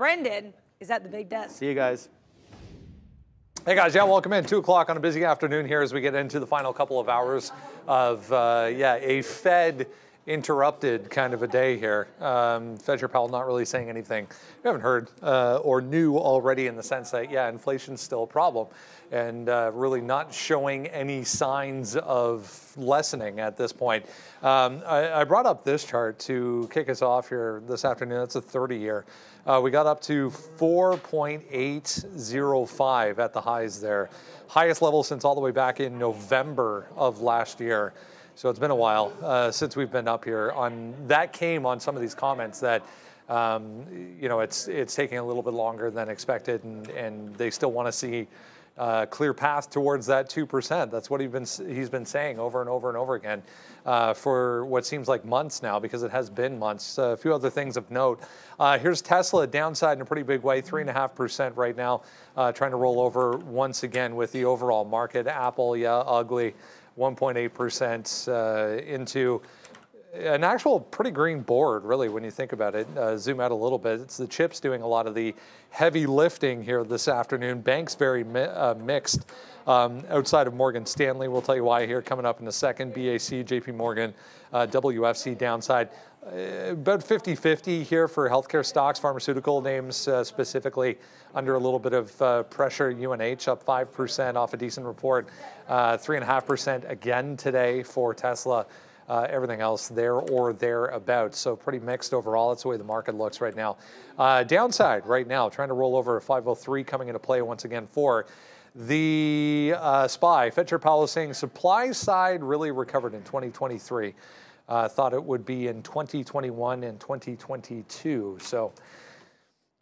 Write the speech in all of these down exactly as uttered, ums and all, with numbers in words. Brendan is at the big desk. See you guys. Hey guys, yeah, welcome in. Two o'clock on a busy afternoon here as we get into the final couple of hours of uh, yeah, a Fed interrupted kind of a day here. Um, Fed Chair Powell not really saying anything we haven't heard uh, or knew already, in the sense that yeah, inflation's still a problem, and uh, really not showing any signs of lessening at this point. Um, I, I brought up this chart to kick us off here this afternoon. That's a thirty year. Uh, we got up to four point eight oh five at the highs there. Highest level since all the way back in November of last year. So it's been a while uh, since we've been up here. On that came on some of these comments that, um, you know, it's it's taking a little bit longer than expected, and, and they still want to see Uh, clear path towards that two percent. That's what he's been, he's been saying over and over and over again uh, for what seems like months now, because it has been months. Uh, a few other things of note. Uh, here's Tesla downside in a pretty big way, three point five percent right now, uh, trying to roll over once again with the overall market. Apple, yeah, ugly, one point eight percent uh, into an actual pretty green board, really, when you think about it. Uh, zoom out a little bit. It's the chips doing a lot of the heavy lifting here this afternoon. Banks very mi uh, mixed um, outside of Morgan Stanley. We'll tell you why here coming up in a second. B A C, J P Morgan, uh, W F C downside. Uh, about fifty fifty here for healthcare stocks, pharmaceutical names uh, specifically under a little bit of uh, pressure. U N H up five percent off a decent report. Uh, three point five percent again today for Tesla. Uh, everything else there or thereabouts. So pretty mixed overall. That's the way the market looks right now. Uh, downside right now, trying to roll over five oh three coming into play once again for the uh, S P Y. Fed Chair Powell is saying supply side really recovered in twenty twenty-three. Uh, thought it would be in twenty twenty-one and twenty twenty-two. So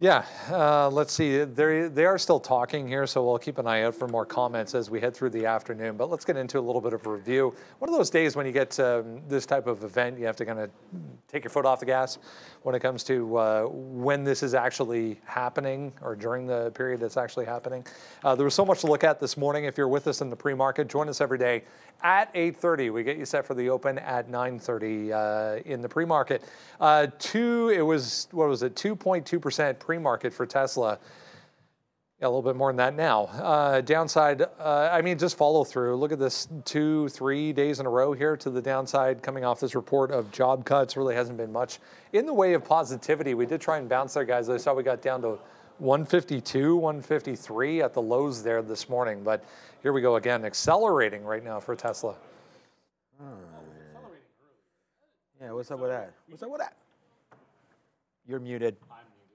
yeah, uh, let's see. They're, they are still talking here, so we'll keep an eye out for more comments as we head through the afternoon. But let's get into a little bit of a review. One of those days when you get um, this type of event, you have to kind of take your foot off the gas when it comes to uh, when this is actually happening, or during the period that's actually happening. Uh, there was so much to look at this morning. If you're with us in the pre-market, join us every day at eight thirty. We get you set for the open at nine thirty uh, in the pre-market. Uh, two, it was, what was it, two point two percent pre-market for Tesla. Yeah, a little bit more than that now. Uh, downside, uh, I mean, just follow through. Look at this, two, three days in a row here to the downside coming off this report of job cuts. Really hasn't been much in the way of positivity. We did try and bounce there, guys. I saw we got down to one fifty-two, one fifty-three at the lows there this morning. But here we go again, accelerating right now for Tesla. Oh, yeah, what's up with that? What's up with that? You're muted.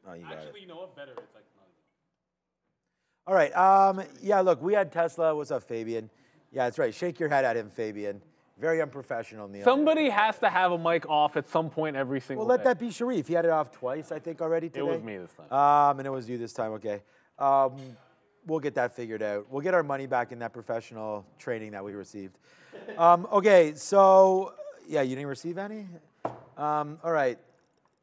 Oh, you got Actually, it. You know what? Better. It's like not. All right. Um, yeah, look, we had Tesla. What's up, Fabian? Yeah, that's right. Shake your head at him, Fabian. Very unprofessional, Neil. Somebody has to have a mic off at some point every single day. Well, let day. that be Sharif. He had it off twice, I think, already today. It was me this time. Um, and it was you this time. Okay. Um, we'll get that figured out. We'll get our money back in that professional training that we received. Um, okay. So, yeah, you didn't receive any? Um, all right.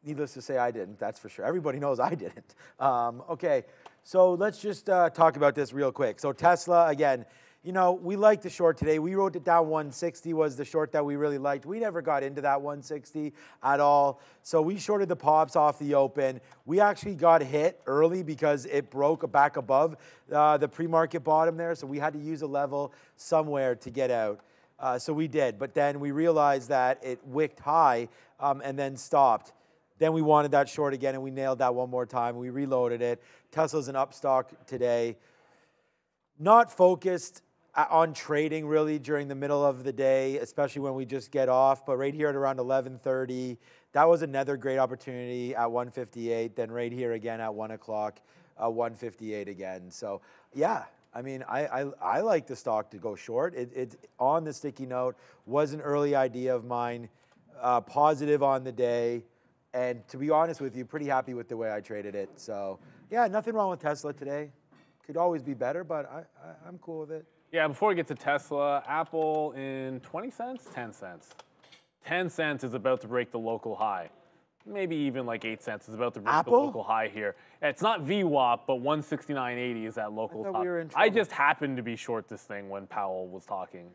Needless to say, I didn't, that's for sure. Everybody knows I didn't. Um, okay, so let's just uh, talk about this real quick. So Tesla, again, you know, we liked the short today. We wrote it down. One sixty was the short that we really liked. We never got into that one sixty at all. So we shorted the pops off the open. We actually got hit early because it broke back above uh, the pre-market bottom there. So we had to use a level somewhere to get out. Uh, so we did, but then we realized that it wicked high um, and then stopped. Then we wanted that short again, and we nailed that one more time. We reloaded it. Tesla's an upstock today. Not focused on trading, really, during the middle of the day, especially when we just get off. But right here at around eleven thirty, that was another great opportunity at one fifty-eight. Then right here again at one o'clock, uh, one fifty-eight again. So, yeah. I mean, I, I, I like the stock to go short. It, it, on the sticky note, was an early idea of mine. Uh, positive on the day. And to be honest with you, pretty happy with the way I traded it. So yeah, nothing wrong with Tesla today. Could always be better, but I, I, I'm cool with it. Yeah, before we get to Tesla, Apple in twenty cents, ten cents. ten cents is about to break the local high. Maybe even like eight cents is about to break Apple? the local high here. It's not V WAP, but one sixty-nine eighty is that local I top. We were in trouble. I just happened to be short this thing when Powell was talking.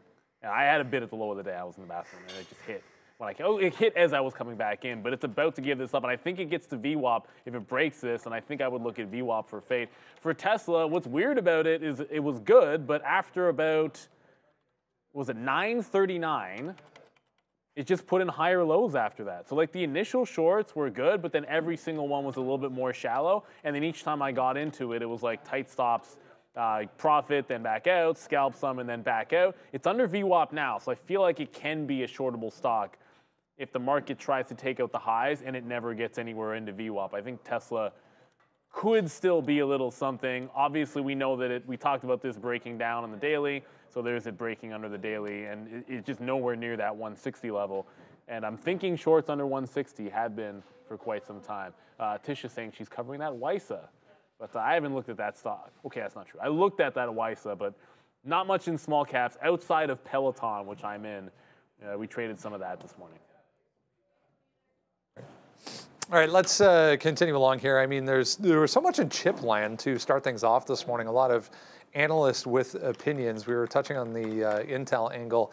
And I had a bid at the low of the day. I was in the bathroom and it just hit. when I came. Oh, it hit as I was coming back in, but it's about to give this up, and I think it gets to V WAP if it breaks this, and I think I would look at V WAP for fade. For Tesla, what's weird about it is it was good, but after about, was it nine thirty-nine, it just put in higher lows after that. So like the initial shorts were good, but then every single one was a little bit more shallow. And then each time I got into it, it was like tight stops, uh, profit, then back out, scalp some, and then back out. It's under V WAP now, so I feel like it can be a shortable stock if the market tries to take out the highs and it never gets anywhere into V WAP. I think Tesla could still be a little something. Obviously, we know that it, we talked about this breaking down on the daily, so there's it breaking under the daily, and it, it's just nowhere near that one sixty level. And I'm thinking shorts under one sixty had been for quite some time. Uh, Tisha's saying she's covering that WISA, but I haven't looked at that stock. Okay, that's not true. I looked at that WISA, but not much in small caps outside of Peloton, which I'm in. Uh, we traded some of that this morning. All right, let's uh, continue along here. I mean, there's there was so much in chip land to start things off this morning. A lot of analysts with opinions. We were touching on the uh, Intel angle.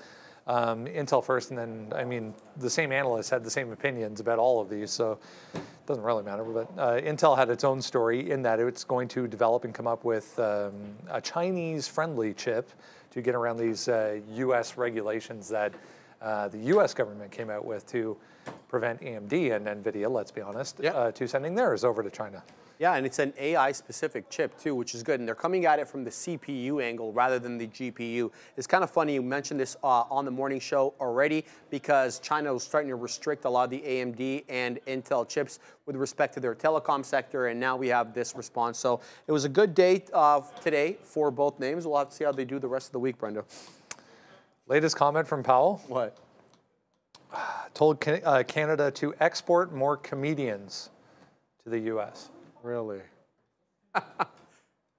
Um, Intel first, and then, I mean, the same analysts had the same opinions about all of these, so it doesn't really matter. But uh, Intel had its own story in that it's going to develop and come up with um, a Chinese-friendly chip to get around these uh, U S regulations that Uh, the U S government came out with to prevent A M D and NVIDIA, let's be honest, yeah. uh, to sending theirs over to China. Yeah, and it's an A I-specific chip, too, which is good. And they're coming at it from the C P U angle rather than the G P U. It's kind of funny you mentioned this uh, on the morning show already, because China was starting to restrict a lot of the A M D and Intel chips with respect to their telecom sector, and now we have this response. So it was a good day uh, today for both names. We'll have to see how they do the rest of the week, Brenda. Latest comment from Powell. What? Told can, uh, Canada to export more comedians to the U S Really?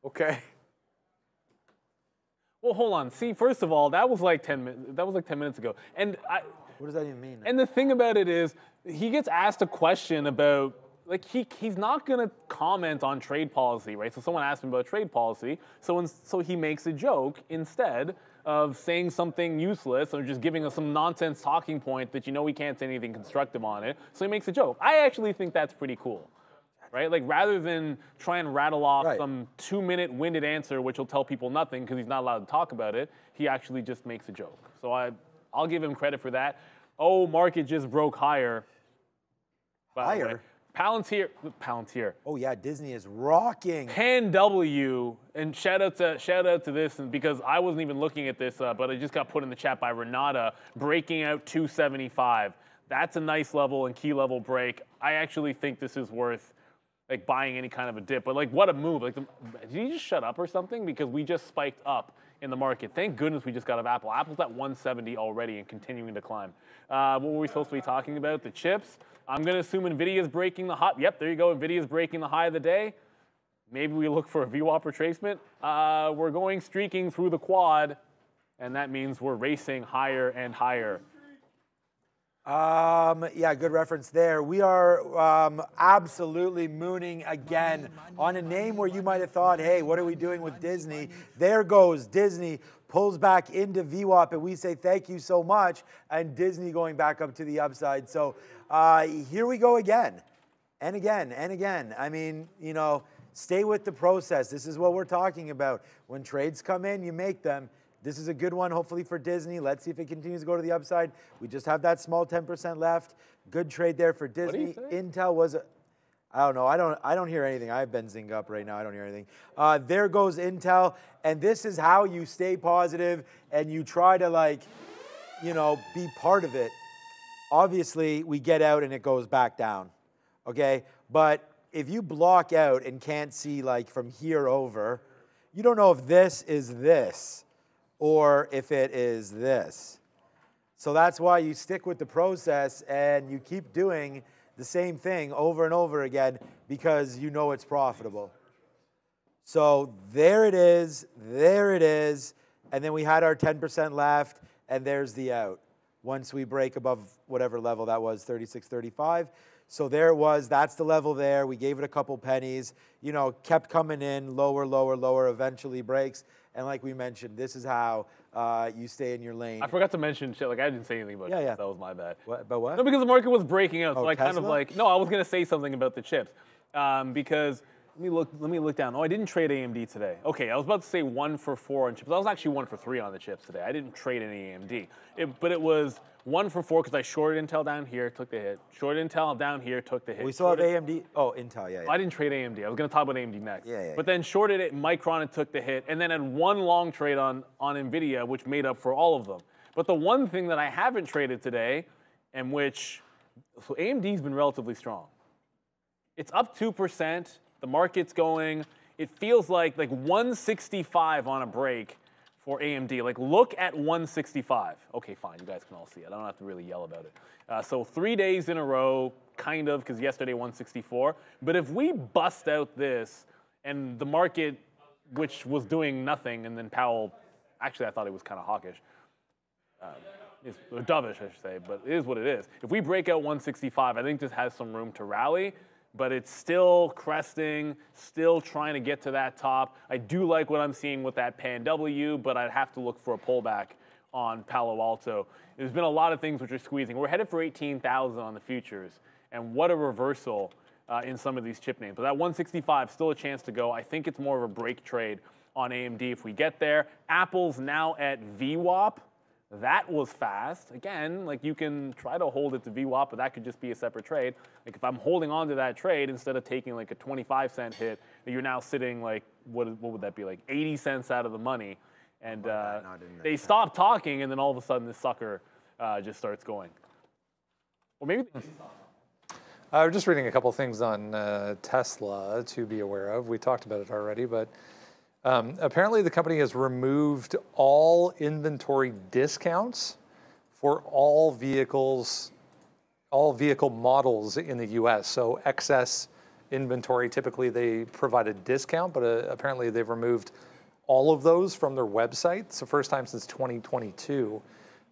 Okay. Well, hold on. See, first of all, that was like ten minutes. That was like ten minutes ago. And I. What does that even mean? And the thing about it is, he gets asked a question about. Like, he, he's not going to comment on trade policy, right? So someone asked him about trade policy, so, in, so he makes a joke instead of saying something useless or just giving us some nonsense talking point that you know we can't say anything constructive on it, so he makes a joke. I actually think that's pretty cool, right? Like, rather than try and rattle off right. some two-minute winded answer which will tell people nothing because he's not allowed to talk about it, he actually just makes a joke. So I, I'll give him credit for that. Oh, market just broke higher. Higher? Right? Palantir, Palantir. Oh yeah, Disney is rocking. Pan W, and shout out to shout out to this, and because I wasn't even looking at this, uh, but it just got put in the chat by Renata, breaking out two seventy-five. That's a nice level and key level break. I actually think this is worth like buying any kind of a dip. But like, what a move! Like, the, did he just shut up or something? Because we just spiked up in the market. Thank goodness we just got out of Apple. Apple's at one seventy already and continuing to climb. Uh, what were we supposed to be talking about? The chips. I'm going to assume NVIDIA is breaking the high. Yep, there you go. NVIDIA is breaking the high of the day. Maybe we look for a V WAP retracement. Uh, we're going streaking through the quad, and that means we're racing higher and higher. Um, yeah, good reference there. We are um, absolutely mooning again on a name where you might have thought, hey, what are we doing with Disney? There goes Disney. Pulls back into V WAP, and we say thank you so much, and Disney going back up to the upside. So uh, here we go again, and again, and again. I mean, you know, stay with the process. This is what we're talking about. When trades come in, you make them. This is a good one, hopefully, for Disney. Let's see if it continues to go to the upside. We just have that small ten percent left. Good trade there for Disney. Intel was a... I don't know. I don't, I don't hear anything. I have Benzinga up right now. I don't hear anything. Uh, there goes Intel. And this is how you stay positive and you try to, like, you know, be part of it. Obviously, we get out and it goes back down, okay? But if you block out and can't see, like, from here over, you don't know if this is this or if it is this. So that's why you stick with the process and you keep doing the same thing over and over again because you know it's profitable. So there it is, there it is, and then we had our ten percent left, and there's the out. Once we break above whatever level that was, thirty-six thirty-five, So there it was. That's the level there. We gave it a couple pennies. You know, kept coming in lower, lower, lower, eventually breaks. And like we mentioned, this is how uh, you stay in your lane. I forgot to mention shit. Like, I didn't say anything about yeah, chips. Yeah. That was my bad. What, about what? No, because the market was breaking out. Oh, so I Tesla? kind of like, no, I was going to say something about the chips. Um, because... Let me look. Let me look down. Oh, I didn't trade A M D today. Okay, I was about to say one for four on chips. I was actually one for three on the chips today. I didn't trade any A M D, it, but it was one for four because I shorted Intel down here, took the hit. Shorted Intel down here, took the hit. We still have A M D. Oh, Intel. Yeah, yeah. I didn't trade A M D. I was going to talk about A M D next. Yeah, yeah. But then shorted it, Micron, and took the hit, and then had one long trade on on Nvidia, which made up for all of them. But the one thing that I haven't traded today, and which, so A M D's been relatively strong. It's up two percent. The market's going, it feels like like one sixty-five on a break for A M D. Like, look at one sixty-five. Okay, fine, you guys can all see it. I don't have to really yell about it. Uh, so three days in a row, kind of, because yesterday one sixty-four. But if we bust out this and the market, which was doing nothing, and then Powell, actually I thought it was kind of hawkish, um, it's dovish I should say, but it is what it is. If we break out one sixty-five, I think this has some room to rally. But it's still cresting, still trying to get to that top. I do like what I'm seeing with that Pan W, but I'd have to look for a pullback on Palo Alto. There's been a lot of things which are squeezing. We're headed for eighteen thousand on the futures, and what a reversal uh, in some of these chip names. But that one sixty-five, still a chance to go. I think it's more of a break trade on A M D if we get there. Apple's now at V WAP. That was fast. Again, like, you can try to hold it to V WAP, but that could just be a separate trade. Like, if I'm holding on to that trade, instead of taking like a twenty-five cent hit, you're now sitting like, what, what would that be, like eighty cents out of the money. And uh, they stop talking, and then all of a sudden this sucker uh, just starts going. Well, maybe they just stop. I was just reading a couple things on uh, Tesla to be aware of. We talked about it already, but Um, apparently the company has removed all inventory discounts for all vehicles, all vehicle models in the U S. So excess inventory, typically they provide a discount, but uh, apparently they've removed all of those from their website. It's the first time since twenty twenty-two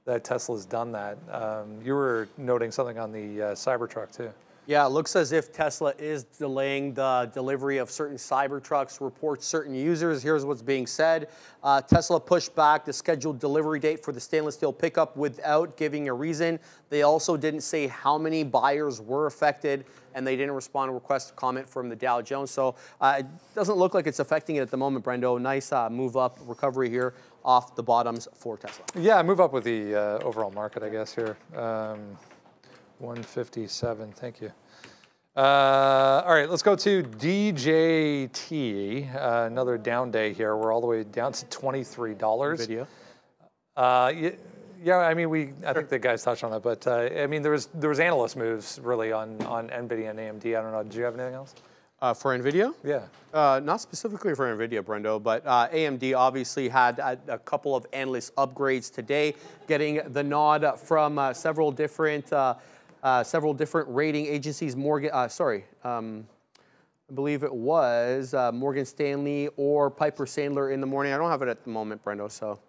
that Tesla's done that. Um, you were noting something on the uh, Cybertruck too. Yeah, it looks as if Tesla is delaying the delivery of certain Cybertrucks, reports certain users. Here's what's being said. Uh, Tesla pushed back the scheduled delivery date for the stainless steel pickup without giving a reason. They also didn't say how many buyers were affected, and they didn't respond to request comment from the Dow Jones. So uh, it doesn't look like it's affecting it at the moment, Brendo. Nice uh, move up recovery here off the bottoms for Tesla. Yeah, move up with the uh, overall market, I guess, here. Um, one fifty-seven, thank you. Uh, all right, let's go to D J T. Uh, another down day here. We're all the way down to twenty-three dollars. NVIDIA? Uh, yeah, yeah, I mean, we. I sure. think the guys touched on that, but uh, I mean, there was there was analyst moves really on on NVIDIA and A M D. I don't know. Did you have anything else? Uh, for NVIDIA? Yeah. Uh, not specifically for NVIDIA, Brendo, but uh, A M D obviously had a, a couple of analyst upgrades today, getting the nod from uh, several different. Uh, Uh, several different rating agencies, Morgan, uh, sorry, um, I believe it was uh, Morgan Stanley or Piper Sandler in the morning. I don't have it at the moment, Brendo, so.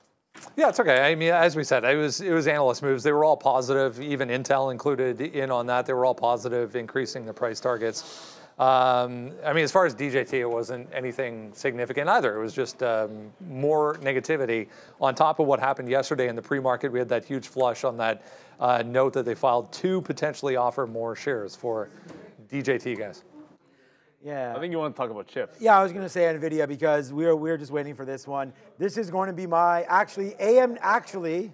Yeah, it's okay. I mean, as we said, it was, it was analyst moves. They were all positive, even Intel included in on that. They were all positive, increasing the price targets. Um, I mean, as far as D J T, it wasn't anything significant either. It was just um, more negativity on top of what happened yesterday in the pre-market. We had that huge flush on that uh, note that they filed to potentially offer more shares for D J T, guys. Yeah. I think you want to talk about chips. Yeah, I was going to say NVIDIA because we we're we we're just waiting for this one. This is going to be my actually AM actually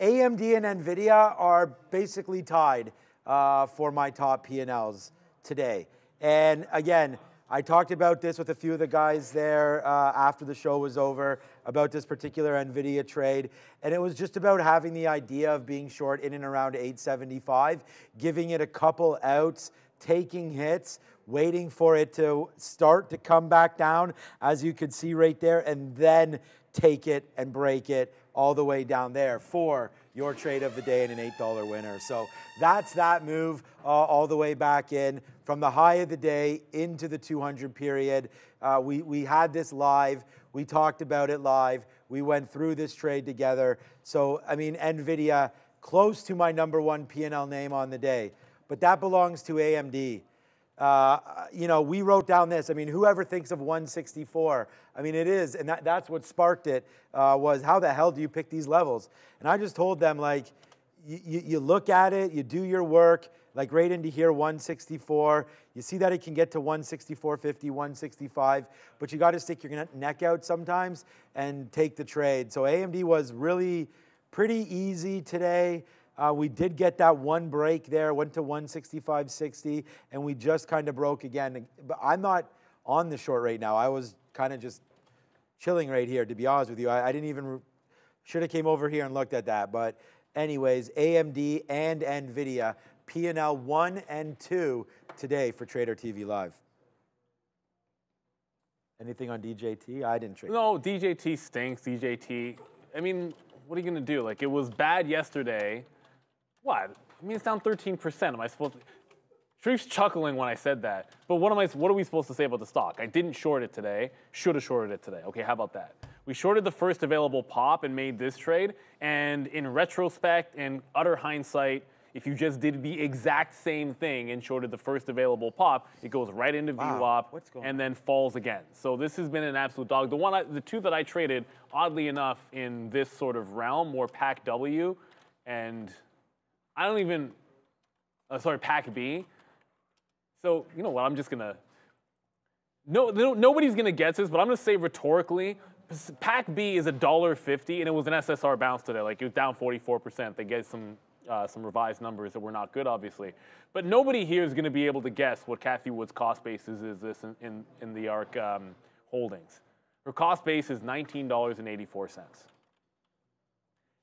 A M D and NVIDIA are basically tied uh, for my top P and Ls today. And again, I talked about this with a few of the guys there uh, after the show was over about this particular NVIDIA trade. And it was just about having the idea of being short in and around eight seventy-five, giving it a couple outs, taking hits, waiting for it to start to come back down, as you could see right there, and then take it and break it all the way down there for your trade of the day and an eight dollar winner. So that's that move uh, all the way back in from the high of the day into the two hundred period. Uh, we, we had this live. We talked about it live. We went through this trade together. So, I mean, NVIDIA, close to my number one P and L name on the day. but that belongs to A M D. Uh, you know, we wrote down this. I mean, whoever thinks of one sixty-four? I mean, it is, and that, that's what sparked it, uh, was how the hell do you pick these levels? And I just told them, like, you, you look at it, you do your work, like right into here, one sixty-four. You see that it can get to one sixty-four fifty, one sixty-five, but you got to stick your neck out sometimes and take the trade. So A M D was really pretty easy today. Uh, we did get that one break there, went to one sixty-five sixty, and we just kind of broke again. But I'm not on the short right now. I was kind of just chilling right here, to be honest with you. I, I didn't even, should have came over here and looked at that. But anyways, A M D and NVIDIA, P and L one and two today for Trader T V Live. Anything on D J T? I didn't trade. No, D J T stinks, D J T. I mean, what are you going to do? Like, it was bad yesterday. What? I mean, it's down thirteen percent. Am I supposed to? Sharif's chuckling when I said that. But what am I? What are we supposed to say about the stock? I didn't short it today. Should have shorted it today. Okay, how about that? We shorted the first available pop and made this trade. And in retrospect and utter hindsight, if you just did the exact same thing and shorted the first available pop, it goes right into V WAP and then falls again. So this has been an absolute dog. The one, I, the two that I traded, oddly enough, in this sort of realm, more Pack W and. I don't even, uh, sorry, Pack B. So, you know what, I'm just gonna, no, no, nobody's gonna get this, but I'm gonna say rhetorically, Pack B is one dollar fifty, and it was an S S R bounce today, like it was down forty-four percent. They gave some, uh, some revised numbers that were not good, obviously. But nobody here is gonna be able to guess what Cathie Wood's cost basis is this in, in, in the ARC um, holdings. Her cost base is nineteen dollars and eighty-four cents.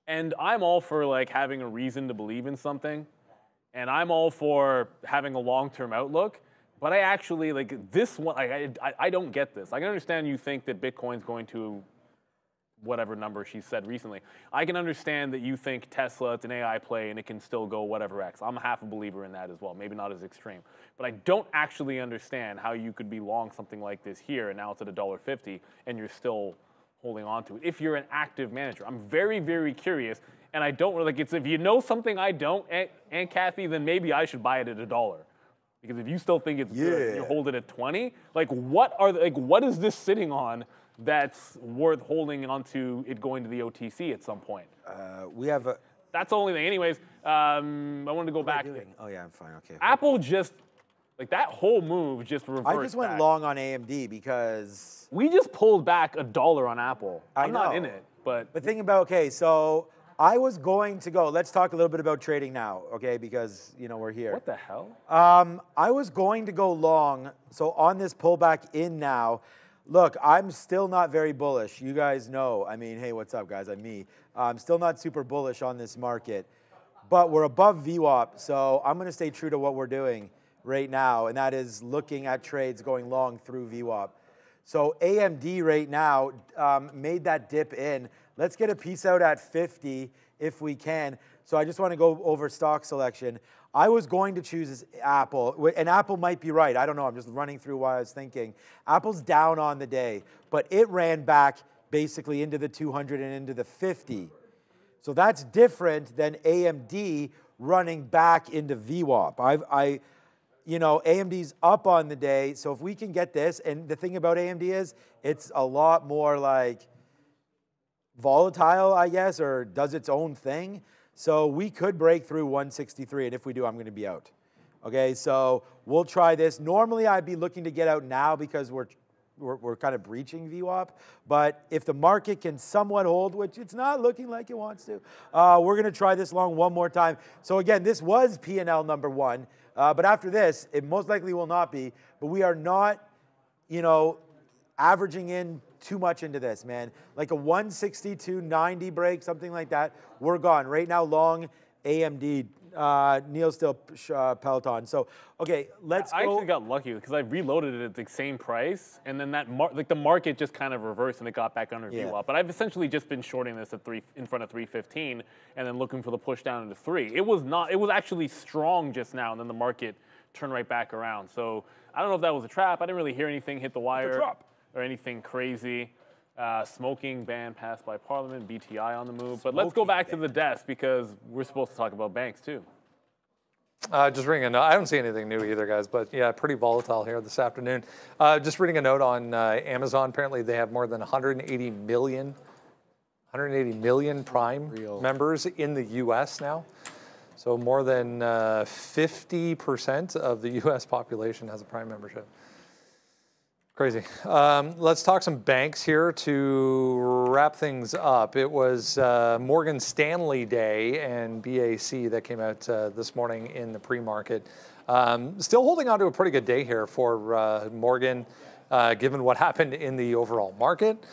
And I'm all for like having a reason to believe in something, and I'm all for having a long-term outlook. But I actually like this one. I, I I don't get this. I can understand you think that Bitcoin's going to whatever number she said recently. I can understand that you think Tesla, it's an A I play and it can still go whatever X. I'm half a believer in that as well. Maybe not as extreme, but I don't actually understand how you could be long something like this here, and now it's at one dollar fifty, and you're still holding on to it, if you're an active manager. I'm very, very curious, and I don't really, like, it's, if you know something I don't, Aunt, Aunt Cathie, then maybe I should buy it at a dollar. Because if you still think it's yeah. good, you hold it at twenty, like, what are, the, like, what is this sitting on that's worth holding onto it going to the O T C at some point? Uh, we have a... That's the only thing. Anyways, um, I wanted to go what back. Oh, yeah, I'm fine, okay. Apple just... Like, that whole move just reversed I just went back. long on A M D because... We just pulled back a dollar on Apple. I'm I know. not in it, but... But think about, okay, so I was going to go... Let's talk a little bit about trading now, okay, because, you know, we're here. What the hell? Um, I was going to go long, so on this pullback in now... Look, I'm still not very bullish. You guys know. I mean, hey, what's up, guys? I'm me. I'm still not super bullish on this market, but we're above V WAP, so I'm going to stay true to what we're doing right now, and that is looking at trades going long through V WAP. So A M D right now um, made that dip in. Let's get a piece out at fifty if we can. So I just want to go over stock selection. I was going to choose Apple, and Apple might be right. I don't know. I'm just running through what I was thinking. Apple's down on the day, but it ran back basically into the two hundred and into the fifty. So that's different than A M D running back into V WAP. I've, I... You know, A M D's up on the day, so if we can get this, and the thing about A M D is, it's a lot more like volatile, I guess, or does its own thing. So we could break through one sixty-three, and if we do, I'm going to be out. Okay, so we'll try this. Normally, I'd be looking to get out now because we're we're, we're kind of breaching V WAP, but if the market can somewhat hold, which it's not looking like it wants to, uh, we're going to try this long one more time. So again, this was P and L number one. Uh, but after this, it most likely will not be. But we are not, you know, averaging in too much into this, man. Like a one sixty-two ninety break, something like that, we're gone. Right now, long A M D, uh, Neil still uh, Peloton. So, okay, let's I go. I actually got lucky because I reloaded it at the same price. And then that, mar like the market just kind of reversed and it got back under yeah. V WAP. But I've essentially just been shorting this at three, in front of three fifteen and then looking for the push down into three. It was not, it was actually strong just now. And then the market turned right back around. So I don't know if that was a trap. I didn't really hear anything hit the wire or anything crazy. Uh, smoking ban passed by Parliament, B T I on the move. But let's go back to the desk because we're supposed to talk about banks too. Uh, just reading a note. I don't see anything new either, guys, but yeah, pretty volatile here this afternoon. Uh, just reading a note on uh, Amazon. Apparently, they have more than one hundred eighty million Prime Real. members in the U S now. So more than uh, fifty percent of the U S population has a Prime membership. Crazy. Um, let's talk some banks here to wrap things up. It was uh, Morgan Stanley Day and B A C that came out uh, this morning in the pre-market. Um, still holding on to a pretty good day here for uh, Morgan, uh, given what happened in the overall market.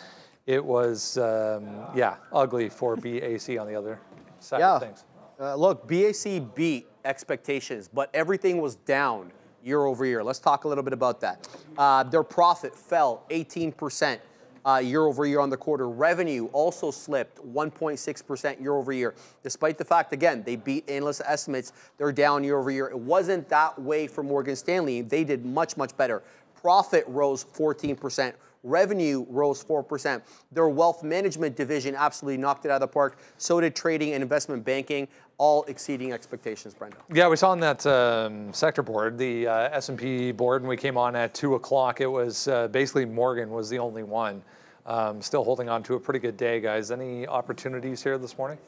It was, um, yeah, ugly for B A C on the other side yeah. of things. Uh, look, B A C beat expectations, but everything was down year over year. Let's talk a little bit about that. Uh, their profit fell eighteen percent uh, year over year on the quarter. Revenue also slipped one point six percent year over year. Despite the fact, again, they beat analyst estimates, they're down year over year. It wasn't that way for Morgan Stanley. They did much, much better. Profit rose fourteen percent. Revenue rose four percent. Their wealth management division absolutely knocked it out of the park. So did trading and investment banking, all exceeding expectations, Brenda. Yeah, we saw on that um, sector board, the uh, S and P board, and we came on at two o'clock. It was uh, basically Morgan was the only one. Um, still holding on to a pretty good day, guys. Any opportunities here this morning?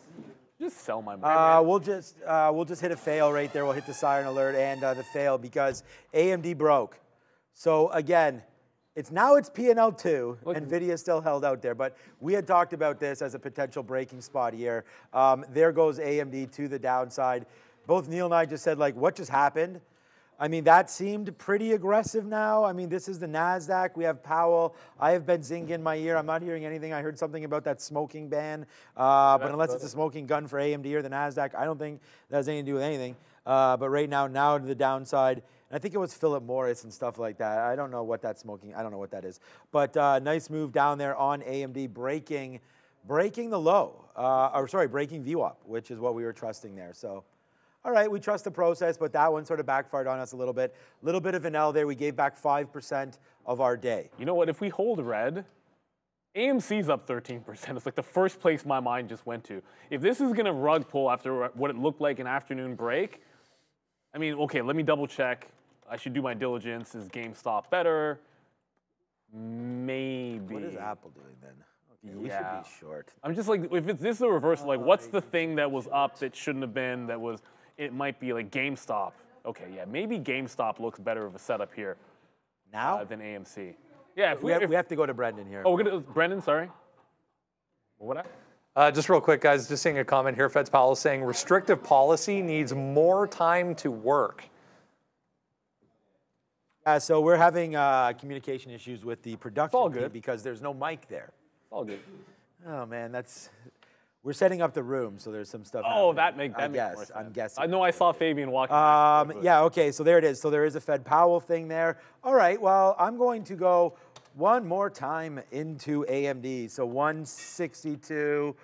Just sell my money. Uh, we'll just uh, we'll just hit a fail right there. We'll hit the siren alert and uh, the fail because A M D broke. So again, It's now it's P and L two. NVIDIA still held out there, but we had talked about this as a potential breaking spot here. Um, there goes A M D to the downside. Both Neil and I just said, like, what just happened? I mean, that seemed pretty aggressive now. I mean, this is the NASDAQ. We have Powell. I have Benzinga in my ear. I'm not hearing anything. I heard something about that smoking ban, uh, but unless it's a smoking gun for A M D or the NASDAQ, I don't think that has anything to do with anything. Uh, but right now, now to the downside. I think it was Philip Morris and stuff like that. I don't know what that's smoking. I don't know what that is. But uh, nice move down there on A M D, breaking, breaking the low. Uh, or sorry, breaking V WAP, which is what we were trusting there. So, all right, we trust the process, but that one sort of backfired on us a little bit. A little bit of an L there. We gave back five percent of our day. You know what? If we hold red, A M C's up thirteen percent. It's like the first place my mind just went to. If this is gonna rug pull after what it looked like an afternoon break, I mean, okay, let me double check. I should do my diligence. Is GameStop better? Maybe. What is Apple doing then? Okay, we yeah. should be short. I'm just like, if it's this is the reverse, oh, like what's the thing that was up that shouldn't have been? That was, it might be like GameStop. Okay, yeah, maybe GameStop looks better of a setup here now uh, than A M C. Yeah, if we, we, have, if, we have to go to Brendan here. Oh, we're gonna Brendan. Sorry. What? I? Uh, just real quick, guys. Just seeing a comment here. Fed Powell saying restrictive policy needs more time to work. Uh, so we're having uh, communication issues with the production all good. team because there's no mic there. All good. Oh man, that's we're setting up the room, so there's some stuff. Oh, happening. that makes that I makes guess, more sense. I'm guessing. I know I saw Fabian walking. Um, yeah. Okay. So there it is. So there is a Fed Powell thing there. All right. Well, I'm going to go one more time into A M D. So one sixty-two.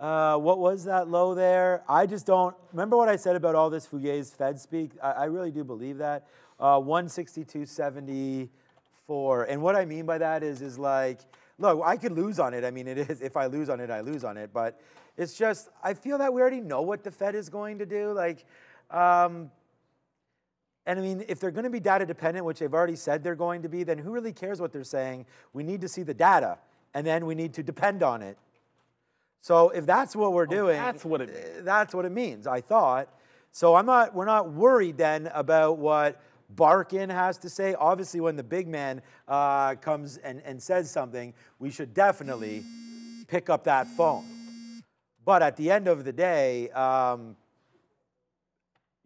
Uh, what was that low there? I just don't remember what I said about all this Fugue's Fed speak. I, I really do believe that. Uh, one sixty-two seventy-four, and what I mean by that is, is like, look, I could lose on it. I mean, it is if I lose on it, I lose on it. But it's just, I feel that we already know what the Fed is going to do. Like, um, and I mean, if they're going to be data dependent, which they've already said they're going to be, then who really cares what they're saying? We need to see the data, and then we need to depend on it. So if that's what we're oh, doing, that's what it that's what it means. I thought so. I'm not. We're not worried then about what Barkin has to say. Obviously, when the big man uh, comes and, and says something, we should definitely pick up that phone. But at the end of the day, um,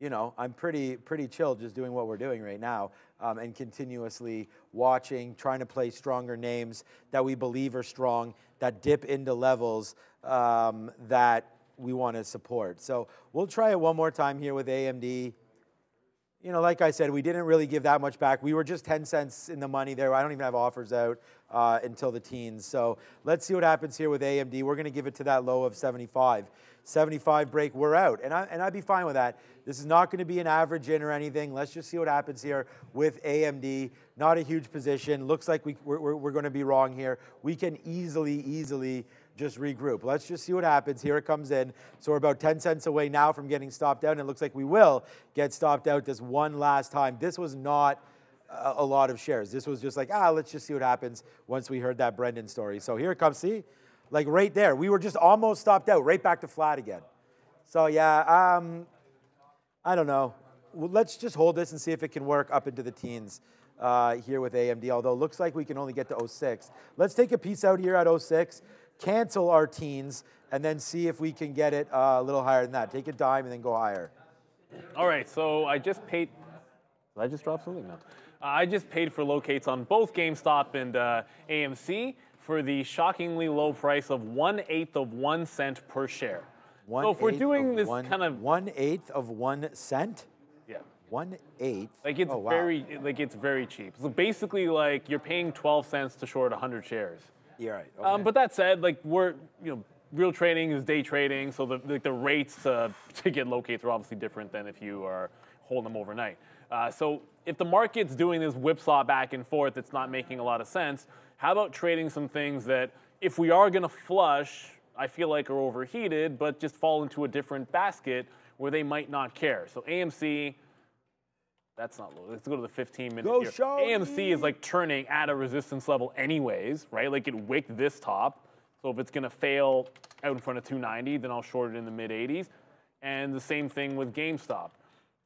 you know, I'm pretty pretty chill just doing what we're doing right now um, and continuously watching, trying to play stronger names that we believe are strong, that dip into levels um, that we want to support. So we'll try it one more time here with A M D. You know, like I said, we didn't really give that much back. We were just ten cents in the money there. I don't even have offers out uh, until the teens. So let's see what happens here with A M D. We're going to give it to that low of seventy-five. seventy-five break, we're out. And, I, and I'd be fine with that. This is not going to be an average in or anything. Let's just see what happens here with A M D. Not a huge position. Looks like we, we're, we're going to be wrong here. We can easily, easily just regroup. Let's just see what happens. Here it comes in. So we're about ten cents away now from getting stopped out, and it looks like we will get stopped out this one last time. This was not a, a lot of shares. This was just like, ah, let's just see what happens once we heard that Brendan story. So here it comes, see? Like right there. We were just almost stopped out, right back to flat again. So yeah, um, I don't know. Well, let's just hold this and see if it can work up into the teens. Uh, here with A M D, although it looks like we can only get to oh six. Let's take a piece out here at oh six, cancel our teens, and then see if we can get it uh, a little higher than that. Take a dime and then go higher. All right, so I just paid. Did I just drop something? No. Uh, I just paid for locates on both GameStop and uh, A M C for the shockingly low price of one eighth of one cent per share. One so if we're doing this one, kind of one eighth of one cent. Yeah. One eighth. Like it's oh, wow. very, like it's very cheap. So basically, like you're paying twelve cents to short a hundred shares. Yeah, right. Okay. Um, but that said, like we're, you know, real trading is day trading, so the like the rates uh, to get locates are obviously different than if you are holding them overnight. Uh, so if the market's doing this whipsaw back and forth, it's not making a lot of sense. How about trading some things that, if we are gonna flush, I feel like are overheated, but just fall into a different basket where they might not care. So A M C. That's not low. Let's go to the fifteen minute here. A M C is like turning at a resistance level anyways, right? Like it wicked this top. So if it's going to fail out in front of two ninety, then I'll short it in the mid eighties. And the same thing with GameStop.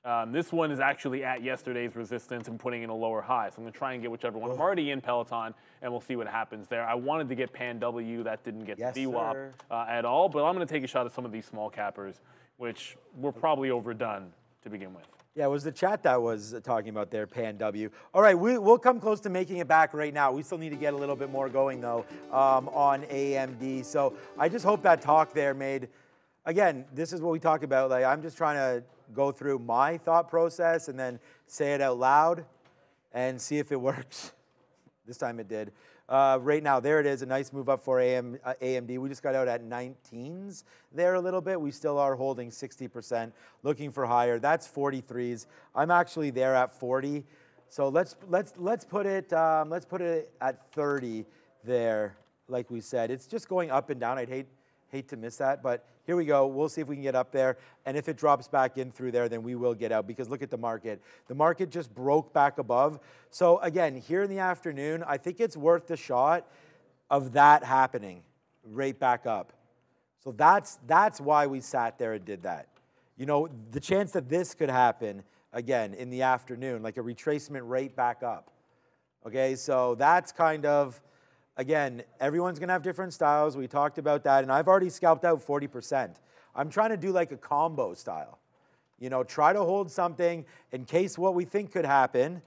Um, this one is actually at yesterday's resistance and putting in a lower high. So I'm going to try and get whichever one. Oh. I'm already in Peloton, and we'll see what happens there. I wanted to get Pan W. That didn't get yes, V WAP uh, at all. But I'm going to take a shot at some of these small cappers, which were probably overdone to begin with. Yeah, it was the chat that was talking about there, Pan W. All right, we, we'll come close to making it back right now. We still need to get a little bit more going, though, um, on A M D. So I just hope that talk there made, again, this is what we talk about. Like, I'm just trying to go through my thought process and then say it out loud and see if it works. This time it did. Uh, right now, there it is, a nice move up for A M, uh, A M D. We just got out at nineteens there a little bit. We still are holding sixty percent, looking for higher. That's forty-threes. I'm actually there at forty. So let's let's let's put it um, let's put it at thirty there. Like we said, it's just going up and down. I'd hate hate to miss that, but here we go. We'll see if we can get up there, and if it drops back in through there, then we will get out, because look at the market. The market just broke back above. So again, here in the afternoon, I think it's worth the shot of that happening right back up. So that's, that's why we sat there and did that. You know, the chance that this could happen again in the afternoon, like a retracement right back up. Okay, so that's kind of, again, everyone's going to have different styles. We talked about that, and I've already scalped out forty percent. I'm trying to do like a combo style. You know, try to hold something in case what we think could happen,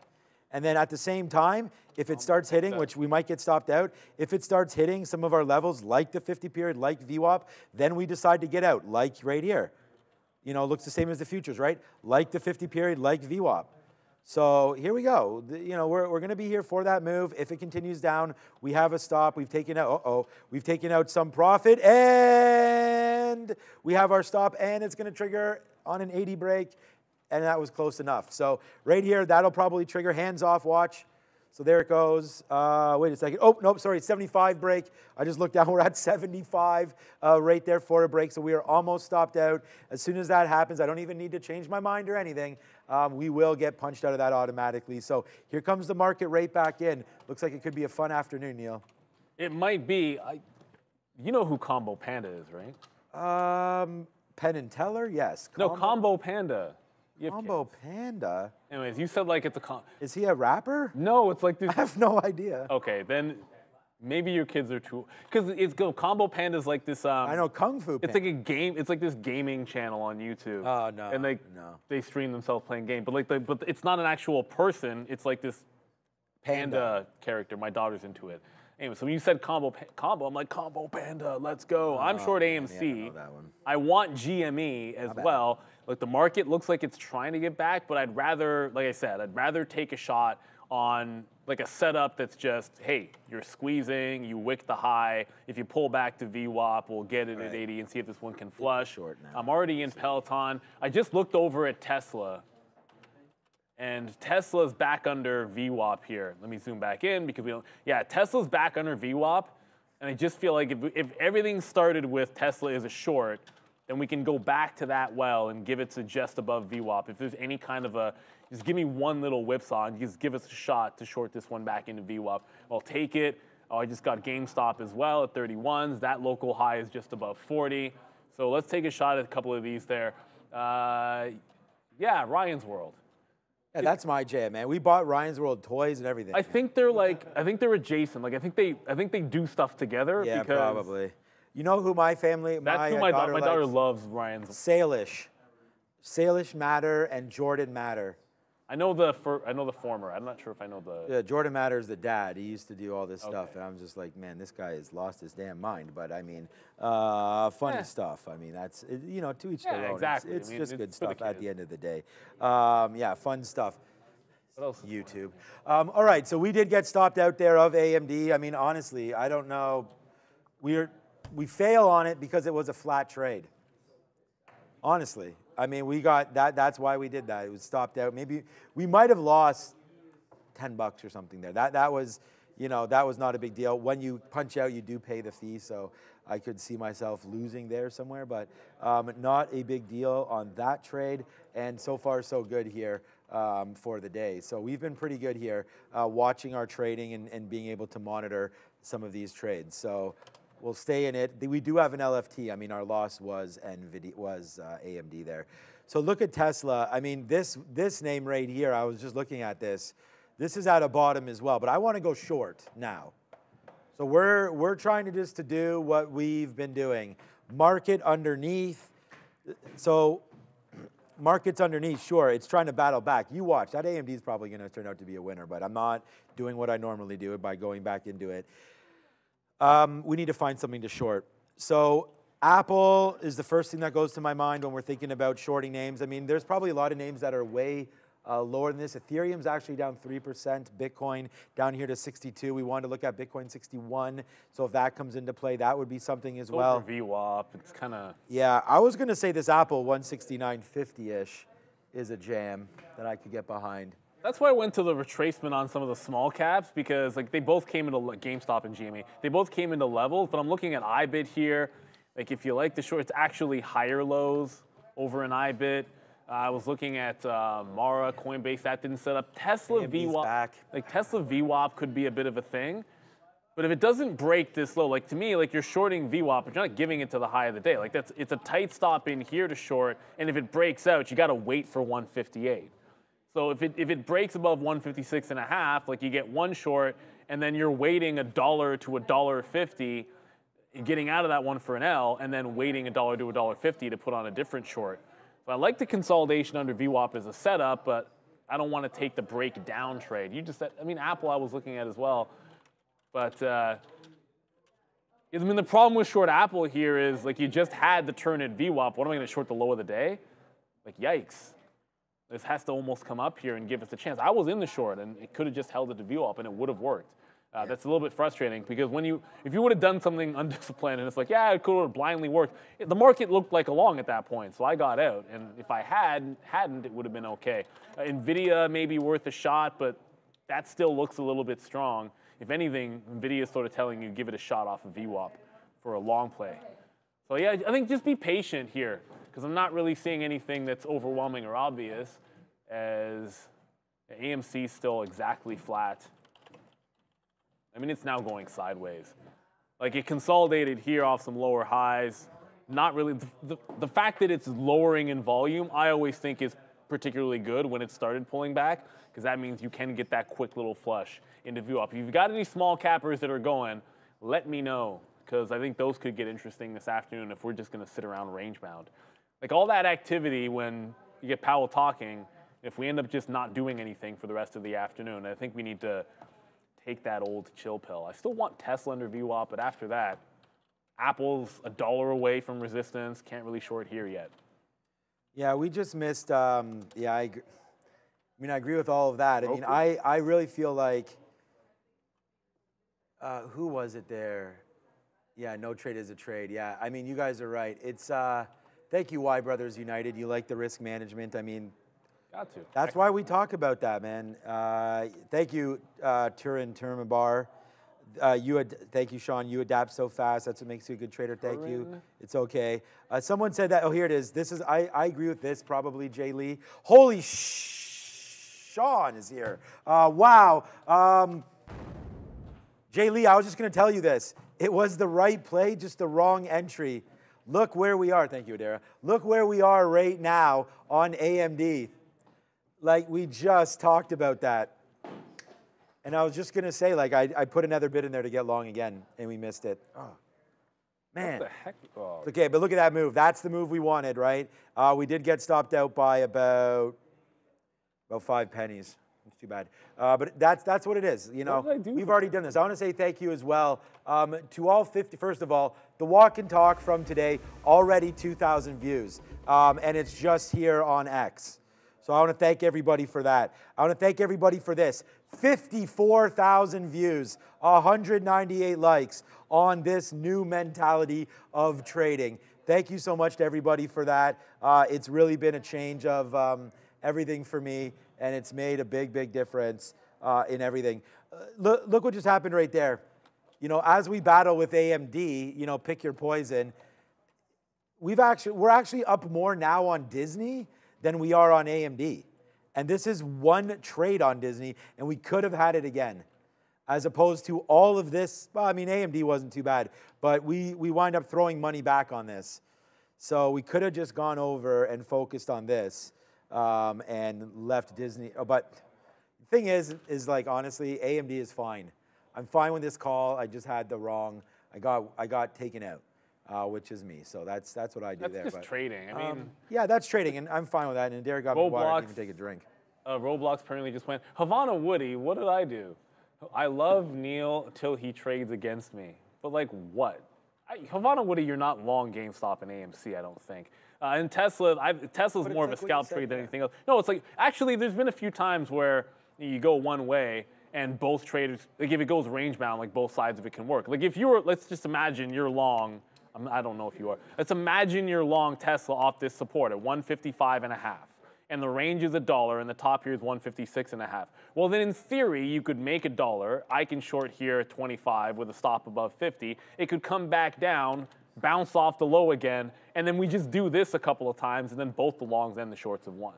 and then at the same time, if it starts hitting, which we might get stopped out, if it starts hitting some of our levels, like the fifty period, like V WAP, then we decide to get out, like right here. You know, looks the same as the futures, right? Like the fifty period, like V WAP. So here we go. The, you know, we're, we're going to be here for that move. If it continues down, we have a stop. We've taken out, uh-oh, we've taken out some profit, and we have our stop, and it's going to trigger on an eighty break, and that was close enough. So right here, that'll probably trigger hands off watch. So there it goes. Uh, wait a second. Oh, nope, sorry, seventy-five break. I just looked down. We're at seventy-five uh, right there for a break, so we are almost stopped out. As soon as that happens, I don't even need to change my mind or anything. Um, we will get punched out of that automatically. So here comes the market right back in. Looks like it could be a fun afternoon, Neil. It might be. I, you know who Combo Panda is, right? Um, Penn and Teller, yes. Com no, Combo Panda. Combo Panda? Anyways, you said like it's a con. Is he a rapper? No, it's like this. I have no idea. Okay, then maybe your kids are too. Because it's go Combo Panda's like this. Um, I know Kung Fu Panda. It's like a game. It's like this gaming channel on YouTube. Oh no. And like no. they stream themselves playing game, but like the, but it's not an actual person. It's like this panda, panda character. My daughter's into it. Anyway, so when you said Combo pa Combo, I'm like Combo Panda. Let's go. Oh, I'm short man, A M C. Yeah, I know that one. I want G M E as well. Like the market looks like it's trying to get back, but I'd rather, like I said, I'd rather take a shot on like a setup that's just, hey, you're squeezing, you wick the high. If you pull back to V WAP, we'll get it right at eighty and see if this one can flush. Short now. I'm already in Peloton. I just looked over at Tesla, and Tesla's back under V WAP here. Let me zoom back in because we don't. Yeah, Tesla's back under V WAP. And I just feel like if, if everything started with Tesla is a short, then we can go back to that well and give it to just above V WAP. If there's any kind of a, just give me one little whipsaw and just give us a shot to short this one back into V WAP. I'll take it. Oh, I just got GameStop as well at thirty-ones. That local high is just above forty. So let's take a shot at a couple of these there. Uh, yeah, Ryan's World. Yeah, that's my jam, man. We bought Ryan's World toys and everything. I think they're like, I think they're adjacent. Like I think they, I think they do stuff together. Yeah, because probably. You know who my family, that's my, who my daughter, da my daughter loves Ryan's. Salish, Salish Matter and Jordan Matter. I know the, for, I know the former. I'm not sure if I know the. Yeah, Jordan Matter's the dad. He used to do all this okay. stuff, and I'm just like, man, this guy has lost his damn mind. But I mean, uh, funny yeah. stuff. I mean, that's it, you know, to each yeah, their own. Exactly. It's, it's I mean, just it's good stuff the at the end of the day. Um, yeah, fun stuff. What else? YouTube. Um, all right, so we did get stopped out there of A M D. I mean, honestly, I don't know. We're we fail on it because it was a flat trade. Honestly. I mean, we got that. That's why we did that. It was stopped out. Maybe we might have lost ten bucks or something there. That that was, you know, that was not a big deal. When you punch out, you do pay the fee. So I could see myself losing there somewhere, but um, not a big deal on that trade. And so far, so good here um, for the day. So we've been pretty good here, uh, watching our trading and, and being able to monitor some of these trades. So. We'll stay in it. We do have an L F T. I mean, our loss was NVIDIA, was uh, A M D there. So look at Tesla. I mean, this this name right here. I was just looking at this. This is at a bottom as well. But I want to go short now. So we're we're trying to just to do what we've been doing. Market underneath. So markets underneath. Sure, it's trying to battle back. You watch that. A M D is probably going to turn out to be a winner. But I'm not doing what I normally do by going back into it. Um, we need to find something to short. So Apple is the first thing that goes to my mind when we're thinking about shorting names. I mean, there's probably a lot of names that are way uh, lower than this. Ethereum's actually down three percent. Bitcoin down here to sixty-two. We wanted to look at Bitcoin sixty-one. So if that comes into play, that would be something as well. Over V WAP, it's kind of... Yeah, I was going to say this Apple one sixty-nine fifty-ish is a jam that I could get behind. That's why I went to the retracement on some of the small caps, because like they both came into like, GameStop and G M E. They both came into levels, but I'm looking at I B I T here. Like if you like the short, it's actually higher lows over an I B I T. Uh, I was looking at uh, Mara, Coinbase, that didn't set up. Tesla V WAP, back. like Tesla V WAP could be a bit of a thing, but if it doesn't break this low, like to me, like you're shorting V WAP, but you're not giving it to the high of the day. Like that's it's a tight stop in here to short, and if it breaks out, you got to wait for one fifty-eight. So if it, if it breaks above one fifty-six and a half, like you get one short, and then you're waiting a dollar to a dollar fifty, getting out of that one for an L, and then waiting a dollar to a dollar fifty to put on a different short. So I like the consolidation under V WAP as a setup, but I don't want to take the break down trade. You just said, I mean, Apple I was looking at as well, but uh, I mean the problem with short Apple here is like you just had the turn at V WAP. What am I going to short the low of the day? Like yikes. This has to almost come up here and give us a chance. I was in the short, and it could have just held it to V WAP, and it would have worked. Uh, yeah. That's a little bit frustrating, because when you, if you would have done something undisciplined, and it's like, yeah, it could have blindly worked. It, the market looked like a long at that point, so I got out. And if I had, hadn't, it would have been okay. Uh, NVIDIA may be worth a shot, but that still looks a little bit strong. If anything, NVIDIA is sort of telling you give it a shot off of V WAP for a long play. So yeah, I think just be patient here, because I'm not really seeing anything that's overwhelming or obvious, as A M C's still exactly flat. I mean, it's now going sideways. Like it consolidated here off some lower highs. Not really, the, the, the fact that it's lowering in volume, I always think is particularly good when it started pulling back, because that means you can get that quick little flush into V WAP. If you've got any small cappers that are going, let me know, because I think those could get interesting this afternoon if we're just gonna sit around range bound. Like all that activity when you get Powell talking, if we end up just not doing anything for the rest of the afternoon, I think we need to take that old chill pill. I still want Tesla under V WAP, but after that, Apple's a dollar away from resistance, can't really short here yet. Yeah, we just missed, um, yeah, I, I mean, I agree with all of that. I mean, I, I really feel like, uh, who was it there? Yeah, no trade is a trade. Yeah, I mean, you guys are right. It's, uh, thank you, Y Brothers United. You like the risk management. I mean, got to. That's why we talk about that, man. Uh, thank you, uh, Turin Termabar. Uh, you ad thank you, Sean. You adapt so fast. That's what makes you a good trader. Thank Karin. you. It's okay. Uh, someone said that. Oh, here it is. This is. I, I agree with this. Probably Jay Lee. Holy sh! Sean is here. Uh, wow. Um, Jay Lee, I was just going to tell you this. It was the right play, just the wrong entry. Look where we are. Thank you, Adara. Look where we are right now on A M D. Like, we just talked about that. And I was just going to say, like, I, I put another bid in there to get long again, and we missed it. Oh, man. What the heck? Oh. Okay, but look at that move. That's the move we wanted, right? Uh, we did get stopped out by about, about five pennies. It's too bad. Uh, but that's, that's what it is. You know, we've already done this. I want to say thank you as well um, to all fifty. First of all, the walk and talk from today, already two thousand views. Um, and it's just here on X. So I want to thank everybody for that. I want to thank everybody for this. fifty-four thousand views, one hundred ninety-eight likes on this new mentality of trading. Thank you so much to everybody for that. Uh, it's really been a change of um, everything for me, and it's made a big, big difference uh, in everything. Uh, look, look what just happened right there. You know, as we battle with A M D, you know, pick your poison. We've actually, we're actually up more now on Disney than we are on A M D. And this is one trade on Disney, and we could have had it again. As opposed to all of this, well, I mean, A M D wasn't too bad, but we, we wind up throwing money back on this. So we could have just gone over and focused on this um, and left Disney. Oh, but the thing is, is like, honestly, A M D is fine. I'm fine with this call. I just had the wrong, I got, I got taken out. Uh, which is me, so that's that's what I do that's there. That's just but, trading. I mean, um, yeah, that's trading, and I'm fine with that. And Derek got Roblox, me water. I didn't even take a drink. Uh, Roblox apparently just went Havana Woody. What did I do? I love Neil till he trades against me. But like what? I, Havana Woody, you're not long GameStop and A M C, I don't think. Uh, and Tesla, I've, Tesla's more of like a scalp trade than anything else. No, it's like actually, there's been a few times where you go one way. And both traders, like if it goes range bound, like both sides of it can work. Like if you were, let's just imagine you're long. I don't know if you are. Let's imagine you're long Tesla off this support at one fifty-five and a half. And the range is a dollar and the top here is one fifty-six and a half. Well, then in theory, you could make a dollar. I can short here at twenty-five with a stop above fifty. It could come back down, bounce off the low again, and then we just do this a couple of times and then both the longs and the shorts have won.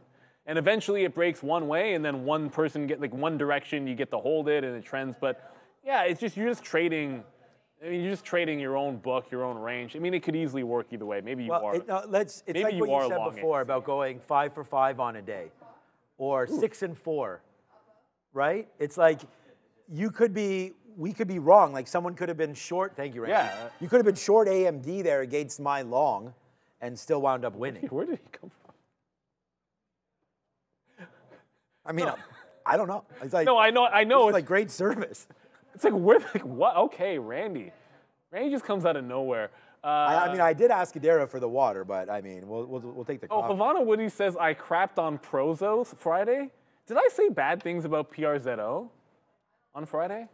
And eventually it breaks one way and then one person get like one direction, you get to hold it and it trends. But yeah, it's just, you're just trading. I mean, you're just trading your own book, your own range. I mean, it could easily work either way. Maybe you well, are. It, no, let's, it's maybe like you what you said before about going five for five on a day or Ooh. six and four, right? It's like you could be, we could be wrong. Like someone could have been short. Thank you, Randy. Yeah. You could have been short A M D there against my long and still wound up winning. Where did he come from? I mean, no. I, I don't know. It's like, no, I know. I know. It's, it's like great service. It's like, we're like, what? Okay, Randy. Randy just comes out of nowhere. Uh, I, I mean, I did ask Adara for the water, but I mean, we'll, we'll, we'll take the coffee. Oh, Havana Woody says, I crapped on Prozo Friday. Did I say bad things about P R Z O on Friday?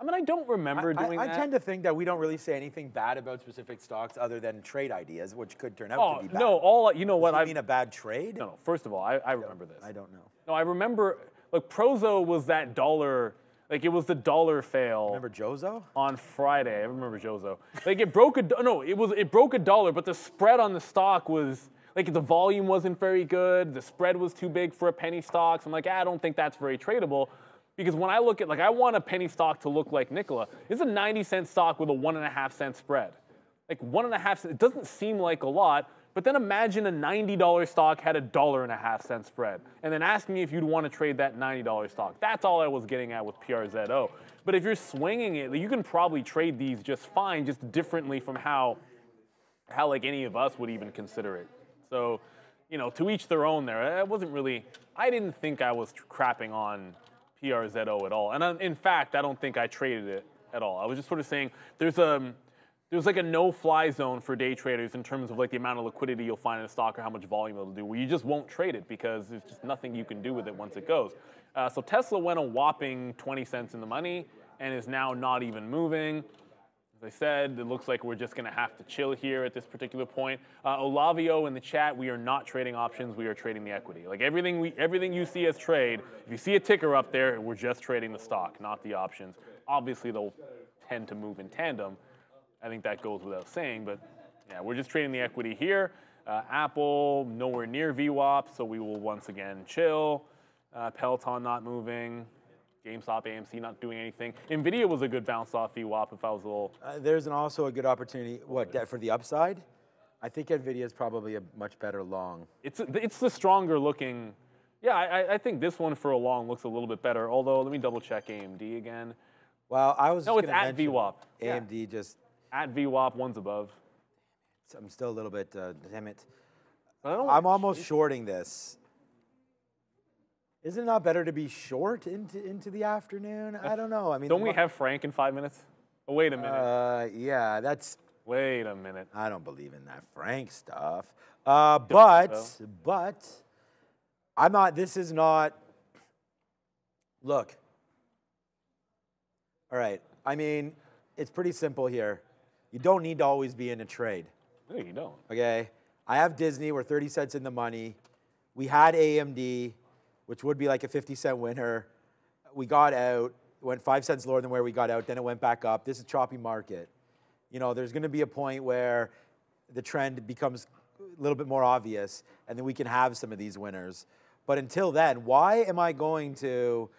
I mean, I don't remember I, doing I, I that. I tend to think that we don't really say anything bad about specific stocks other than trade ideas, which could turn out oh, to be bad. No, all, you know Does what? I mean a bad trade? No, no, first of all, I, I remember this. I don't know. No, I remember, look, Prozo was that dollar. Like it was the dollar fail. Remember Jozo? On Friday, I remember Jozo. Like it broke a no, it was it broke a dollar, but the spread on the stock was like the volume wasn't very good. The spread was too big for a penny stock. So I'm like, ah, I don't think that's very tradable, because when I look at like I want a penny stock to look like Nikola. It's a ninety cent stock with a one and a half cent spread. Like one and a half cent. It doesn't seem like a lot, but then imagine a ninety dollar stock had a dollar and a half cent spread. And then ask me if you'd want to trade that ninety dollar stock. That's all I was getting at with P R Z O. But if you're swinging it, you can probably trade these just fine, just differently from how, how like any of us would even consider it. So, you know, to each their own there. I wasn't really, I didn't think I was crapping on P R Z O at all. And I, in fact, I don't think I traded it at all. I was just sort of saying there's a, There's like a no-fly zone for day traders in terms of like the amount of liquidity you'll find in a stock or how much volume it'll do, where you just won't trade it because there's just nothing you can do with it once it goes. Uh, so Tesla went a whopping twenty cents in the money and is now not even moving. As I said, it looks like we're just going to have to chill here at this particular point. Uh, Olavio in the chat, we are not trading options, we are trading the equity. Like everything, we, everything you see as trade, if you see a ticker up there, we're just trading the stock, not the options. Obviously, they'll tend to move in tandem. I think that goes without saying, but yeah, we're just trading the equity here. Uh, Apple, nowhere near V WAP, so we will once again chill. Uh, Peloton not moving. GameStop, A M C not doing anything. NVIDIA was a good bounce off V WAP if I was a little... Uh, there's an also a good opportunity, what, for the upside? I think NVIDIA is probably a much better long. It's, a, it's the stronger looking... Yeah, I, I think this one for a long looks a little bit better, although let me double check A M D again. Well, I was no, just going to mention V WAP. A M D yeah. just... At V WAP, one's above. I'm still a little bit, uh, damn it. I'm almost shorting this. Isn't it not better to be short into, into the afternoon? I don't know. I mean, don't we have Frank in five minutes? Oh, wait a minute. Uh, yeah, that's... Wait a minute. I don't believe in that Frank stuff. Uh, but, so. but, I'm not, this is not... Look. All right, I mean, it's pretty simple here. You don't need to always be in a trade. No, you don't. Okay, I have Disney, we're thirty cents in the money. We had A M D, which would be like a fifty cent winner. We got out, went five cents lower than where we got out, then it went back up. This is a choppy market. You know, there's gonna be a point where the trend becomes a little bit more obvious, and then we can have some of these winners. But until then, why am I going to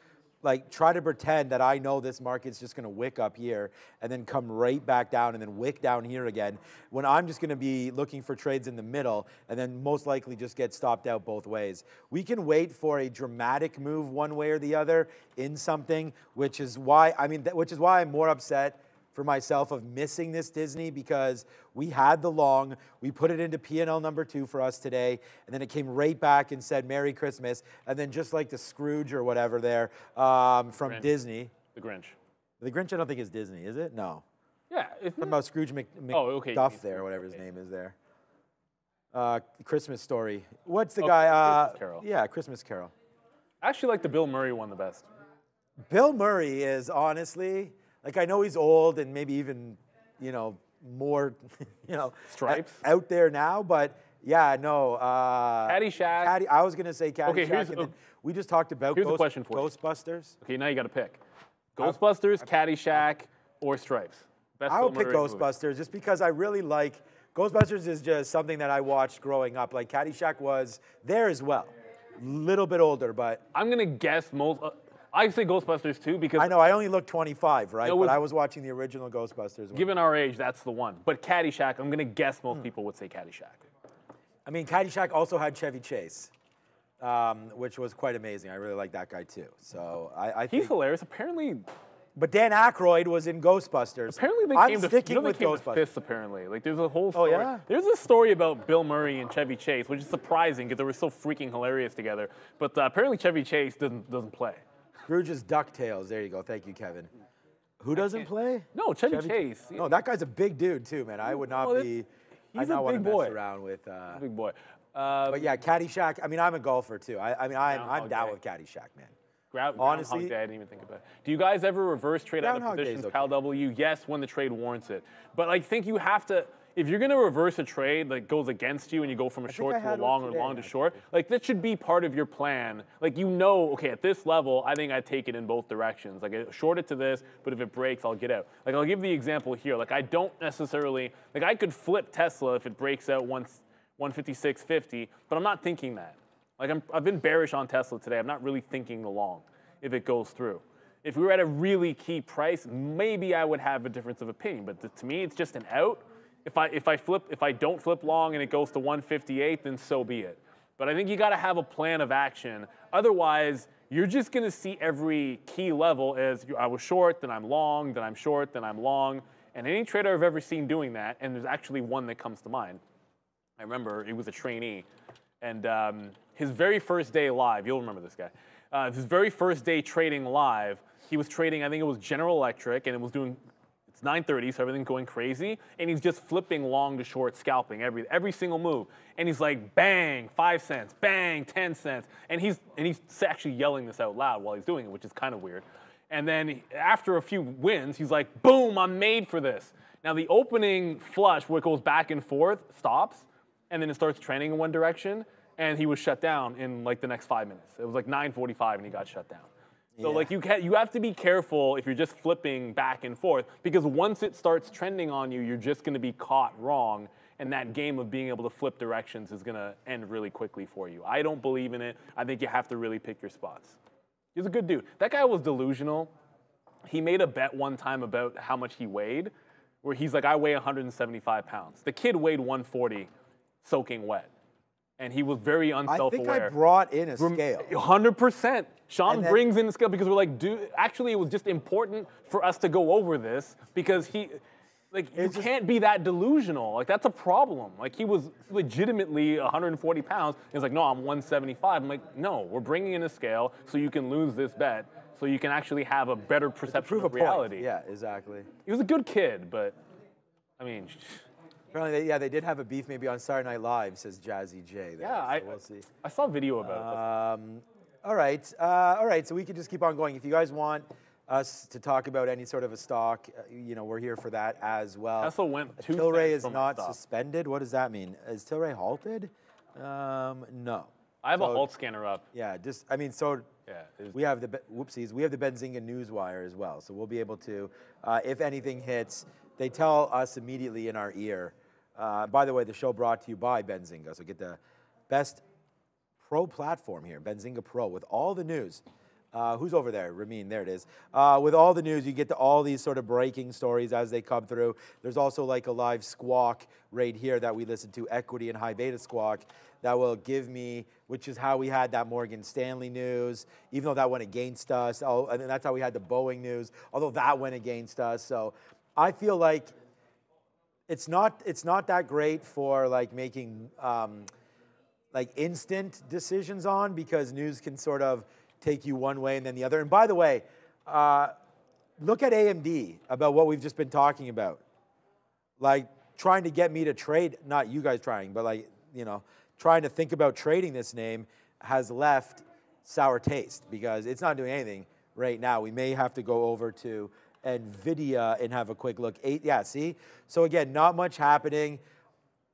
like try to pretend that I know this market's just gonna wick up here and then come right back down and then wick down here again when I'm just gonna be looking for trades in the middle and then most likely just get stopped out both ways. We can wait for a dramatic move one way or the other in something, which is why, I mean, which is why I'm more upset for myself of missing this Disney, because we had the long, we put it into P and L number two for us today, and then it came right back and said Merry Christmas, and then just like the Scrooge or whatever there um, from Grinch. Disney. The Grinch. The Grinch I don't think is Disney, is it? No. Yeah. It's talking about Scrooge Mc, McDuff oh, okay. there, or whatever his okay. name is there. Uh, Christmas Story. What's the oh, guy? Uh, Christmas Carol. Yeah, Christmas Carol. I actually like the Bill Murray one the best. Bill Murray is honestly... Like, I know he's old and maybe even, you know, more, you know, stripes out there now, but yeah, no. Uh, Caddyshack. Caddy, I was going to say Caddyshack. Okay, here's, and then we just talked about here's Ghost, a question for Ghostbusters. You. Okay, now you got to pick Ghostbusters, I, I, Caddyshack, or Stripes. Best I would pick Ghostbusters movie. Just because I really like Ghostbusters is just something that I watched growing up. Like, Caddyshack was there as well. Little bit older, but. I'm going to guess most. Uh, I say Ghostbusters too because I know I only look twenty-five, right? You know, with, but I was watching the original Ghostbusters. One. Given our age, that's the one. But Caddyshack, I'm gonna guess most hmm. people would say Caddyshack. I mean, Caddyshack also had Chevy Chase, um, which was quite amazing. I really like that guy too. So I, I he's think, hilarious. Apparently, but Dan Aykroyd was in Ghostbusters. Apparently, they I'm came sticking to, you know, they with came Ghostbusters. To fists, apparently, like there's a whole story. Oh, yeah? There's a story about Bill Murray and Chevy Chase, which is surprising because they were so freaking hilarious together. But uh, apparently, Chevy Chase doesn't doesn't play. Scrooge's DuckTales. There you go. Thank you, Kevin. Who doesn't play? No, Chevy, Chevy Chase. No, that guy's a big dude too, man. I would not oh, be. He's I'd not a big want to boy. Mess around with. Uh, a big boy. Uh, but yeah, Caddyshack. I mean, I'm a golfer too. I, I mean, I'm Groundhog I'm down Day. With Caddyshack, man. Ground, Honestly, Groundhog Day, I didn't even think about it. Do you guys ever reverse trade out of positions? Okay. Pal W. Yes, when the trade warrants it. But I think you have to. If you're gonna reverse a trade that like, goes against you and you go from a I short to a long or long to short, like that should be part of your plan. Like you know, okay, at this level, I think I take it in both directions. Like I short it to this, but if it breaks, I'll get out. Like I'll give the example here. Like I don't necessarily, like I could flip Tesla if it breaks out one fifty-six fifty, but I'm not thinking that. Like I'm, I've been bearish on Tesla today. I'm not really thinking the long if it goes through. If we were at a really key price, maybe I would have a difference of opinion, but to me, it's just an out. If I, if I flip, if I don't flip long and it goes to one fifty-eight, then so be it. But I think you gotta have a plan of action. Otherwise, you're just gonna see every key level as I was short, then I'm long, then I'm short, then I'm long. And any trader I've ever seen doing that, and there's actually one that comes to mind. I remember it was a trainee. And um, his very first day live, you'll remember this guy. Uh, his very first day trading live, he was trading, I think it was General Electric, and it was doing it's nine thirty, so everything's going crazy, and he's just flipping long to short, scalping every every single move. And he's like, bang, five cents, bang, ten cents, and he's and he's actually yelling this out loud while he's doing it, which is kind of weird. And then after a few wins, he's like, boom, I'm made for this. Now the opening flush, where it goes back and forth, stops, and then it starts trending in one direction, and he was shut down in like the next five minutes. It was like nine forty-five, and he got shut down. So yeah. like you can't, you have to be careful if you're just flipping back and forth, because once it starts trending on you, you're just going to be caught wrong, and that game of being able to flip directions is going to end really quickly for you. I don't believe in it. I think you have to really pick your spots. He's a good dude. That guy was delusional. He made a bet one time about how much he weighed, where he's like, I weigh one hundred seventy-five pounds. The kid weighed one forty, soaking wet. And he was very unself-aware. I think I brought in a scale. one hundred percent. Sean then, brings in the scale because we're like, dude, actually it was just important for us to go over this because he, like, you just can't be that delusional. Like, that's a problem. Like, he was legitimately one hundred forty pounds. He's like, no, I'm one seventy-five. I'm like, no, we're bringing in a scale so you can lose this bet, so you can actually have a better perception of reality. Point. Yeah, exactly. He was a good kid, but, I mean. Apparently, they, yeah, they did have a beef maybe on Saturday Night Live, says Jazzy J. There, yeah, so I, we'll see. I saw a video about um, it. All right, uh, all right, so we could just keep on going. If you guys want us to talk about any sort of a stock, uh, you know, we're here for that as well. Tesla went two cents from the stock. Tilray is not suspended. What does that mean? Is Tilray halted? Um, no. I have so, a halt scanner up. Yeah, just, I mean, so yeah, we have the, whoopsies, we have the Benzinga Newswire as well, so we'll be able to, uh, if anything hits, they tell us immediately in our ear. Uh, by the way, the show brought to you by Benzinga, so get the best pro platform here, Benzinga Pro, with all the news. Uh, who's over there? Ramin, there it is. Uh, with all the news, you get to all these sort of breaking stories as they come through. There's also like a live squawk right here that we listen to, equity and high beta squawk, that will give me, which is how we had that Morgan Stanley news, even though that went against us. Oh, and that's how we had the Boeing news, although that went against us, so. I feel like it's not it's not that great for like making um, like instant decisions on, because news can sort of take you one way and then the other. And by the way, uh, look at A M D about what we've just been talking about, like trying to get me to trade. Not you guys trying, but like you know, trying to think about trading this name has left sour taste because it's not doing anything right now. We may have to go over to NVIDIA and have a quick look. Eight, yeah, see? So again, not much happening.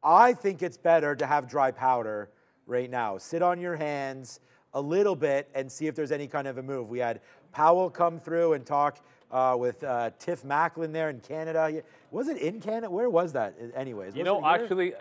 I think it's better to have dry powder right now. Sit on your hands a little bit and see if there's any kind of a move. We had Powell come through and talk uh, with uh, Tiff Macklin there in Canada. Was it in Canada? Where was that? Anyways, you know, actually,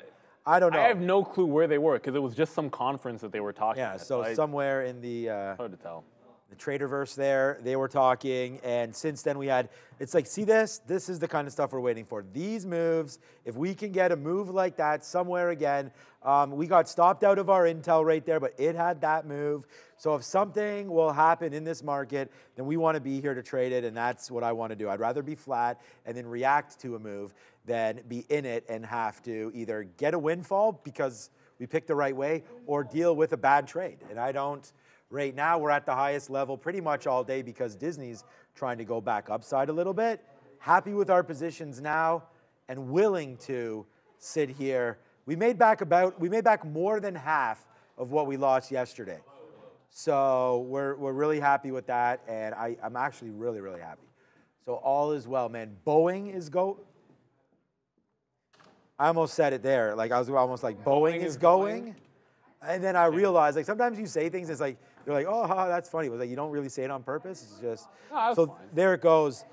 I don't know. I have no clue where they were because it was just some conference that they were talking about. Yeah, so I, somewhere in the uh, hard to tell. The Traderverse there, they were talking, and since then we had, it's like, see this? This is the kind of stuff we're waiting for. These moves, if we can get a move like that somewhere again, um, we got stopped out of our Intel right there, but it had that move. So if something will happen in this market, then we want to be here to trade it, and that's what I want to do. I'd rather be flat and then react to a move than be in it and have to either get a windfall because we picked the right way or deal with a bad trade, and I don't. Right now, we're at the highest level pretty much all day because Disney's trying to go back upside a little bit. Happy with our positions now and willing to sit here. We made back about, we made back more than half of what we lost yesterday. So we're, we're really happy with that, and I, I'm actually really, really happy. So all is well, man. Boeing is go. I almost said it there. Like I was almost like, Boeing, Boeing is, is going. going. And then I realized, like, sometimes you say things, it's like, you're like, oh, ha, that's funny. It was like, you don't really say it on purpose. It's just, no, so fine. There it goes.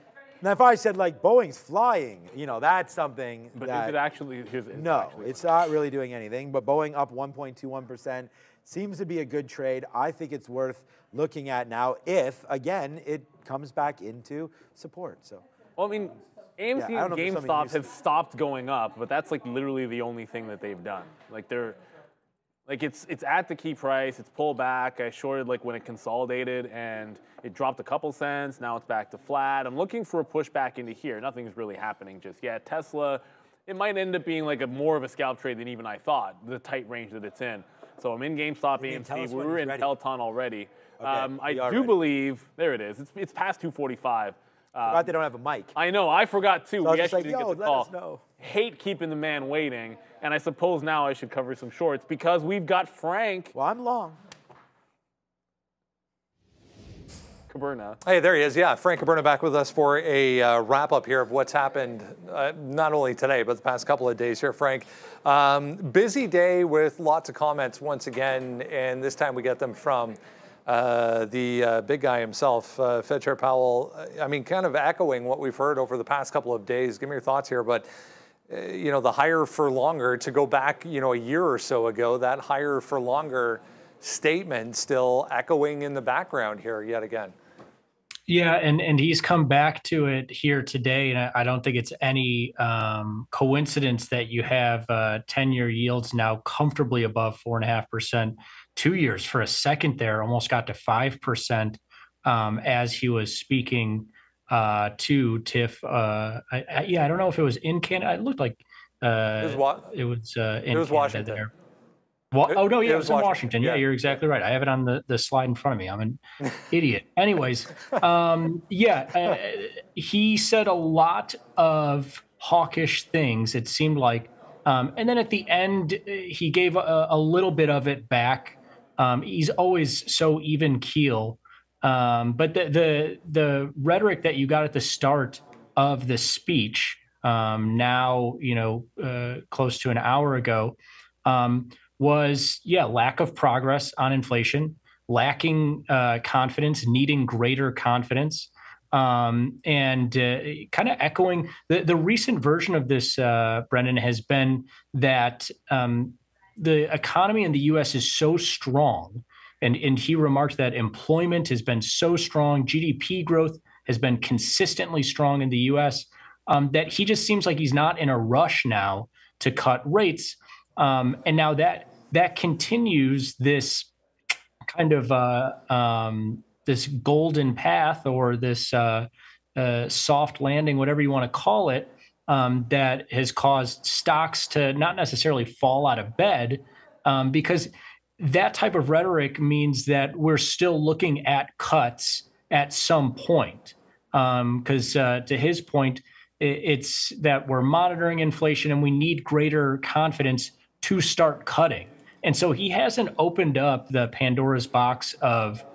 Now, if I said, like, Boeing's flying, you know, that's something. But that, is it actually? Here's it. No, actually. It's not really doing anything. But Boeing up one point two one percent seems to be a good trade. I think it's worth looking at now if, again, it comes back into support. So, well, I mean, A M C yeah, and GameStop have stopped going up, but that's, like, literally the only thing that they've done. Like, they're... Like it's it's at the key price, it's pulled back. I shorted like when it consolidated and it dropped a couple cents, now it's back to flat. I'm looking for a pushback into here. Nothing's really happening just yet. Tesla, it might end up being like a more of a scalp trade than even I thought, the tight range that it's in. So I'm in GameStop, A M C, we were in ready. Peloton already. Okay, um, I do ready. believe, there it is, it's, it's past two forty-five. Um, forgot they don't have a mic. I know, I forgot too. So we I actually like, didn't get the call. Us know. Hate keeping the man waiting, and I suppose now I should cover some shorts because we've got Frank. Well, I'm long. Cabrera. Hey, there he is. Yeah, Frank Cabrera back with us for a uh, wrap up here of what's happened uh, not only today but the past couple of days here. Frank, um, busy day with lots of comments once again, and this time we get them from Uh, the uh, big guy himself, uh, Fed Chair Powell, I mean, kind of echoing what we've heard over the past couple of days. Give me your thoughts here, but, uh, you know, the higher for longer, to go back, you know, a year or so ago, that higher for longer statement still echoing in the background here yet again. Yeah, and, and he's come back to it here today, and I, I don't think it's any um, coincidence that you have uh, ten-year yields now comfortably above four point five percent. Two years for a second there, almost got to five percent um, as he was speaking uh, to Tiff. Uh, I, I, yeah, I don't know if it was in Canada. It looked like uh, it was, wa it was uh, in it was Canada Washington. There. Well, it, oh, no, yeah, it was, it was in Washington. Washington. Yeah, yeah, you're exactly right. I have it on the, the slide in front of me. I'm an idiot. Anyways, um, yeah, uh, he said a lot of hawkish things, it seemed like. Um, and then at the end, he gave a, a little bit of it back. Um, he's always so even keel. Um, but the, the, the rhetoric that you got at the start of the speech, um, now, you know, uh, close to an hour ago, um, was, yeah, lack of progress on inflation, lacking uh, confidence, needing greater confidence, um, and uh, kind of echoing the, the recent version of this, uh, Brendan, has been that um, the economy in the U S is so strong, and, and he remarked that employment has been so strong, G D P growth has been consistently strong in the U S, um, that he just seems like he's not in a rush now to cut rates. Um, and now that that continues this kind of uh, um, this golden path, or this uh, uh, soft landing, whatever you want to call it, um, that has caused stocks to not necessarily fall out of bed, um, because that type of rhetoric means that we're still looking at cuts at some point. Because um, uh, to his point, it's that we're monitoring inflation and we need greater confidence to start cutting. And so he hasn't opened up the Pandora's box of,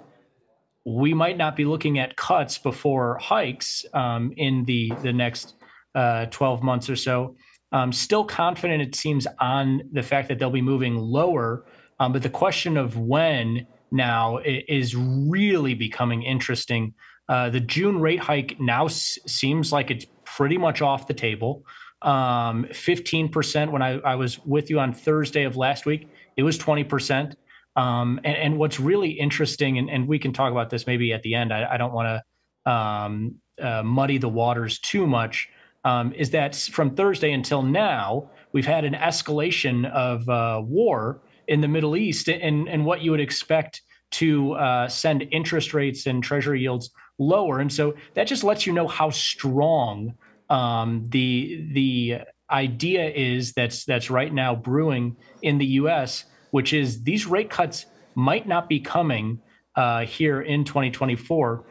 we might not be looking at cuts before hikes um, in the, the next uh, twelve months or so. Um, still confident, it seems, on the fact that they'll be moving lower. Um, but the question of when now is really becoming interesting. Uh, the June rate hike now s seems like it's pretty much off the table. Um, fifteen percent, when I, I was with you on Thursday of last week, it was twenty percent. Um, and, and what's really interesting, and, and we can talk about this maybe at the end, I, I don't want to um, uh, muddy the waters too much, um, is that from Thursday until now, we've had an escalation of uh, war in the Middle East, and, and what you would expect to uh, send interest rates and treasury yields lower. And so that just lets you know how strong um, the the idea is that's that's right now brewing in the U S, which is these rate cuts might not be coming uh, here in twenty twenty-four,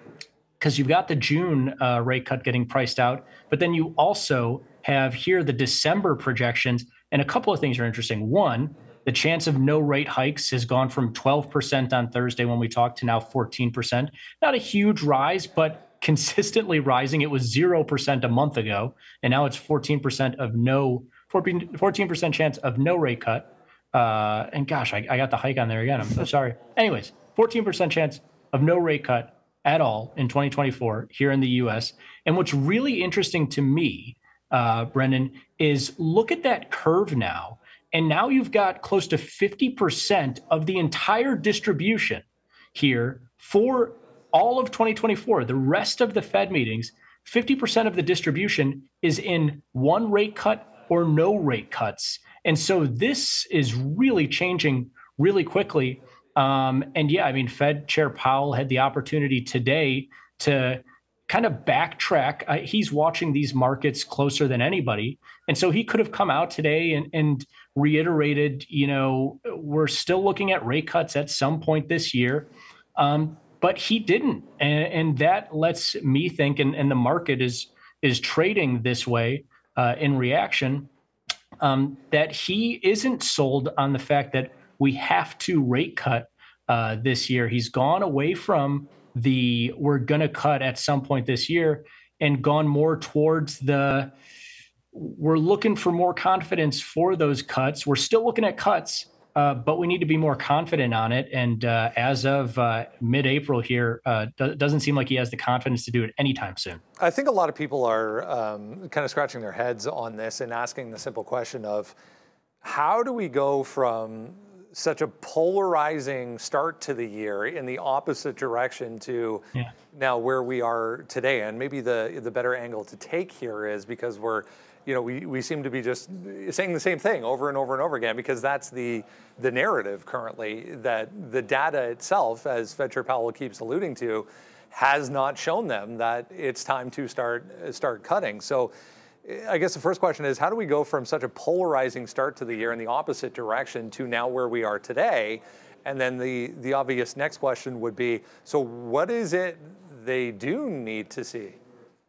because you've got the June uh, rate cut getting priced out. But then you also have here the December projections. And a couple of things are interesting. One, the chance of no rate hikes has gone from twelve percent on Thursday when we talked to now fourteen percent. Not a huge rise, but consistently rising. It was zero percent a month ago, and now it's fourteen percent of no, fourteen percent chance of no rate cut. Uh, and gosh, I, I got the hike on there again. I'm so sorry. Anyways, fourteen percent chance of no rate cut at all in twenty twenty-four here in the U S. And what's really interesting to me, uh, Brendan, is look at that curve now. And now you've got close to fifty percent of the entire distribution here for all of twenty twenty-four, the rest of the Fed meetings, fifty percent of the distribution is in one rate cut or no rate cuts. And so this is really changing really quickly. Um, and yeah, I mean, Fed Chair Powell had the opportunity today to kind of backtrack. Uh, he's watching these markets closer than anybody. And so he could have come out today and, and reiterated, you know, we're still looking at rate cuts at some point this year, um, but he didn't. And, and that lets me think, and, and the market is is trading this way uh, in reaction, um, that he isn't sold on the fact that we have to rate cut uh, this year. He's gone away from the we're going to cut at some point this year and gone more towards the we're looking for more confidence for those cuts. We're still looking at cuts, uh, but we need to be more confident on it. And uh, as of uh, mid-April here, uh, do- doesn't seem like he has the confidence to do it anytime soon. I think a lot of people are um, kind of scratching their heads on this and asking the simple question of, how do we go from such a polarizing start to the year in the opposite direction to yeah. now where we are today? And maybe the the better angle to take here is, because we're, you know, we, we seem to be just saying the same thing over and over and over again, because that's the the narrative currently, that the data itself, as Fetcher Powell keeps alluding to, has not shown them that it's time to start start cutting. So I guess the first question is, how do we go from such a polarizing start to the year in the opposite direction to now where we are today? And then the, the obvious next question would be, so what is it they do need to see?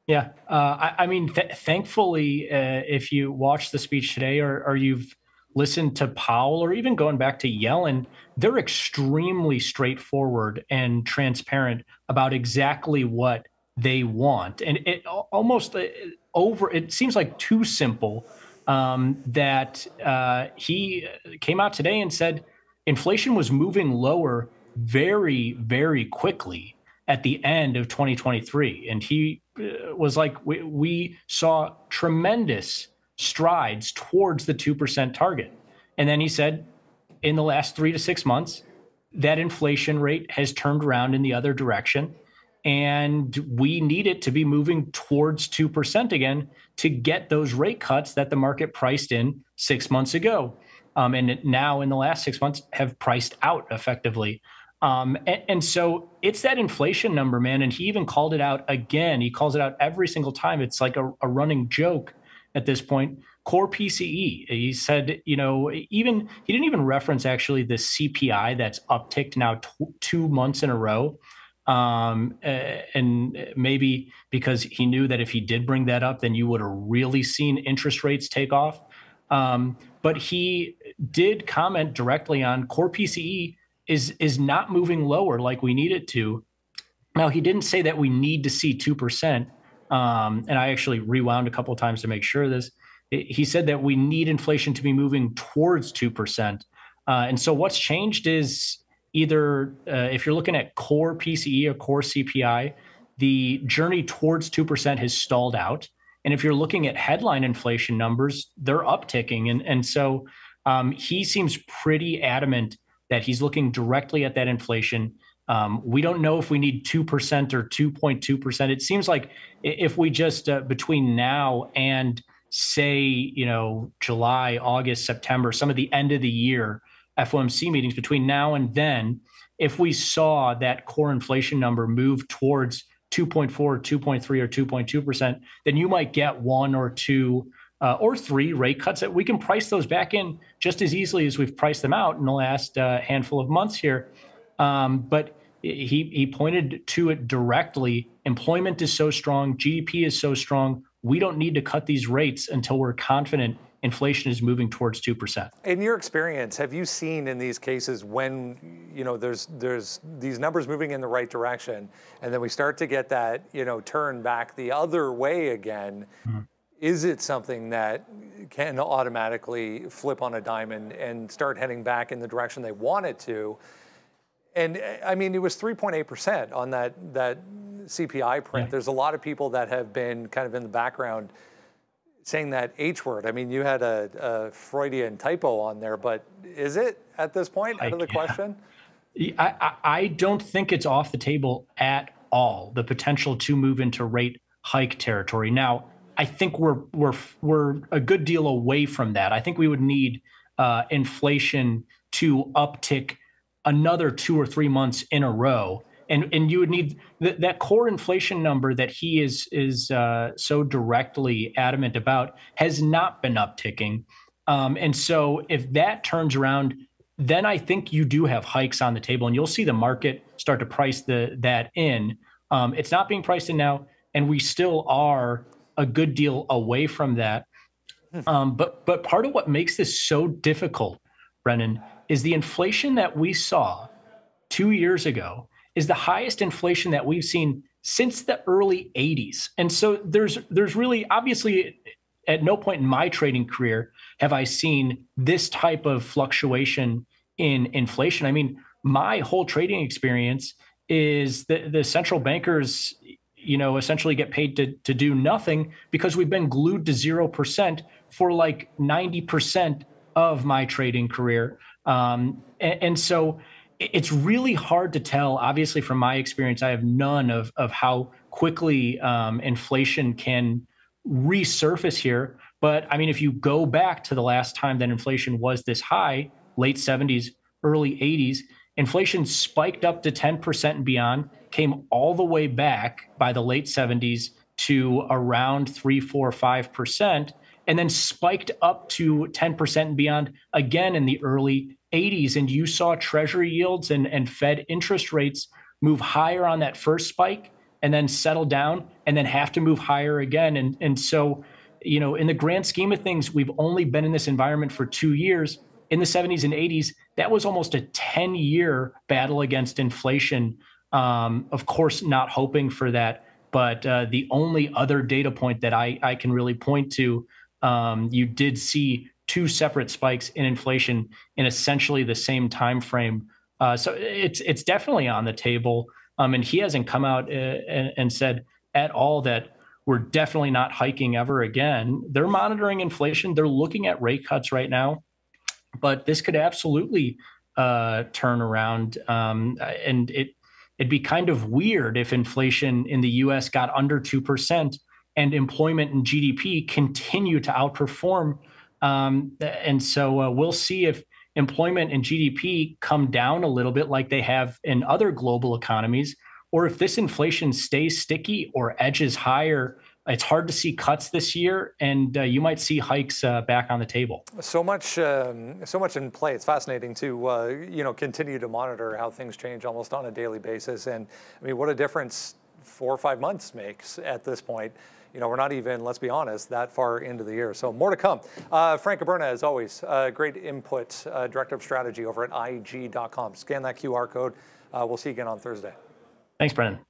Yeah, uh, I, I mean, th- thankfully, uh, if you watched the speech today, or, or you've listened to Powell, or even going back to Yellen, they're extremely straightforward and transparent about exactly what they want. And it almost... It, Over, it seems like too simple um, that uh, he came out today and said inflation was moving lower very, very quickly at the end of twenty twenty-three. And he uh, was like, we, we saw tremendous strides towards the two percent target. And then he said, in the last three to six months, that inflation rate has turned around in the other direction. And we need it to be moving towards two percent again to get those rate cuts that the market priced in six months ago. Um, and now in the last six months have priced out effectively. Um, and, and so it's that inflation number, man. And he even called it out again. He calls it out every single time. It's like a, a running joke at this point. Core P C E, he said, you know, even he didn't even reference actually the C P I that's upticked now t- two months in a row. Um, and maybe because he knew that if he did bring that up, then you would have really seen interest rates take off. Um, but he did comment directly on core P C E is, is not moving lower like we need it to. Now, he didn't say that we need to see two percent. Um, and I actually rewound a couple of times to make sure of this. He said that we need inflation to be moving towards two percent. Uh, and so what's changed is, either uh, if you're looking at core P C E or core C P I, the journey towards two percent has stalled out. And if you're looking at headline inflation numbers, they're upticking. And, and so um, he seems pretty adamant that he's looking directly at that inflation. Um, we don't know if we need two percent or two point two percent. It seems like if we just uh, between now and, say, you know, July, August, September, some of the end of the year F O M C meetings, between now and then, if we saw that core inflation number move towards two point four, two point three, or two point two percent, then you might get one or two uh, or three rate cuts that we can price those back in just as easily as we've priced them out in the last uh, handful of months here. Um, but he he pointed to it directly. Employment is so strong, G D P is so strong, we don't need to cut these rates until we're confident inflation is moving towards two percent. In your experience, have you seen in these cases when, you know, there's there's these numbers moving in the right direction, and then we start to get that, you know, turn back the other way again, mm-hmm. is it something that can automatically flip on a dime and, and start heading back in the direction they want it to? And I mean, it was three point eight percent on that, that C P I print. Right. There's a lot of people that have been kind of in the background saying that H word. I mean, you had a, a Freudian typo on there, but is it at this point out of the question? I, I, I don't think it's off the table at all, the potential to move into rate hike territory. Now, I think we're we're we're a good deal away from that. I think we would need uh, inflation to uptick another two or three months in a row. And and you would need th- that core inflation number that he is is uh, so directly adamant about has not been upticking. Um, and so if that turns around, then I think you do have hikes on the table, and you'll see the market start to price the that in. Um, it's not being priced in now, and we still are a good deal away from that. Um, but but part of what makes this so difficult, Brennan, is the inflation that we saw two years ago is the highest inflation that we've seen since the early eighties. And so there's there's really, obviously, at no point in my trading career have I seen this type of fluctuation in inflation. I mean, my whole trading experience is that the central bankers, you know, essentially get paid to, to do nothing because we've been glued to zero percent for like ninety percent of my trading career. Um, and, and so it's really hard to tell. Obviously, from my experience, I have none of, of how quickly um, inflation can resurface here. But I mean, if you go back to the last time that inflation was this high, late seventies, early eighties, inflation spiked up to ten percent and beyond, came all the way back by the late seventies to around three, four, five percent, and then spiked up to ten percent and beyond again in the early eighties. And you saw treasury yields and, and Fed interest rates move higher on that first spike and then settle down and then have to move higher again. And, and so, you know, in the grand scheme of things, we've only been in this environment for two years. In the seventies and eighties, that was almost a ten-year battle against inflation. Um, of course, not hoping for that. But uh, the only other data point that I, I can really point to, um, you did see two separate spikes in inflation in essentially the same time frame. Uh, so it's it's definitely on the table. Um, and he hasn't come out uh, and, and said at all that we're definitely not hiking ever again. They're monitoring inflation. They're looking at rate cuts right now. But this could absolutely uh, turn around, um, and it it'd be kind of weird if inflation in the U S got under two percent and employment and G D P continue to outperform. Um, and so uh, we'll see if employment and G D P come down a little bit, like they have in other global economies, or if this inflation stays sticky or edges higher. It's hard to see cuts this year, and uh, you might see hikes uh, back on the table. So much, um, so much in play. It's fascinating to uh, you know continue to monitor how things change almost on a daily basis. And I mean, what a difference four or five months makes at this point. You know, we're not even, let's be honest, that far into the year. So more to come. Uh, Frank Cabrera, as always, uh, great input, uh, director of strategy over at I G dot com. Scan that Q R code. Uh, we'll see you again on Thursday. Thanks, Brendan.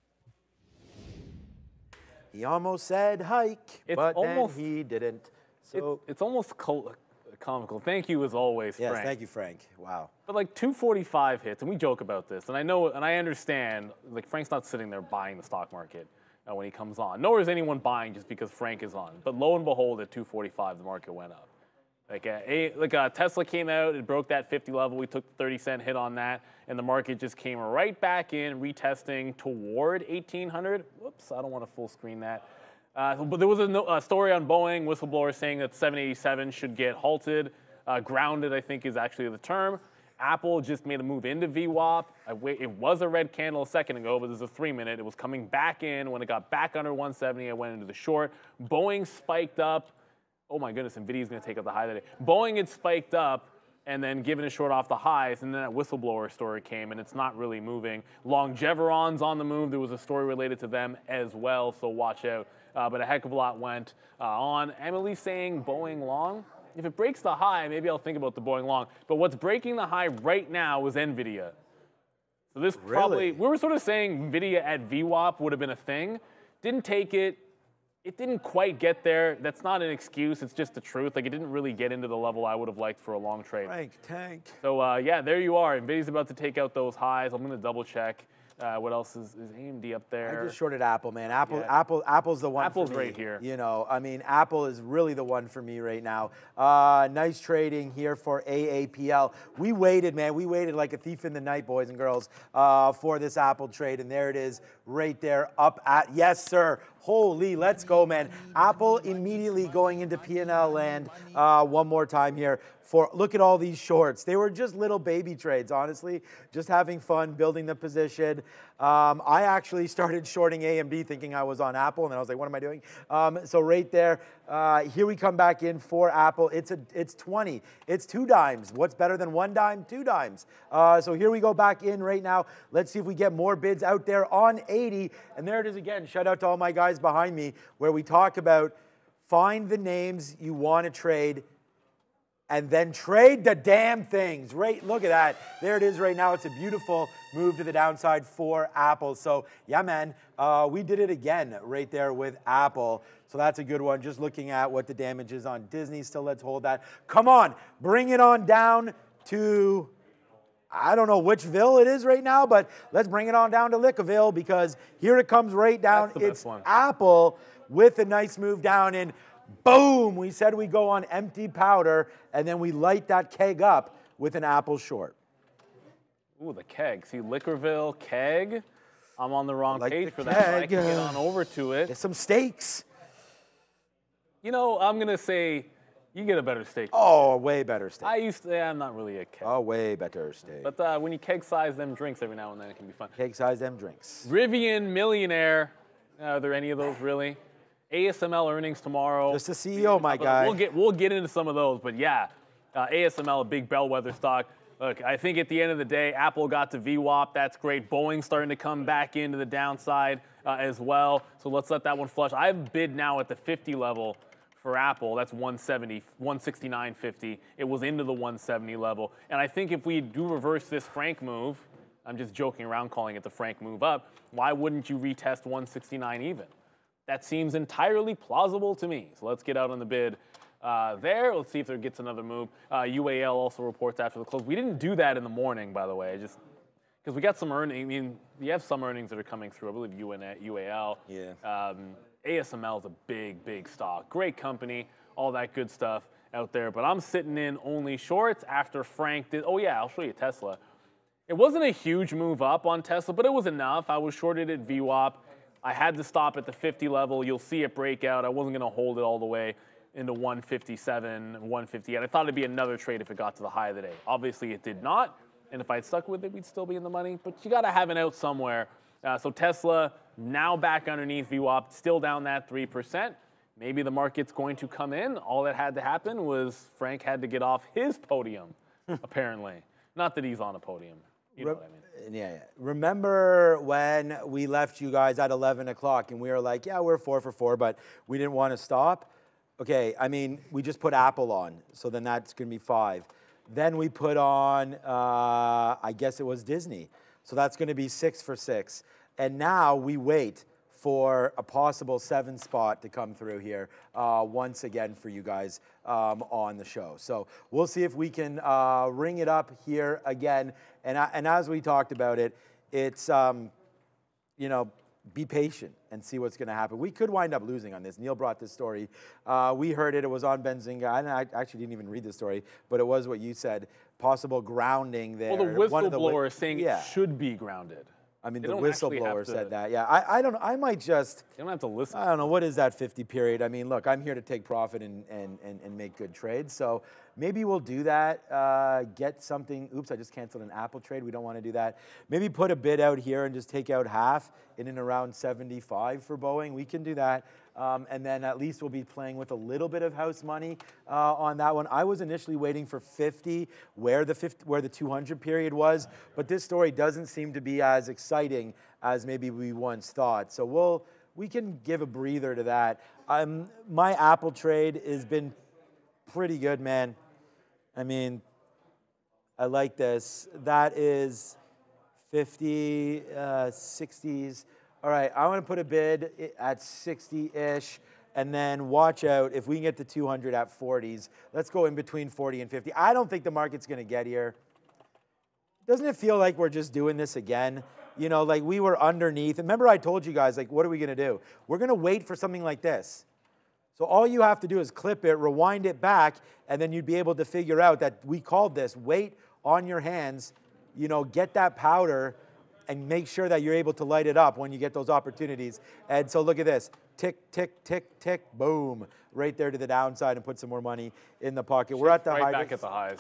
He almost said hike, it's but almost, then he didn't. So It's, it's almost col comical. Thank you as always, yes, Frank. Yes, thank you, Frank. Wow. But like two forty-five hits, and we joke about this, and I know and I understand, like Frank's not sitting there buying the stock market uh, when he comes on, nor is anyone buying just because Frank is on. But lo and behold, at two forty-five, the market went up. Like, uh, a, like uh, Tesla came out, it broke that fifty level, we took the thirty cent hit on that, and the market just came right back in, retesting toward eighteen hundred. Whoops, I don't want to full screen that. Uh, but there was a, no, a story on Boeing, whistleblower saying that seven eighty-seven should get halted. Uh, grounded, I think, is actually the term. Apple just made a move into V WAP. I wait, it was a red candle a second ago, but there's a three minute. It was coming back in. When it got back under one seventy, I went into the short. Boeing spiked up. Oh my goodness, NVIDIA's gonna take up the high today. Boeing had spiked up and then given a short off the highs, and then that whistleblower story came and it's not really moving. Longeveron's on the move. There was a story related to them as well, so watch out. Uh, but a heck of a lot went uh, on. Emily saying Boeing long. If it breaks the high, maybe I'll think about the Boeing long. But what's breaking the high right now was NVIDIA. So this really? Probably, we were sort of saying NVIDIA at V WAP would have been a thing. Didn't take it. It didn't quite get there. That's not an excuse. It's just the truth. Like, it didn't really get into the level I would have liked for a long trade. Frank, tank. So, uh, yeah, there you are. NVIDIA's about to take out those highs. I'm going to double-check. Uh, what else is, is A M D up there? I just shorted Apple, man. Apple, yeah. Apple, Apple's the one Apple's for me. Right here. You know, I mean, Apple is really the one for me right now. Uh, nice trading here for A A P L. We waited, man. We waited like a thief in the night, boys and girls, uh, for this Apple trade. And there it is right there up at, yes, sir. Holy, let's go, man. Apple immediately going into P and L land uh, one more time here. For look at all these shorts. They were just little baby trades, honestly. Just having fun, building the position. Um, I actually started shorting A M D thinking I was on Apple, and then I was like, what am I doing? Um, so right there, uh, here we come back in for Apple. It's, a, it's twenty. It's two dimes. What's better than one dime? Two dimes. Uh, so here we go back in right now. Let's see if we get more bids out there on eighty. And there it is again. Shout out to all my guys behind me, where we talk about find the names you want to trade and then trade the damn things. Right, look at that. There it is right now. It's a beautiful move to the downside for Apple. So yeah, man, uh, we did it again right there with Apple. So that's a good one. Just looking at what the damage is on Disney. Still, let's hold that. Come on, bring it on down to I don't know whichville it is right now, but let's bring it on down to Lickaville, because here it comes right down. It's Apple with a nice move down, and boom, we said we go on empty powder, and then we light that keg up with an Apple short. Ooh, the keg. See, Lickaville, keg. I'm on the wrong like page the for keg. that. I can get on over to it. Get some steaks. You know, I'm going to say... You get a better steak. Oh, way better steak. I used to, yeah, I'm not really a keg. Oh, way better steak. But uh, when you keg size them drinks every now and then, it can be fun. Keg size them drinks. Rivian Millionaire. Are there any of those really? A S M L earnings tomorrow. Just the C E O, my guy. We'll get, we'll get into some of those, but yeah. Uh, A S M L, a big bellwether stock. Look, I think at the end of the day, Apple got to V WAP. That's great. Boeing's starting to come back into the downside uh, as well. So let's let that one flush. I've bid now at the fifty level. For Apple, that's one seventy, one sixty-nine fifty. It was into the one seventy level. And I think if we do reverse this Frank move, I'm just joking around calling it the Frank move up, why wouldn't you retest one sixty-nine even? That seems entirely plausible to me. So let's get out on the bid uh, there. Let's see if there gets another move. Uh, U A L also reports after the close. We didn't do that in the morning, by the way, just because we got some earnings. I mean, you have some earnings that are coming through. I believe U N H, U A L. Yeah. Um, A S M L is a big, big stock. Great company, all that good stuff out there. But I'm sitting in only shorts after Frank did. Oh, yeah, I'll show you Tesla. It wasn't a huge move up on Tesla, but it was enough. I was shorted at V WAP. I had to stop at the fifty level. You'll see it break out. I wasn't going to hold it all the way into one fifty-seven, one fifty-eight. I thought it'd be another trade if it got to the high of the day. Obviously, it did not. And if I'd stuck with it, we'd still be in the money. But you got to have an out somewhere. Uh, so Tesla now back underneath V WAP, still down that three percent. Maybe the market's going to come in. All that had to happen was Frank had to get off his podium, apparently. Not that he's on a podium. You know Re what I mean. Yeah, yeah. Remember when we left you guys at eleven o'clock and we were like, yeah, we're four for four, but we didn't want to stop? Okay, I mean, we just put Apple on, so then that's going to be five. Then we put on, uh, I guess it was Disney. So that's going to be six for six. And now we wait for a possible seven spot to come through here uh, once again for you guys um, on the show. So we'll see if we can uh, ring it up here again. And, I, and as we talked about it, it's, um, you know, be patient and see what's going to happen. We could wind up losing on this. Neil brought this story. Uh, we heard it. It was on Benzinga. And I actually didn't even read the story, but it was what you said, possible grounding there. Well, the whistleblower is saying yeah. it should be grounded. I mean, the whistleblower said that. Yeah, I, I don't. I might just. You don't have to listen. I don't know what is that fifty period. I mean, look, I'm here to take profit and and and, and make good trades. So maybe we'll do that. Uh, get something. Oops, I just canceled an Apple trade. We don't want to do that. Maybe put a bid out here and just take out half in and around seventy-five for Boeing. We can do that. Um, and then at least we'll be playing with a little bit of house money uh, on that one. I was initially waiting for fifty, where the fifty, where the two hundred period was, but this story doesn't seem to be as exciting as maybe we once thought. So we'll we can give a breather to that. Um, my Apple trade has been pretty good, man. I mean, I like this. That is fifty, uh, sixties. All right, I want to put a bid at sixty-ish, and then watch out if we can get the two hundred at forties. Let's go in between forty and fifty. I don't think the market's going to get here. Doesn't it feel like we're just doing this again? You know, like we were underneath. Remember I told you guys, like, what are we going to do? We're going to wait for something like this. So all you have to do is clip it, rewind it back, and then you'd be able to figure out that we called this. Wait on your hands, you know, get that powder, and make sure that you're able to light it up when you get those opportunities. And so look at this, tick, tick, tick, tick, boom, right there to the downside and put some more money in the pocket. Chips We're at the right highs. Back at the highs.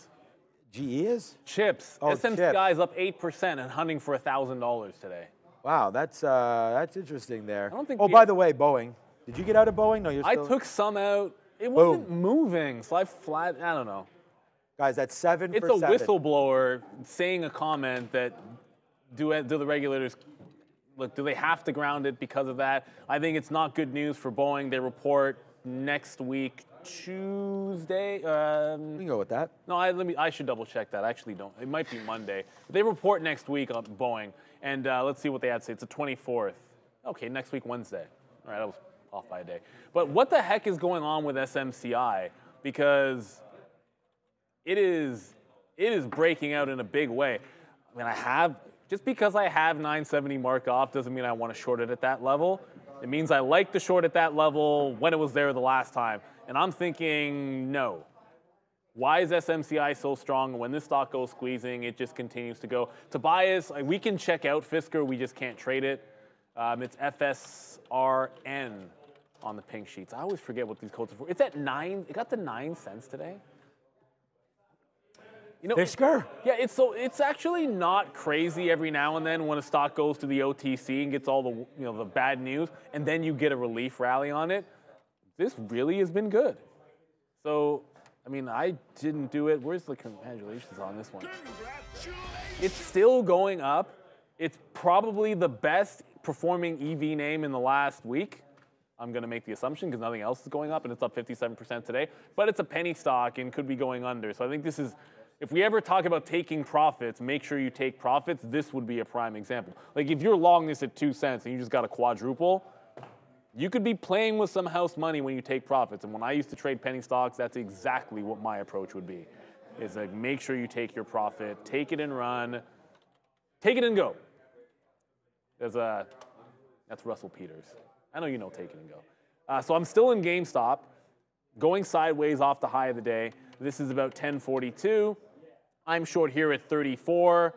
G E is? Chips. Oh, S M C I is up eight percent and hunting for one thousand dollars today. Wow, that's, uh, that's interesting there. I don't think oh, by the way, Boeing. Did you get out of Boeing? No, you're still... I took some out. It wasn't boom. moving, so I flat, I don't know. Guys, that's seven percent. It's a seven. whistleblower saying a comment that Do, do the regulators, look, do they have to ground it because of that? I think it's not good news for Boeing. They report next week, Tuesday. Um, we can go with that. No, I, let me, I should double check that. I actually don't. It might be Monday. They report next week on Boeing, and uh, let's see what they had to say. It's the twenty-fourth. Okay, next week, Wednesday. All right, I was off by a day. But what the heck is going on with S M C I? Because it is, it is breaking out in a big way. I mean, I have, just because I have nine seventy mark off doesn't mean I want to short it at that level. It means I like to short at that level when it was there the last time. And I'm thinking, no. Why is S M C I so strong? When this stock goes squeezing, it just continues to go. Tobias, we can check out Fisker, we just can't trade it. Um, it's F S R N on the pink sheets. I always forget what these codes are for. It's at nine, it got to nine cents today. You know, Fisker? It, yeah, it's so it's actually not crazy every now and then when a stock goes to the O T C and gets all the you know the bad news, and then you get a relief rally on it. This really has been good. So I mean, I didn't do it. Where's the congratulations on this one? Congratulations. It's still going up. It's probably the best performing E V name in the last week. I'm going to make the assumption because nothing else is going up, and it's up fifty-seven percent today. But it's a penny stock and could be going under. So I think this is, if we ever talk about taking profits, make sure you take profits. This would be a prime example. Like if you're long this at two cents and you just got a quadruple, you could be playing with some house money when you take profits. And when I used to trade penny stocks, that's exactly what my approach would be. Is like make sure you take your profit, take it and run, take it and go. There's a, that's Russell Peters. I know you know take it and go. Uh, so I'm still in GameStop, going sideways off the high of the day. This is about ten forty-two. I'm short here at thirty-four.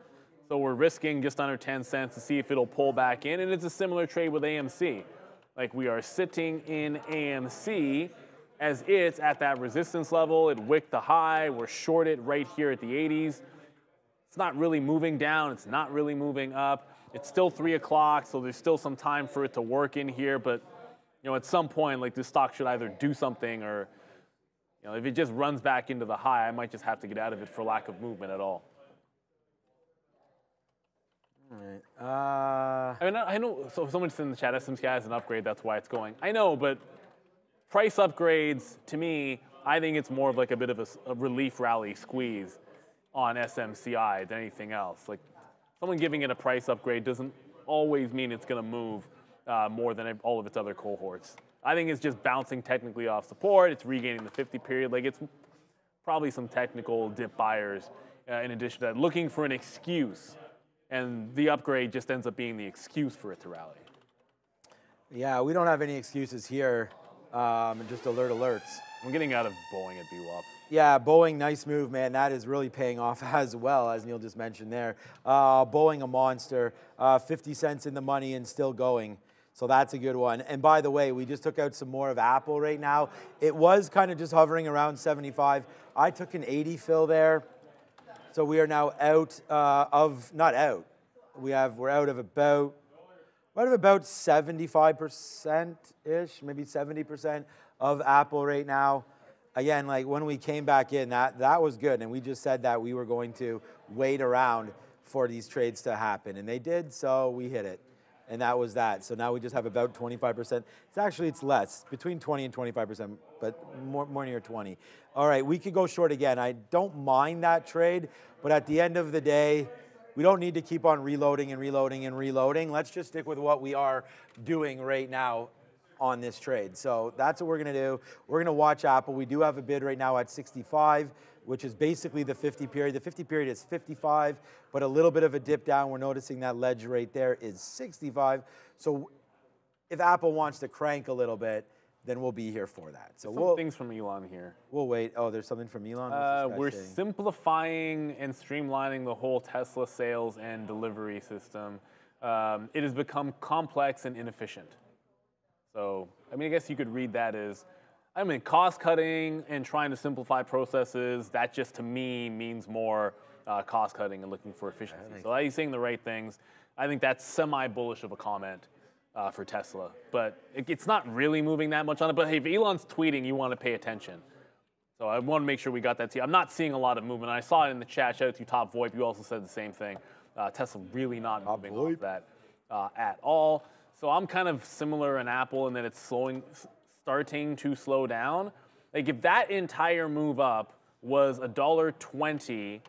So we're risking just under ten cents to see if it'll pull back in. And it's a similar trade with A M C. Like we are sitting in A M C as it's at that resistance level. It wicked the high. We're shorted right here at the eighties. It's not really moving down. It's not really moving up. It's still three o'clock, so there's still some time for it to work in here. But you know, at some point, like this stock should either do something or you know, if it just runs back into the high, I might just have to get out of it for lack of movement at all. All right. Uh, I mean, I know so someone said in the chat, S M C I has an upgrade, that's why it's going. I know, but price upgrades, to me, I think it's more of like a bit of a, a relief rally squeeze on S M C I than anything else. Like, someone giving it a price upgrade doesn't always mean it's going to move uh, more than all of its other cohorts. I think it's just bouncing technically off support. It's regaining the fifty period. Like, it's probably some technical dip buyers uh, in addition to that, looking for an excuse. And the upgrade just ends up being the excuse for it to rally. Yeah, we don't have any excuses here. Um, just alert alerts. I'm getting out of Boeing at B W A P. Yeah, Boeing, nice move, man. That is really paying off as well, as Neil just mentioned there. Uh, Boeing, a monster. Uh, fifty cents in the money and still going. So that's a good one. And by the way, we just took out some more of Apple right now. It was kind of just hovering around seventy-five. I took an eighty fill there. So we are now out uh, of, not out, we have, we're out of about, we're out of about seventy-five percent-ish, maybe seventy percent of Apple right now. Again, like when we came back in, that, that was good. And we just said that we were going to wait around for these trades to happen. And they did, so we hit it. And that was that. So now we just have about twenty-five percent. It's actually, it's less, between twenty and twenty-five percent, but more, more near twenty. All right, we could go short again. I don't mind that trade, but at the end of the day, we don't need to keep on reloading and reloading and reloading. Let's just stick with what we are doing right now on this trade. So that's what we're gonna do. We're gonna watch Apple. We do have a bid right now at sixty-five, which is basically the fifty period. The fifty period is fifty-five, but a little bit of a dip down. We're noticing that ledge right there is sixty-five. So if Apple wants to crank a little bit, then we'll be here for that. So we'll, some things from Elon here. We'll wait. Oh, there's something from Elon? Uh, we're saying? simplifying and streamlining the whole Tesla sales and delivery system. Um, it has become complex and inefficient. So, I mean, I guess you could read that as, I mean, cost cutting and trying to simplify processes, that just to me means more uh, cost cutting and looking for efficiency. So he's saying the right things. I think that's semi-bullish of a comment uh, for Tesla. But it, it's not really moving that much on it. But hey, if Elon's tweeting, you want to pay attention. So I want to make sure we got that to you. I'm not seeing a lot of movement. I saw it in the chat. Shout out to you, Top VoIP. You also said the same thing. Uh, Tesla really not Top moving VoIP. off that uh, at all. So I'm kind of similar in Apple in that it's slowing, starting to slow down. Like if that entire move up was a dollar twenty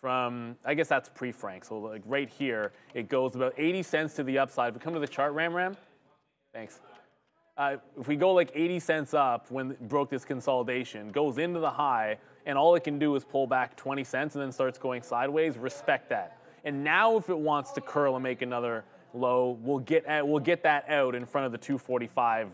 from, I guess that's pre-Frank, so like right here, it goes about eighty cents to the upside. If we come to the chart, Ram Ram, thanks. Uh, if we go like eighty cents up when it broke this consolidation, goes into the high, and all it can do is pull back twenty cents and then starts going sideways, respect that. and now if it wants to curl and make another low, we'll get at, we'll get that out in front of the two forty-five,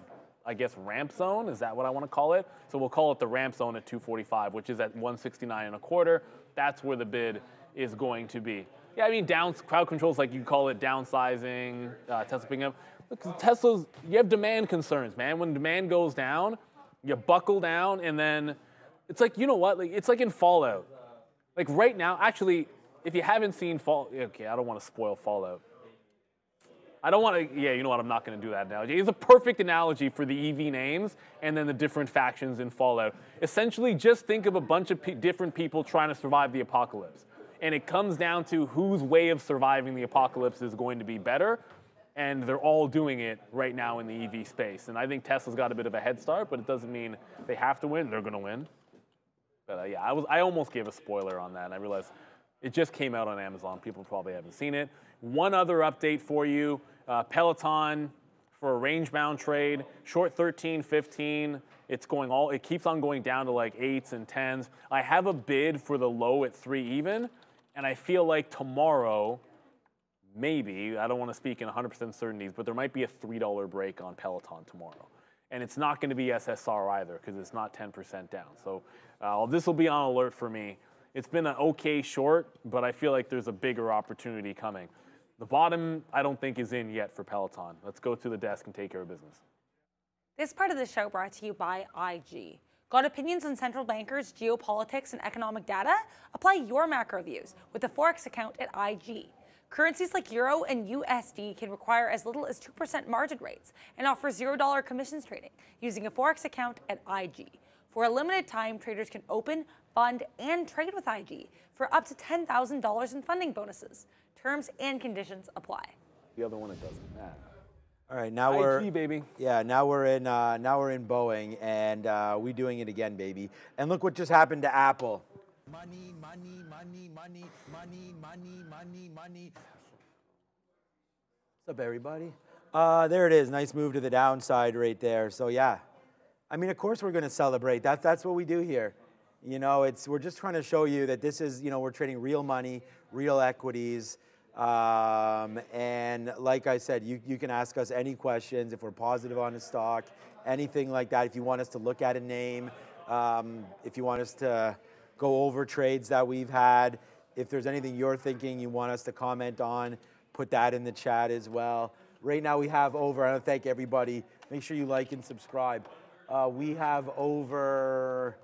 I guess, ramp zone. Is that what I want to call it? So we'll call it the ramp zone at two forty-five, which is at one sixty-nine and a quarter. That's where the bid is going to be. Yeah, I mean, down, crowd controls, like you call it, downsizing, uh, Tesla picking up. Look, Tesla's, you have demand concerns, man. When demand goes down, you buckle down, and then it's like, you know what? Like, it's like in Fallout. Like right now, actually, if you haven't seen Fallout, okay, I don't want to spoil Fallout. I don't want to, yeah, you know what, I'm not going to do that analogy. It's a perfect analogy for the E V names and then the different factions in Fallout. Essentially, just think of a bunch of pe different people trying to survive the apocalypse. And it comes down to whose way of surviving the apocalypse is going to be better. And they're all doing it right now in the E V space. And I think Tesla's got a bit of a head start, but it doesn't mean they have to win. They're going to win. But uh, yeah, I, was, I almost gave a spoiler on that, and I realized it just came out on Amazon. People probably haven't seen it. One other update for you. Uh, Peloton for a range-bound trade, short thirteen, fifteen. It's going all. It keeps on going down to like eights and tens. I have a bid for the low at three even, and I feel like tomorrow, maybe, I don't want to speak in one hundred percent certainties, but there might be a three dollar break on Peloton tomorrow, and it's not going to be S S R either because it's not ten percent down. So uh, this will be on alert for me. It's been an okay short, but I feel like there's a bigger opportunity coming. The bottom, I don't think, is in yet for Peloton. Let's go to the desk and take care of business. This part of the show brought to you by I G. Got opinions on central bankers, geopolitics, and economic data? Apply your macro views with a Forex account at I G. Currencies like Euro and U S D can require as little as two percent margin rates and offer zero dollar commissions trading using a Forex account at I G. For a limited time, traders can open, fund, and trade with I G for up to ten thousand dollars in funding bonuses. Terms and conditions apply. The other one, it doesn't matter. All right, now I G, we're baby. Yeah, now we're in. Uh, now we're in Boeing, and uh, we're doing it again, baby. And look what just happened to Apple. Money, money, money, money, money, money, money, money. What's up, everybody? Uh, there it is. Nice move to the downside right there. So yeah, I mean, of course we're going to celebrate. That's that's what we do here. You know, it's we're just trying to show you that this is. You know, we're trading real money, real equities. Um, and like I said, you, you can ask us any questions if we're positive on a stock, anything like that. If you want us to look at a name, um, if you want us to go over trades that we've had, if there's anything you're thinking you want us to comment on, put that in the chat as well. Right now we have over, I want to thank everybody, make sure you like and subscribe. Uh, we have over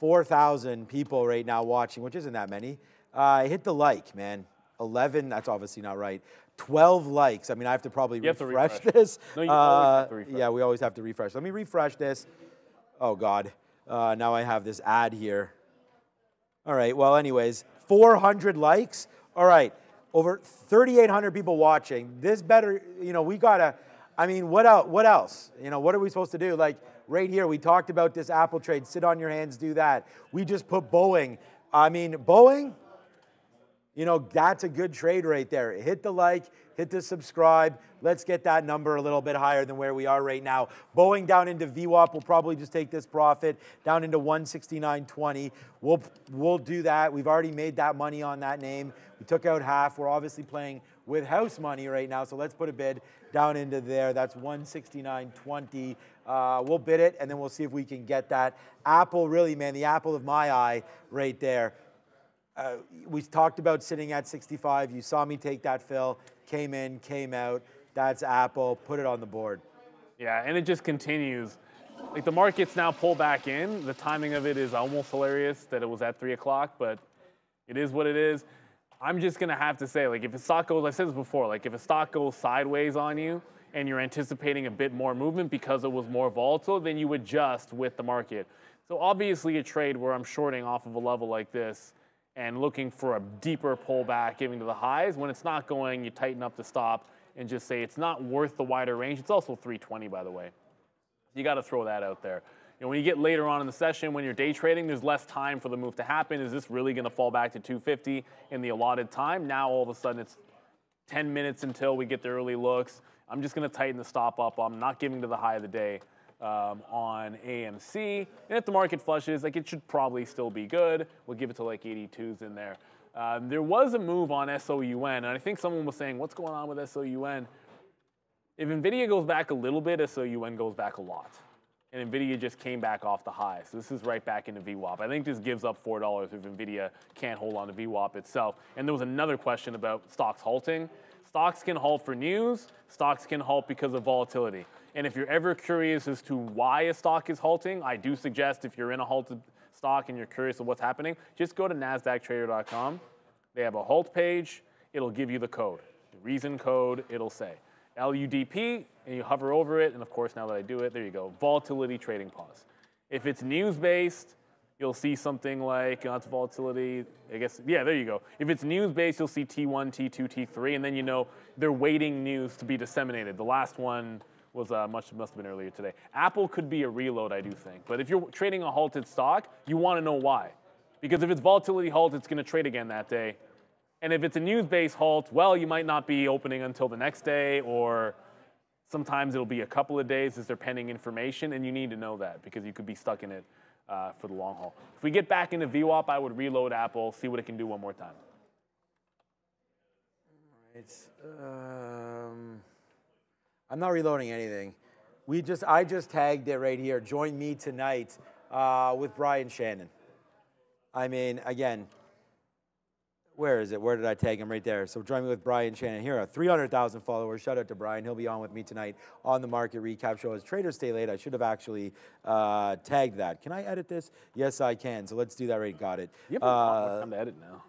four thousand people right now watching, which isn't that many. Uh, hit the like, man. eleven, that's obviously not right. twelve likes. I mean, I have to probably refresh, to refresh this. No, you uh, always have to refresh. Yeah, we always have to refresh. Let me refresh this. Oh, God. Uh, now I have this ad here. All right, well, anyways, four hundred likes. All right, over thirty-eight hundred people watching. This better, you know, we got to, I mean, what else? What else? You know, what are we supposed to do? Like, right here, we talked about this Apple trade. Sit on your hands, do that. We just put Boeing. I mean, Boeing... You know, that's a good trade right there. Hit the like, hit the subscribe. Let's get that number a little bit higher than where we are right now. Boeing down into V WAP, we'll probably just take this profit down into one sixty-nine twenty. We'll, we'll do that. We've already made that money on that name. We took out half. We're obviously playing with house money right now, so let's put a bid down into there. That's one sixty-nine twenty. Uh, we'll bid it, and then we'll see if we can get that. Apple, really, man, the apple of my eye right there. Uh, we talked about sitting at sixty-five. You saw me take that fill, came in, came out. That's Apple. Put it on the board. Yeah, and it just continues. Like the market's now pulled back in. The timing of it is almost hilarious that it was at three o'clock, but it is what it is. I'm just gonna have to say, like, if a stock goes, I said this before, like if a stock goes sideways on you and you're anticipating a bit more movement because it was more volatile, then you adjust with the market. So obviously a trade where I'm shorting off of a level like this and looking for a deeper pullback, giving to the highs. When it's not going, you tighten up the stop and just say it's not worth the wider range. It's also three twenty, by the way. You got to throw that out there. You know, when you get later on in the session, when you're day trading, there's less time for the move to happen. Is this really going to fall back to two fifty in the allotted time? Now all of a sudden it's ten minutes until we get the early looks. I'm just going to tighten the stop up. I'm not giving to the high of the day Um, on A M C, and if the market flushes, like it should probably still be good. We'll give it to like eighty-twos in there. Uh, there was a move on S O U N, and I think someone was saying, what's going on with S O U N? If NVIDIA goes back a little bit, S O U N goes back a lot. And NVIDIA just came back off the high. So this is right back into V WAP. I think this gives up four dollars if NVIDIA can't hold on to V WAP itself. And there was another question about stocks halting. Stocks can halt for news. Stocks can halt because of volatility. And if you're ever curious as to why a stock is halting, I do suggest if you're in a halted stock and you're curious of what's happening, just go to nasdaq trader dot com. They have a halt page. It'll give you the code. The reason code, it'll say. L U D P, and you hover over it, and of course, now that I do it, there you go, volatility trading pause. If it's news-based, you'll see something like, oh, it's volatility, I guess, yeah, there you go. If it's news-based, you'll see T one, T two, T three, and then you know they're waiting news to be disseminated. The last one was uh, much, must have been earlier today. Apple could be a reload, I do think, but if you're trading a halted stock, you want to know why. Because if it's volatility halt, it's going to trade again that day. And if it's a news-based halt, well, you might not be opening until the next day, or sometimes it'll be a couple of days as they're pending information, and you need to know that because you could be stuck in it uh, for the long haul. If we get back into V WAP, I would reload Apple, see what it can do one more time. All right. Um, I'm not reloading anything. We just, I just tagged it right here. Join me tonight uh, with Brian Shannon. I mean, again. Where is it? Where did I tag him? Right there. So join me with Brian Shannon here. three hundred thousand followers. Shout out to Brian. He'll be on with me tonight on the Market Recap Show. As traders stay late, I should have actually uh, tagged that. Can I edit this? Yes, I can. So let's do that right. Got it. You have uh, time to edit now.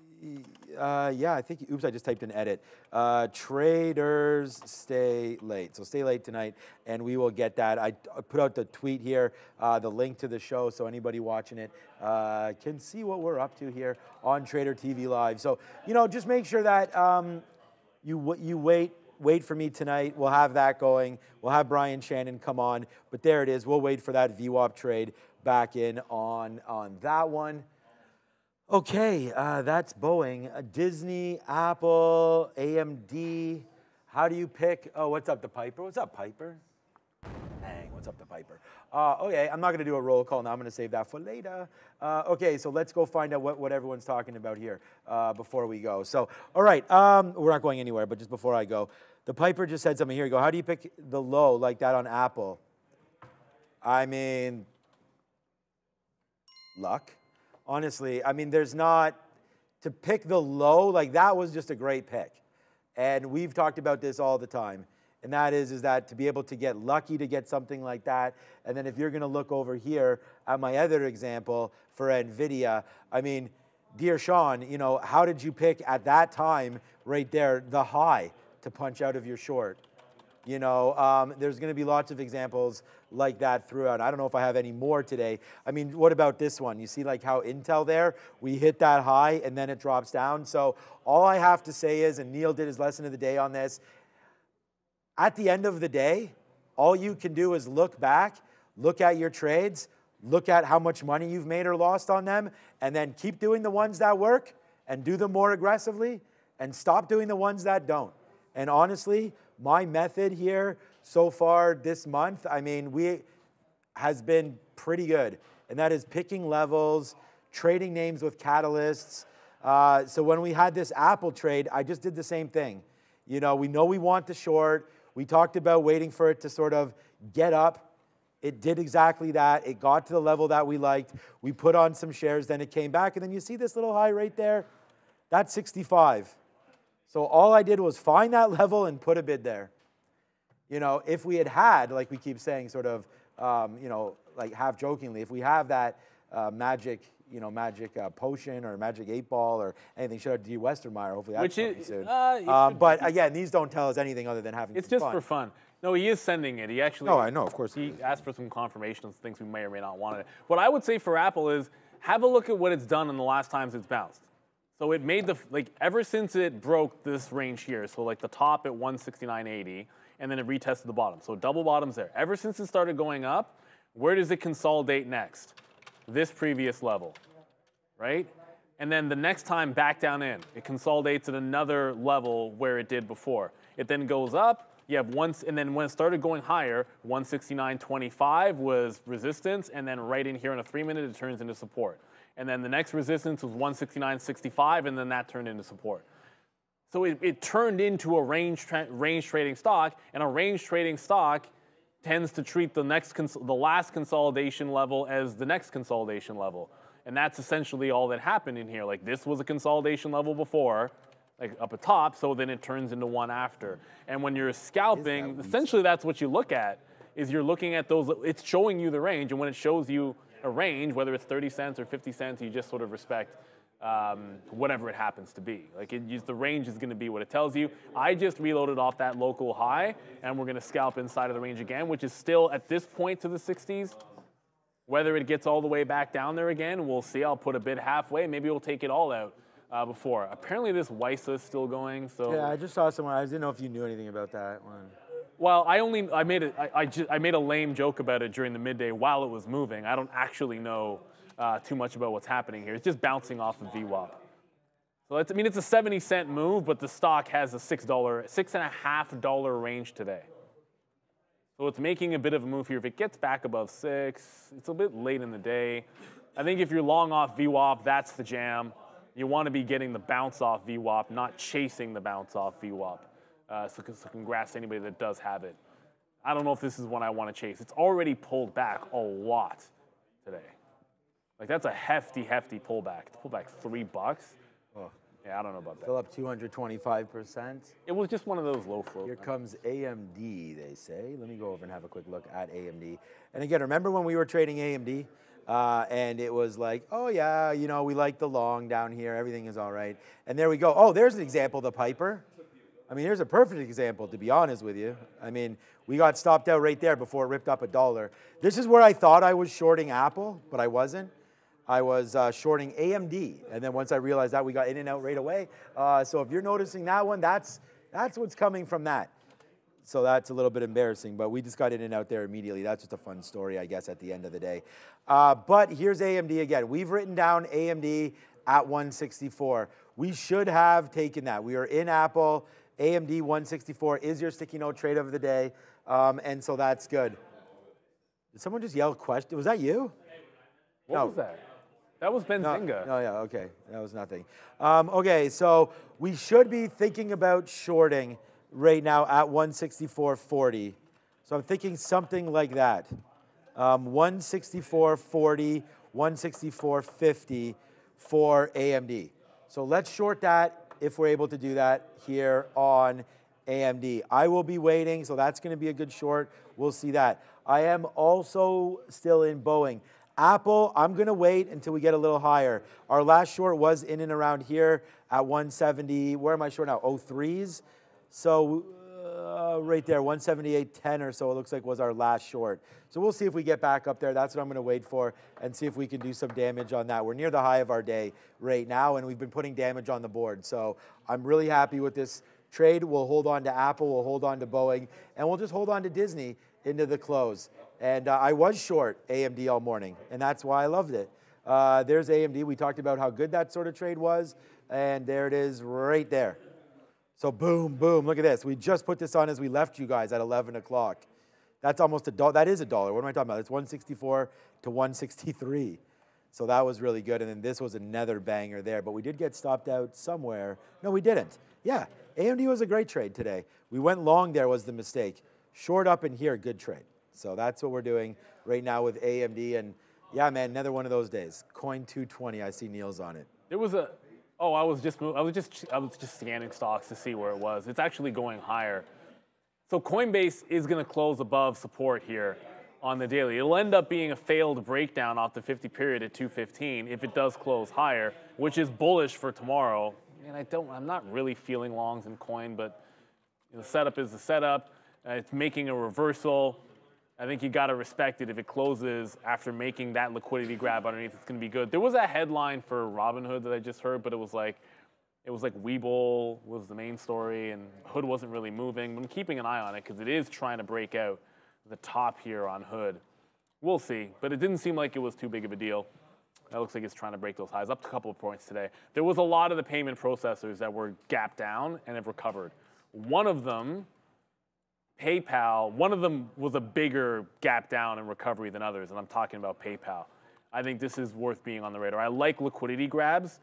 Uh, yeah, I think, oops, I just typed in edit. Uh, traders stay late. So stay late tonight, and we will get that. I put out the tweet here, uh, the link to the show, so anybody watching it uh, can see what we're up to here on Trader T V Live. So, you know, just make sure that um, you, you wait. Wait for me tonight. We'll have that going. We'll have Brian Shannon come on. But there it is. We'll wait for that V WAP trade back in on, on that one. Okay, uh, that's Boeing, uh, Disney, Apple, A M D. How do you pick? Oh, what's up, the Piper? What's up, Piper? Dang, what's up, the Piper? Uh, okay, I'm not going to do a roll call now. I'm going to save that for later. Uh, okay, so let's go find out what, what everyone's talking about here uh, before we go. So, all right, um, we're not going anywhere, but just before I go, the Piper just said something. Here you go. How do you pick the low like that on Apple? I mean, luck. Honestly, I mean, there's not, to pick the low, like that was just a great pick. And we've talked about this all the time. And that is, is that to be able to get lucky to get something like that. And then if you're going to look over here at my other example for NVIDIA, I mean, dear Sean, you know, how did you pick at that time right there the high to punch out of your short? You know, um, there's going to be lots of examples like that throughout. I don't know if I have any more today. I mean, what about this one? You see like how Intel there, we hit that high and then it drops down. So all I have to say is, and Neil did his lesson of the day on this, at the end of the day, all you can do is look back, look at your trades, look at how much money you've made or lost on them, and then keep doing the ones that work and do them more aggressively and stop doing the ones that don't. And honestly, my method here so far this month, I mean, we has been pretty good. And that is picking levels, trading names with catalysts. Uh, so when we had this Apple trade, I just did the same thing. You know, we know we want the short. We talked about waiting for it to sort of get up. It did exactly that. It got to the level that we liked. We put on some shares, then it came back. And then you see this little high right there? That's sixty-five. So all I did was find that level and put a bid there. You know, if we had had, like we keep saying, sort of, um, you know, like half jokingly, if we have that uh, magic, you know, magic uh, potion or magic eight ball or anything, shout out to D. Westermeyer, hopefully that's coming soon. Uh, um, but again, these don't tell us anything other than having it's some fun. It's just for fun. No, he is sending it. He actually. Oh, I know, of course. He, he asked for some confirmation of things we may or may not want it. What I would say for Apple is have a look at what it's done in the last times it's bounced. So it made the, like ever since it broke this range here, so like the top at one sixty-nine eighty, and then it retested the bottom. So double bottoms there. Ever since it started going up, where does it consolidate next? This previous level, right? And then the next time back down in, it consolidates at another level where it did before. It then goes up, You have one, and then when it started going higher, one sixty-nine twenty-five was resistance, and then right in here in a three minute, it turns into support. And then the next resistance was one sixty-nine sixty-five, and then that turned into support. So it, it turned into a range, tra range trading stock, and a range trading stock tends to treat the, next cons the last consolidation level as the next consolidation level. And that's essentially all that happened in here. Like, this was a consolidation level before, like up at top, so then it turns into one after. And when you're scalping, that essentially that's what you look at, is you're looking at those, it's showing you the range, and when it shows you a range, whether it's thirty cents or fifty cents, you just sort of respect um, whatever it happens to be. Like, it, you, the range is gonna be what it tells you. I just reloaded off that local high, and we're gonna scalp inside of the range again, which is still at this point to the sixties. Whether it gets all the way back down there again, we'll see. I'll put a bid halfway, maybe we'll take it all out. Uh, before. Apparently this WISA is still going, so. Yeah, I just saw someone, I didn't know if you knew anything about that one. Well, I only, I made a, I, I, just, I made a lame joke about it during the midday while it was moving. I don't actually know uh, too much about what's happening here. It's just bouncing off of V WAP. So that's, I mean, it's a seventy cent move, but the stock has a six dollar, six and a half dollar range today. So it's making a bit of a move here. If it gets back above six, it's a bit late in the day. I think if you're long off V WAP, that's the jam. You want to be getting the bounce off V WAP, not chasing the bounce off V WAP. Uh, so, so congrats to anybody that does have it. I don't know if this is one I want to chase. It's already pulled back a lot today. Like, that's a hefty, hefty pullback. It's pulled back three bucks. Oh. Yeah, I don't know about that. Still up two hundred twenty-five percent. It was just one of those low flows. Here comes A M D, they say. Let me go over and have a quick look at A M D. And again, remember when we were trading A M D? Uh, and it was like, oh yeah, you know, we like the long down here, everything is all right. And there we go. Oh, there's an example of the Piper. I mean, here's a perfect example, to be honest with you. I mean, we got stopped out right there before it ripped up a dollar. This is where I thought I was shorting Apple, but I wasn't. I was uh, shorting A M D. And then once I realized that, we got in and out right away. Uh, so if you're noticing that one, that's, that's what's coming from that. So that's a little bit embarrassing, but we just got in and out there immediately. That's just a fun story, I guess, at the end of the day. Uh, but here's A M D again. We've written down A M D at one sixty-four. We should have taken that. We are in Apple. A M D one sixty-four is your sticky note trade of the day, um, and so that's good. Did someone just yell question? Was that you? What no. was that? That was Benzinga. No, no, yeah, okay. That was nothing. Um, okay, so we should be thinking about shorting right now at one sixty-four forty. So I'm thinking something like that. Um, one sixty-four forty, one sixty-four fifty for A M D. So let's short that if we're able to do that here on A M D. I will be waiting, so that's gonna be a good short. We'll see that. I am also still in Boeing. Apple, I'm gonna wait until we get a little higher. Our last short was in and around here at one seventy, where am I short now, oh threes? So uh, right there, one seventy-eight ten or so, it looks like was our last short. So we'll see if we get back up there. That's what I'm gonna wait for and see if we can do some damage on that. We're near the high of our day right now, and we've been putting damage on the board. So I'm really happy with this trade. We'll hold on to Apple, we'll hold on to Boeing, and we'll just hold on to Disney into the close. And uh, I was short A M D all morning, and that's why I loved it. Uh, there's A M D. We talked about how good that sort of trade was, and there it is right there. So boom, boom, look at this. We just put this on as we left you guys at eleven o'clock. That's almost a dollar, that is a dollar. What am I talking about? It's one sixty-four to one sixty-three. So that was really good. And then this was another banger there, but we did get stopped out somewhere. No, we didn't. Yeah, A M D was a great trade today. We went long there was the mistake. Short up in here, good trade. So that's what we're doing right now with A M D. And yeah, man, another one of those days. Coin two twenty, I see Neil's on it. It was a... Oh, I was just I was just I was just scanning stocks to see where it was. It's actually going higher. So Coinbase is going to close above support here on the daily. It'll end up being a failed breakdown off the fifty period at two fifteen if it does close higher, which is bullish for tomorrow. And I don't I'm not really feeling longs in Coin, but the setup is the setup. Uh, it's making a reversal. I think you got to respect it. If it closes after making that liquidity grab underneath, it's going to be good. There was a headline for Robinhood that I just heard, but it was like, it was like Webull was the main story, and Hood wasn't really moving. I'm keeping an eye on it because it is trying to break out the top here on Hood. We'll see, but it didn't seem like it was too big of a deal. That looks like it's trying to break those highs, up a couple of points today. There was a lot of the payment processors that were gapped down and have recovered. One of them PayPal, one of them was a bigger gap down in recovery than others, and I'm talking about PayPal. I think this is worth being on the radar. I like liquidity grabs,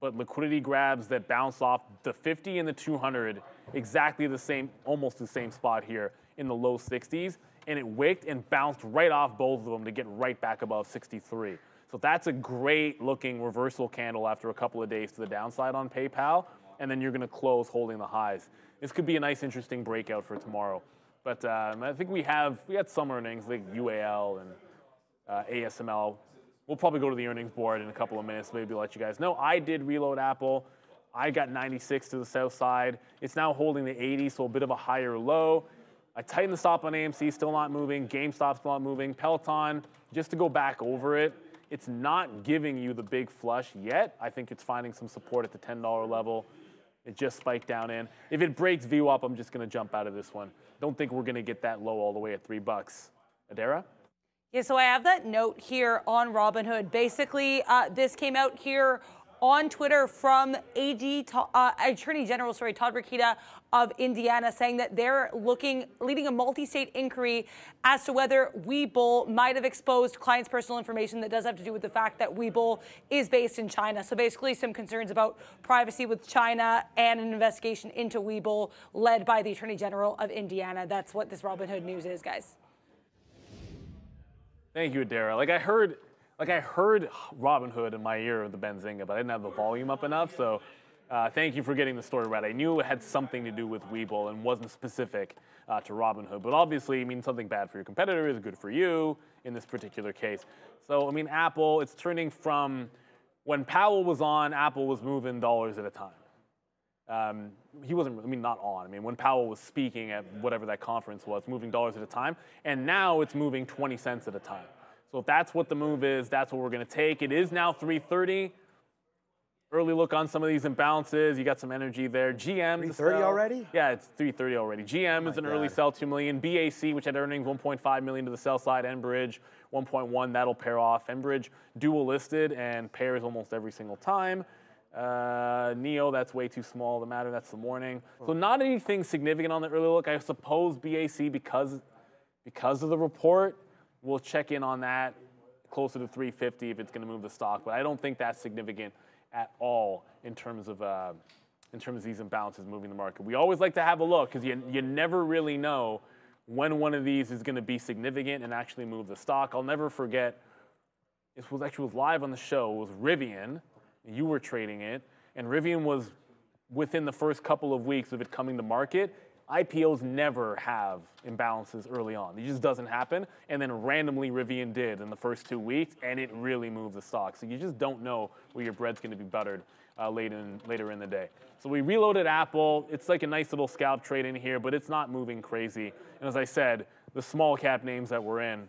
but liquidity grabs that bounce off the fifty and the two hundred, exactly the same, almost the same spot here in the low sixties, and it wicked and bounced right off both of them to get right back above sixty-three. So that's a great looking reversal candle after a couple of days to the downside on PayPal, and then you're gonna close holding the highs. This could be a nice, interesting breakout for tomorrow. But um, I think we have, we had some earnings, like U A L and uh, A S M L. We'll probably go to the earnings board in a couple of minutes, maybe let you guys know. I did reload Apple. I got ninety-six to the south side. It's now holding the eighty, so a bit of a higher low. I tightened the stop on A M C, still not moving. GameStop's not moving. Peloton, just to go back over it, it's not giving you the big flush yet. I think it's finding some support at the ten dollar level. It just spiked down in. If it breaks V WAP, I'm just going to jump out of this one. Don't think we're going to get that low all the way at three bucks. Adara? Yeah, so I have that note here on Robinhood. Basically, uh, this came out here on Twitter from A G, uh, Attorney General, sorry, Todd Rakita of Indiana, saying that they're looking, leading a multi-state inquiry as to whether Webull might have exposed clients' personal information that does have to do with the fact that Webull is based in China. So basically, some concerns about privacy with China and an investigation into Webull led by the Attorney General of Indiana. That's what this Robinhood news is, guys. Thank you, Adara. Like I heard, like I heard Robinhood in my ear of the Benzinga, but I didn't have the volume up enough. So, uh, thank you for getting the story right. I knew it had something to do with Webull and wasn't specific uh, to Robinhood, but obviously, I mean, something bad for your competitor is good for you in this particular case. So, I mean, Apple, it's turning from when Powell was on, Apple was moving dollars at a time. Um, he wasn't, I mean, not on. I mean, when Powell was speaking at whatever that conference was, moving dollars at a time, and now it's moving twenty cents at a time. So if that's what the move is, that's what we're going to take. It is now three thirty. Early look on some of these imbalances. You got some energy there. G M is three thirty already? Yeah, it's three thirty already. G M is an early sell, two million. B A C, which had earnings one point five million to the sell side. Enbridge one point one. That'll pair off. Enbridge dual listed and pairs almost every single time. Uh, Neo, that's way too small to matter. That's the morning. So not anything significant on the early look. I suppose B A C, because because of the report, we'll check in on that closer to three fifty if it's going to move the stock. But I don't think that's significant at all in terms of uh, in terms of these imbalances moving the market. We always like to have a look because you you never really know when one of these is going to be significant and actually move the stock. I'll never forget. This was actually was live on the show. It was Rivian. You were trading it, and Rivian was within the first couple of weeks of it coming to market. I P Os never have imbalances early on. It just doesn't happen. And then randomly Rivian did in the first two weeks, and it really moved the stock. So you just don't know where your bread's going to be buttered uh, late in, later in the day. So we reloaded Apple. It's like a nice little scalp trade in here, but it's not moving crazy. And as I said, the small cap names that we're in,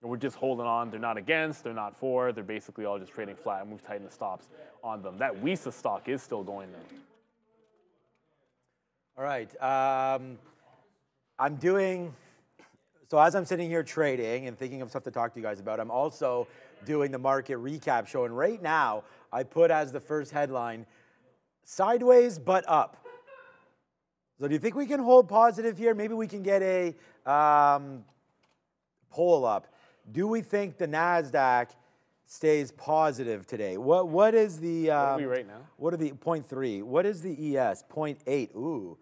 we're just holding on. They're not against, they're not for, they're basically all just trading flat, and we've tightened the stops on them. That WISA stock is still going though. All right, um, I'm doing, so as I'm sitting here trading and thinking of stuff to talk to you guys about, I'm also doing the market recap show, and right now, I put as the first headline, sideways but up. So do you think we can hold positive here? Maybe we can get a um, poll up. Do we think the NASDAQ stays positive today? What What is the... Um, what are we right now? What are the... point three. What is the E S? point eight. Ooh.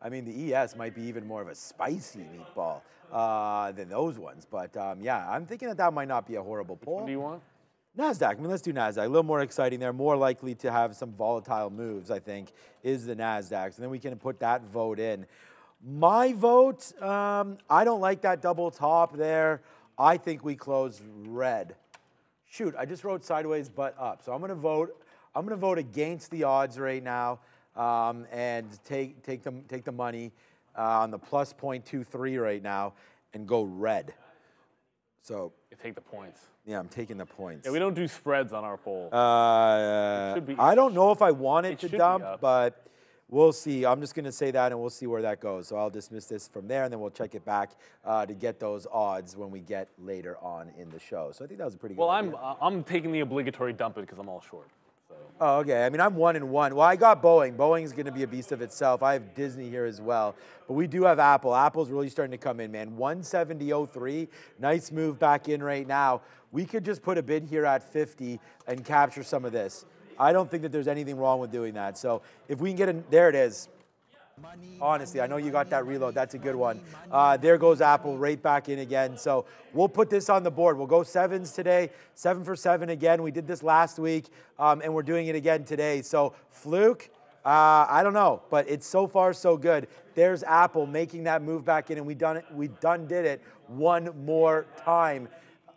I mean, the E S might be even more of a spicy meatball uh, than those ones. But, um, yeah, I'm thinking that that might not be a horrible poll. Which one do you want? NASDAQ. I mean, let's do NASDAQ. A little more exciting there. More likely to have some volatile moves, I think, is the NASDAQ. So then we can put that vote in. My vote, um, I don't like that double top there. I think we close red. Shoot, I just wrote sideways but up. So I'm gonna vote. I'm gonna vote against the odds right now, um, and take take the take the money uh, on the plus point two three right now and go red. So you take the points. Yeah, I'm taking the points. Yeah, we don't do spreads on our poll. Uh, be, I don't know if I want it, it to dump, but we'll see. I'm just going to say that, and we'll see where that goes. So I'll dismiss this from there, and then we'll check it back uh, to get those odds when we get later on in the show. So I think that was a pretty good idea. Well, I'm, uh, I'm taking the obligatory dump it because I'm all short. So. Oh, okay. I mean, I'm one and one. Well, I got Boeing. Boeing's going to be a beast of itself. I have Disney here as well. But we do have Apple. Apple's really starting to come in, man. one seventy oh three. Nice move back in right now. We could just put a bid here at fifty and capture some of this. I don't think that there's anything wrong with doing that. So if we can get in, there it is. Honestly, I know you got that reload. That's a good one. Uh, there goes Apple right back in again. So we'll put this on the board. We'll go sevens today, seven for seven again. We did this last week, um, and we're doing it again today. So fluke, uh, I don't know, but it's so far so good. There's Apple making that move back in, and we done it. We done did it one more time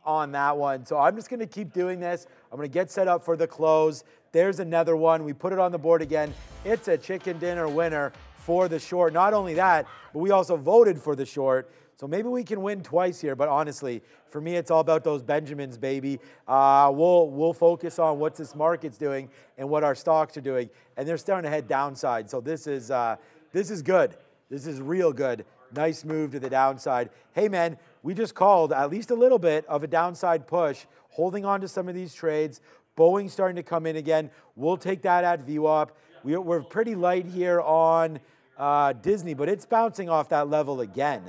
on that one. So I'm just going to keep doing this. I'm going to get set up for the close. There's another one. We put it on the board again. It's a chicken dinner winner for the short. Not only that, but we also voted for the short. So maybe we can win twice here. But honestly, for me, it's all about those Benjamins, baby. Uh, we'll, we'll focus on what this market's doing and what our stocks are doing. And they're starting to head downside. So this is, uh, this is good. This is real good. Nice move to the downside. Hey, man, we just called at least a little bit of a downside push, holding on to some of these trades. Boeing starting to come in again. We'll take that at V WAP. We, we're pretty light here on... Uh, Disney, but it's bouncing off that level again.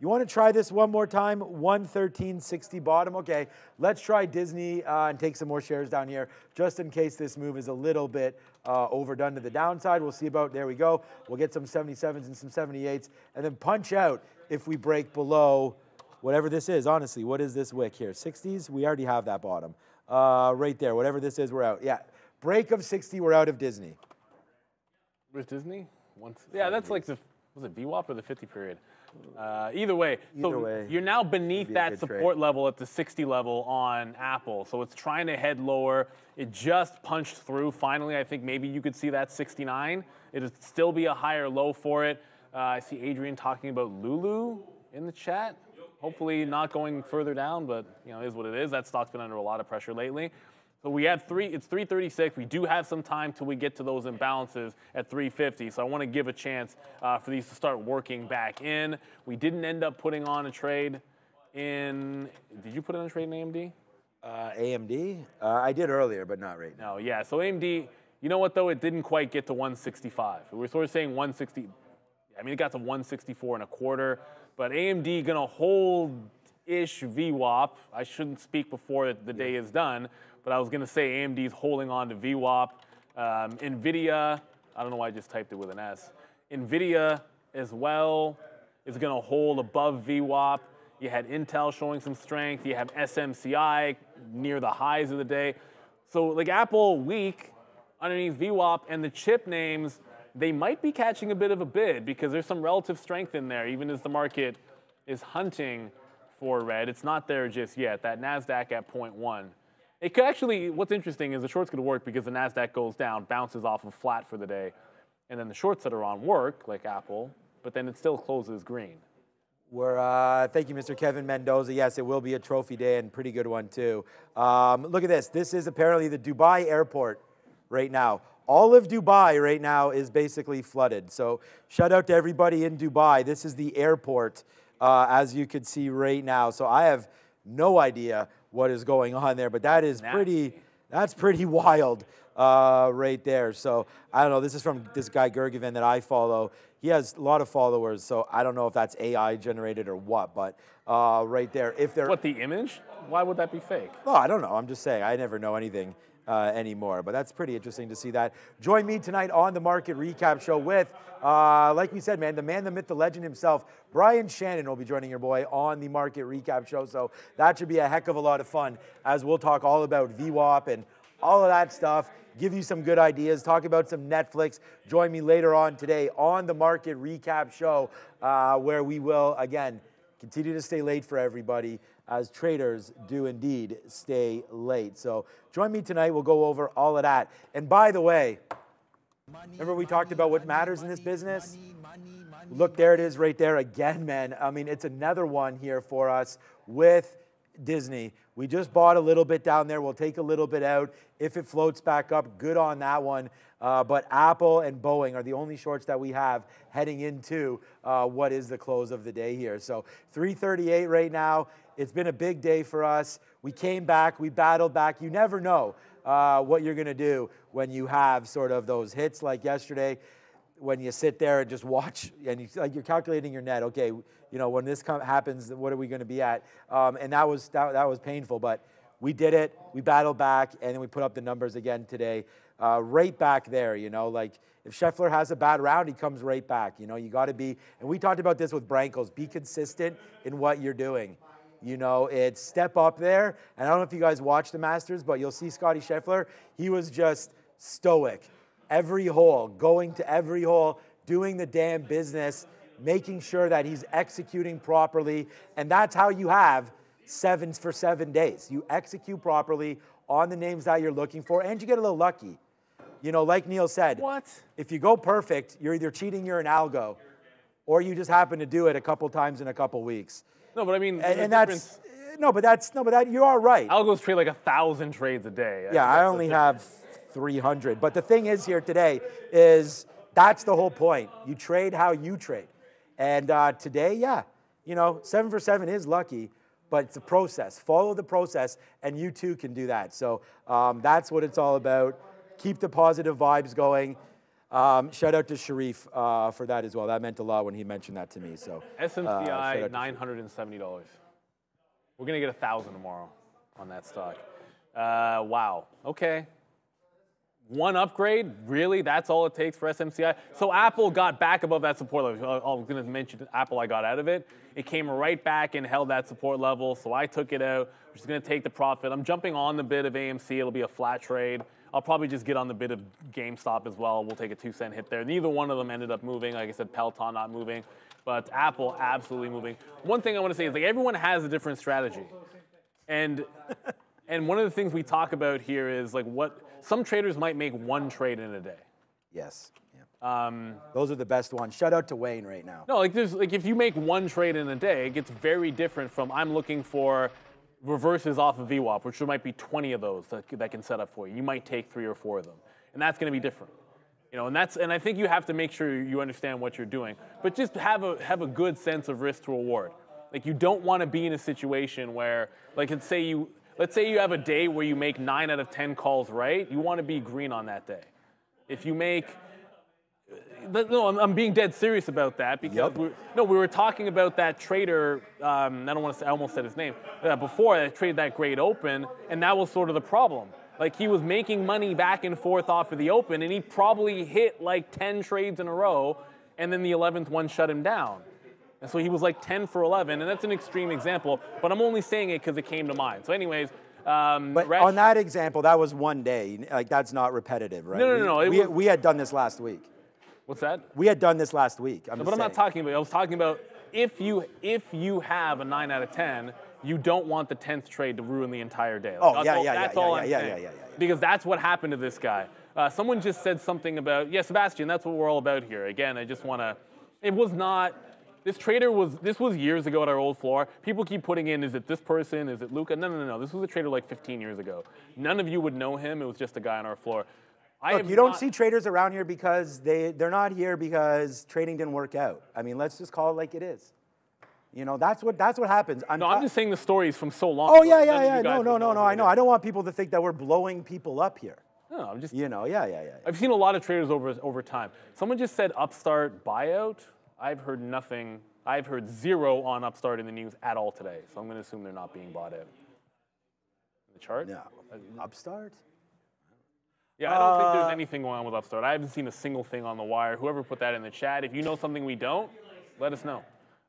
You want to try this one more time? one thirteen sixty bottom. Okay, let's try Disney uh, and take some more shares down here just in case this move is a little bit uh, overdone to the downside. We'll see about, there we go. We'll get some seventy-sevens and some seventy-eights and then punch out if we break below whatever this is. Honestly, what is this wick here? sixties? We already have that bottom. Uh, right there. Whatever this is, we're out. Yeah, break of sixty, we're out of Disney. Where's Disney? Once, yeah, that's like the, was it V WAP or the fifty period? Uh, either way, either so way, you're now beneath that support trade level at the sixty level on Apple. So it's trying to head lower. It just punched through. Finally, I think maybe you could see that sixty-nine. It'd still be a higher low for it. Uh, I see Adrian talking about Lulu in the chat. Hopefully not going further down, but you know, it is what it is. That stock's been under a lot of pressure lately. So we had three, it's three thirty-six. We do have some time till we get to those imbalances at three fifty. So I want to give a chance uh, for these to start working back in. We didn't end up putting on a trade in, did you put in a trade in A M D? Uh, A M D? Uh, I did earlier, but not right now. No, yeah, so A M D, you know what though? It didn't quite get to one sixty-five. We were sort of saying one sixty, I mean, it got to one sixty-four and a quarter, but A M D gonna hold-ish V WAP. I shouldn't speak before the day yeah. is done. But I was going to say A M D's holding on to V WAP. Um, NVIDIA, I don't know why I just typed it with an S. NVIDIA as well is going to hold above V WAP. You had Intel showing some strength. You have S M C I near the highs of the day. So like Apple weak underneath V WAP and the chip names, they might be catching a bit of a bid because there's some relative strength in there even as the market is hunting for red. It's not there just yet. That NASDAQ at zero point one. It could actually, what's interesting is the shorts could work because the NASDAQ goes down, bounces off of flat for the day, and then the shorts that are on work, like Apple, but then it still closes green. We're, uh, thank you, Mister Kevin Mendoza. Yes, it will be a trophy day and pretty good one too. Um, look at this. This is apparently the Dubai airport right now. All of Dubai right now is basically flooded. So shout out to everybody in Dubai. This is the airport, uh, as you could see right now. So I have no idea what is going on there, but that is pretty, that's pretty wild uh, right there. So I don't know, this is from this guy Gergevin that I follow. He has a lot of followers, so I don't know if that's A I generated or what, but uh, right there, if they're- What, the image? Why would that be fake? Oh, I don't know, I'm just saying, I never know anything uh, anymore, but that's pretty interesting to see that. Join me tonight on the Market Recap Show with, uh, like we said, man, the man, the myth, the legend himself, Brian Shannon will be joining your boy on the Market Recap Show, so that should be a heck of a lot of fun as we'll talk all about V WAP and all of that stuff, give you some good ideas, talk about some Netflix. Join me later on today on the Market Recap Show uh, where we will, again, continue to stay late for everybody as traders do indeed stay late. So join me tonight. We'll go over all of that. And by the way, remember we talked about what matters in this business? Look, there it is right there again, man. I mean, it's another one here for us with Disney. We just bought a little bit down there. We'll take a little bit out. If it floats back up, good on that one. Uh, but Apple and Boeing are the only shorts that we have heading into uh, what is the close of the day here. So three thirty-eight right now. It's been a big day for us. We came back. We battled back. You never know. uh, what you're going to do when you have sort of those hits like yesterday, when you sit there and just watch, and you, like, you're calculating your net. Okay, you know, when this com happens, what are we going to be at? Um, and that was that, that was painful, but we did it. We battled back, and then we put up the numbers again today, uh, right back there. You know, like if Scheffler has a bad round, he comes right back. You know, you got to be. And we talked about this with Brankles. Be consistent in what you're doing. You know, it's step up there. And I don't know if you guys watch the Masters, but you'll see Scottie Scheffler. He was just stoic. Every hole, going to every hole, doing the damn business, making sure that he's executing properly. And that's how you have sevens for seven days. You execute properly on the names that you're looking for, and you get a little lucky. You know, like Neil said, what? If you go perfect, you're either cheating, you're an algo, or you just happen to do it a couple times in a couple weeks. No, but I mean, and, and that's no, but that's no, but that you are right. Algos trade like a thousand trades a day. I yeah, I only have three hundred. But the thing is here today is that's the whole point. You trade how you trade, and uh, today, yeah, you know, seven for seven is lucky, but it's a process. Follow the process, and you too can do that. So um, that's what it's all about. Keep the positive vibes going. Um, shout out to Sharif uh, for that as well. That meant a lot when he mentioned that to me. So S M C I uh, nine hundred and seventy dollars. We're gonna get a thousand tomorrow on that stock. Uh, wow. Okay. One upgrade, really? That's all it takes for S M C I? So Apple got back above that support level. I was gonna mention Apple. I got out of it. It came right back and held that support level. So I took it out, which is gonna take the profit. I'm jumping on the bid of A M C. It'll be a flat trade. I'll probably just get on the bid of GameStop as well. We'll take a two cent hit there. Neither one of them ended up moving. Like I said, Peloton not moving, but Apple absolutely moving. One thing I want to say is, like, everyone has a different strategy, and and one of the things we talk about here is like what some traders might make one trade in a day. Yes. Yeah. Um, Those are the best ones. Shout out to Wayne right now. No, like there's like if you make one trade in a day, it gets very different from I'm looking for reverses off of V WAP, which there might be twenty of those that, that can set up for you. You might take three or four of them, and that's going to be different, you know. And that's and I think you have to make sure you understand what you're doing, but just have a have a good sense of risk to reward. Like you don't want to be in a situation where, like, let's say you let's say you have a day where you make nine out of ten calls right. You want to be green on that day. If you make No, I'm, I'm being dead serious about that because yep. we, no, we were talking about that trader. Um, I don't want to say, I almost said his name uh, before. I traded that great open, and that was sort of the problem. Like he was making money back and forth off of the open, and he probably hit like ten trades in a row, and then the eleventh one shut him down, and so he was like ten for eleven. And that's an extreme example, but I'm only saying it because it came to mind. So, anyways. Um, but Resh, on that example, that was one day. Like that's not repetitive, right? No, no, no. no we, we, was, we had done this last week. What's that? We had done this last week. I'm no, but I'm saying. not talking about. I was talking about if you if you have a nine out of ten, you don't want the tenth trade to ruin the entire day. Like, oh that's yeah, all, yeah, that's yeah, all yeah, I'm yeah, saying. yeah, yeah, yeah, yeah. Because that's what happened to this guy. Uh, someone just said something about yeah, Sebastian. That's what we're all about here. Again, I just want to. It was not. This trader was. This was years ago at our old floor. People keep putting in. Is it this person? Is it Luca? No, no, no, no. This was a trader like fifteen years ago. None of you would know him. It was just a guy on our floor. Look, you don't see traders around here because they, they're not here because trading didn't work out. I mean, let's just call it like it is. You know, that's what, that's what happens. I'm no, I'm just saying the stories from so long ago. Oh, yeah, yeah, yeah. No, no, no, no, I know. I don't want people to think that we're blowing people up here. No, I'm just... You know, yeah, yeah, yeah. I've seen a lot of traders over, over time. Someone just said Upstart buyout. I've heard nothing. I've heard zero on Upstart in the news at all today. So I'm going to assume they're not being bought out. The chart? No. Upstart? Yeah, I don't uh, think there's anything going on with Upstart. I haven't seen a single thing on the wire. Whoever put that in the chat, if you know something we don't, let us know.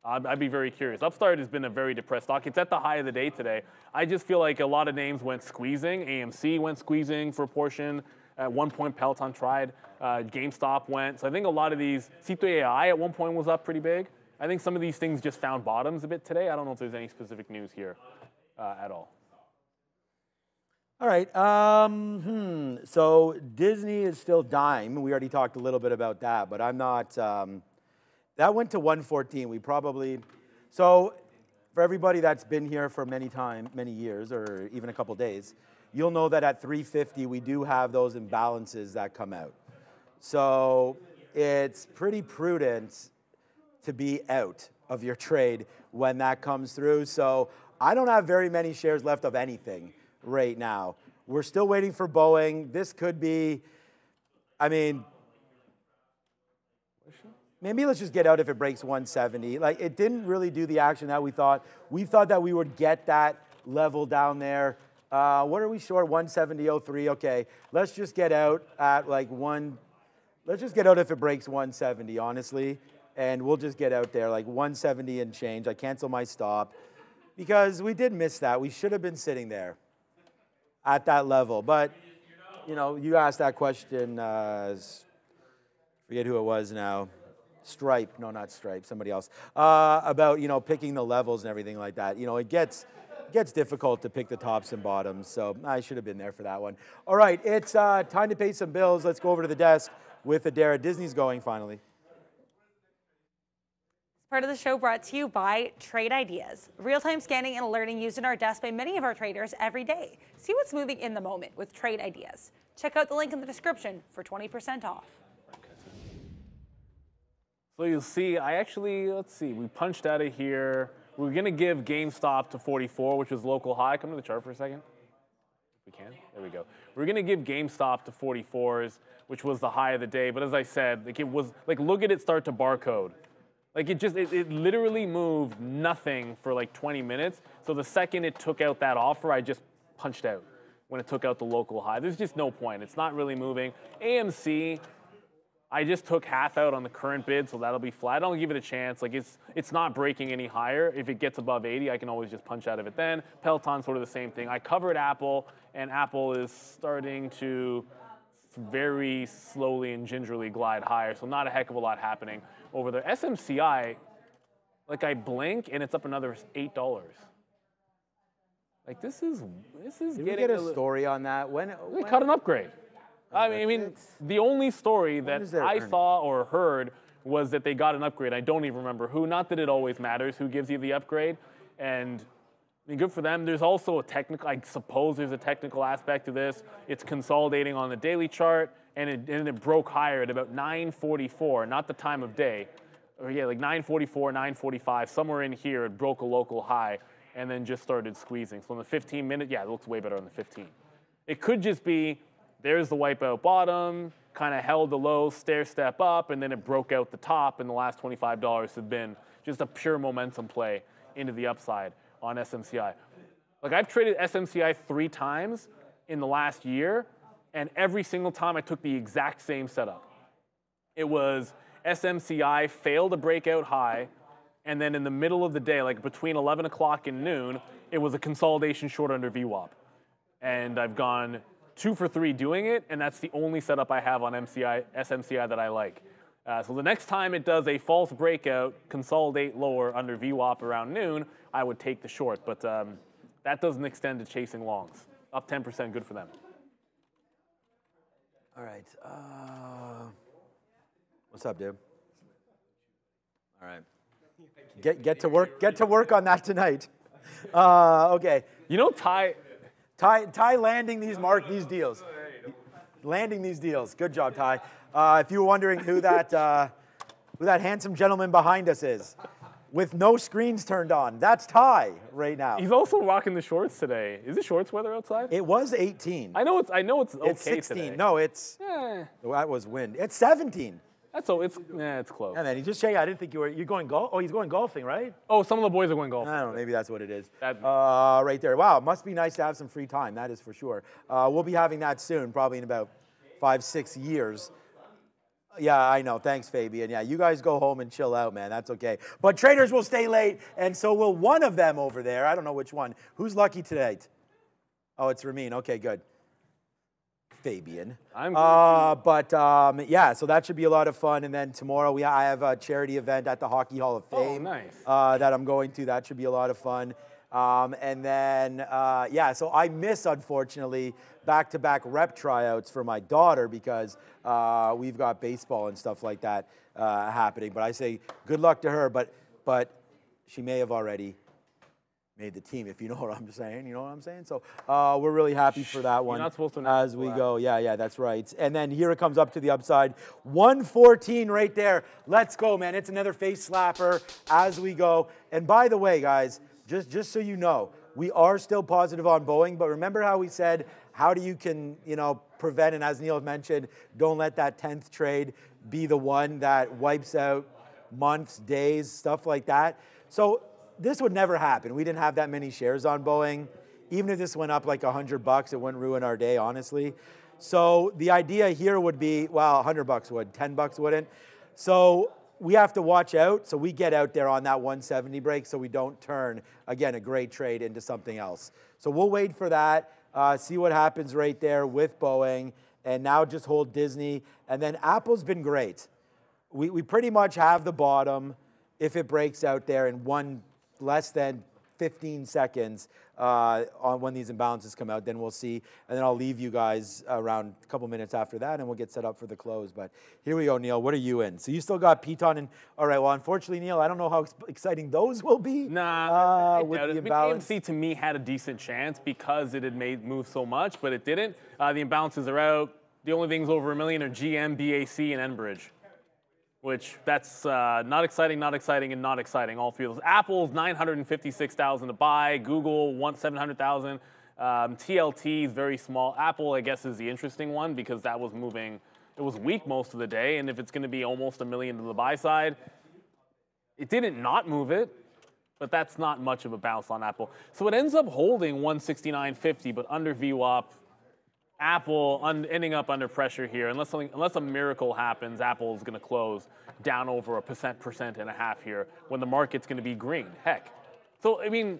I'd, I'd be very curious. Upstart has been a very depressed stock. It's at the high of the day today. I just feel like a lot of names went squeezing. A M C went squeezing for a portion. At one point, Peloton tried. Uh, GameStop went. So I think a lot of these, C three A I at one point was up pretty big. I think some of these things just found bottoms a bit today. I don't know if there's any specific news here uh, at all. All right, um, hmm, so Disney is still dime. We already talked a little bit about that, but I'm not, um, that went to one fourteen. We probably, so for everybody that's been here for many time, many years, or even a couple days, you'll know that at three fifty, we do have those imbalances that come out. So it's pretty prudent to be out of your trade when that comes through. So I don't have very many shares left of anything right now. We're still waiting for Boeing. This could be, I mean, maybe let's just get out if it breaks one seventy. Like, it didn't really do the action that we thought. We thought that we would get that level down there. Uh, what are we short? one seventy oh three. Okay, let's just get out at like one. Let's just get out if it breaks one seventy, honestly, and we'll just get out there like one seventy and change. I cancel my stop because we did miss that. We should have been sitting there at that level. But, you know, you asked that question. Uh, forget who it was now. Stripe, no, not Stripe, somebody else, uh, about, you know, picking the levels and everything like that. You know, it gets it gets difficult to pick the tops and bottoms, so I should have been there for that one. All right, it's uh, time to pay some bills. Let's go over to the desk with Adara. Disney's going, finally. Part of the show brought to you by Trade Ideas. Real-time scanning and alerting used in our desk by many of our traders every day. See what's moving in the moment with Trade Ideas. Check out the link in the description for twenty percent off. So you'll see, I actually, let's see, we punched out of here. We we're gonna give GameStop to forty-four, which is local high. Come to the chart for a second. If we can, there we go. We we're gonna give GameStop to forty-fours, which was the high of the day. But as I said, like it was, like look at it start to barcode. Like it just, it, it literally moved nothing for like twenty minutes. So the second it took out that offer, I just punched out when it took out the local high. There's just no point. It's not really moving. A M C. I just took half out on the current bid, so that'll be flat. I don't give it a chance. Like it's it's not breaking any higher. If it gets above eighty, I can always just punch out of it then. Peloton, sort of the same thing. I covered Apple, and Apple is starting to very slowly and gingerly glide higher, so not a heck of a lot happening over there. S M C I, like I blink, and it's up another eight dollars. Like this is, this is Did getting- Did we get a, a story on that? When, when? We caught an upgrade. I mean, I mean, the only story that I saw or heard was that they got an upgrade. I don't even remember who. Not that it always matters who gives you the upgrade. And I mean, good for them. There's also a technical, I suppose there's a technical aspect to this. It's consolidating on the daily chart, and it, and it broke higher at about nine forty-four, not the time of day. Or yeah, like nine forty-four, nine forty-five, somewhere in here, it broke a local high, and then just started squeezing. So on the fifteen minute, yeah, it looks way better on the fifteen. It could just be, there's the wipeout bottom, kind of held the low, stair step up, and then it broke out the top, and the last twenty-five dollars have been just a pure momentum play into the upside on S M C I. Like I've traded S M C I three times in the last year, and every single time I took the exact same setup. It was S M C I failed to break out high, and then in the middle of the day, like between eleven o'clock and noon, it was a consolidation short under V WAP. And I've gone two for three doing it, and that's the only setup I have on S M C I that I like. Uh, so the next time it does a false breakout, consolidate lower under V WAP around noon, I would take the short, but um, that doesn't extend to chasing longs. Up ten percent, good for them. All right. Uh, what's up, dude? All right. Get, get to work, get to work on that tonight. Uh, okay. You know, Ty, Ty, Ty landing these mark these deals, landing these deals. Good job, Ty. Uh, if you were wondering who that uh, who that handsome gentleman behind us is, with no screens turned on, that's Ty right now. He's also rocking the shorts today. Is it shorts weather outside? It was eighteen. I know it's I know it's okay it's sixteen. Today. No, it's yeah. Well, that was wind. It's seventeen. That's so it's yeah, it's close. And then he just checked. I didn't think you were. You're going golf. Oh, he's going golfing, right? Oh, some of the boys are going golfing. I don't know. Maybe that's what it is. Uh, right there. Wow, must be nice to have some free time. That is for sure. Uh, we'll be having that soon, probably in about five, six years. Yeah, I know. Thanks, Fabian. Yeah, you guys go home and chill out, man. That's okay. But traders will stay late, and so will one of them over there. I don't know which one. Who's lucky tonight? Oh, it's Ramin. Okay, good. Fabian. I'm uh, but um, yeah, so that should be a lot of fun. And then tomorrow, we I have a charity event at the Hockey Hall of Fame. Oh, nice. Uh, that I'm going to. That should be a lot of fun. Um, and then uh, yeah, so I miss, unfortunately, back-to-back rep tryouts for my daughter because uh, we've got baseball and stuff like that uh, happening. But I say good luck to her. But but she may have already made the team, if you know what I'm saying, you know what I'm saying? So uh, we're really happy for that one. You're not supposed to announce as we that. Go. Yeah, yeah, that's right. And then here it comes up to the upside. one fourteen right there. Let's go, man. It's another face slapper as we go. And by the way, guys, just, just so you know, we are still positive on Boeing, but remember how we said how do you can, you know, prevent, and as Neil mentioned, don't let that tenth trade be the one that wipes out months, days, stuff like that. So this would never happen. We didn't have that many shares on Boeing. Even if this went up like a hundred bucks, it wouldn't ruin our day, honestly. So the idea here would be, well, a hundred bucks would, ten bucks wouldn't. So we have to watch out. So we get out there on that one seventy break so we don't turn, again, a great trade into something else. So we'll wait for that, uh, see what happens right there with Boeing, and now just hold Disney. And then Apple's been great. We, we pretty much have the bottom if it breaks out there in one less than fifteen seconds uh, on when these imbalances come out, then we'll see. And then I'll leave you guys around a couple minutes after that and we'll get set up for the close. But here we go, Neil, what are you in? So you still got Peloton and, all right, well, unfortunately, Neil, I don't know how exciting those will be. Nah, uh, I, I with doubt the it. Imbalance. A M C, to me, had a decent chance because it had made move so much, but it didn't. Uh, the imbalances are out. The only things over a million are G M, B A C, and Enbridge, which that's uh, not exciting, not exciting, and not exciting, all three of those. Apple's nine hundred fifty-six thousand to buy, Google seven hundred thousand, um, T L T is very small. Apple, I guess, is the interesting one because that was moving, it was weak most of the day, and if it's gonna be almost a million to the buy side, it didn't not move it, but that's not much of a bounce on Apple. So it ends up holding one sixty-nine fifty, but under V WAP, Apple un ending up under pressure here. Unless something, unless a miracle happens, Apple is going to close down over a percent, percent and a half here when the market's going to be green. Heck. So, I mean,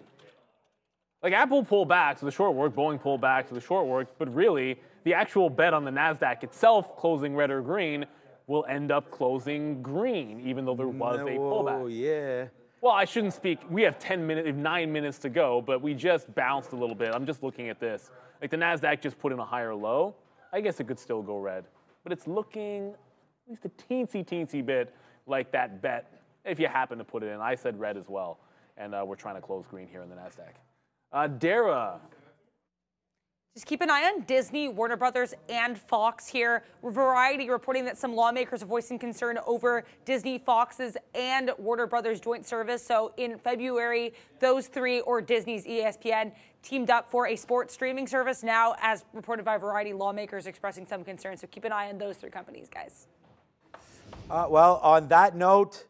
like Apple pulled back to the short work, Boeing pulled back to the short work, but really the actual bet on the NASDAQ itself closing red or green will end up closing green, even though there was no, a pullback. Oh, yeah. Well, I shouldn't speak. We have ten minutes, nine minutes to go, but we just bounced a little bit. I'm just looking at this. Like the NASDAQ just put in a higher low. I guess it could still go red, but it's looking at least a teensy, teensy bit like that bet, if you happen to put it in. I said red as well, and uh, we're trying to close green here in the NASDAQ. Adara. Just keep an eye on Disney, Warner Brothers, and Fox here. Variety reporting that some lawmakers are voicing concern over Disney, Fox's, and Warner Brothers' joint service. So in February, those three, or Disney's E S P N, teamed up for a sports streaming service. Now, as reported by Variety, lawmakers expressing some concern. So keep an eye on those three companies, guys. Uh, well, on that note,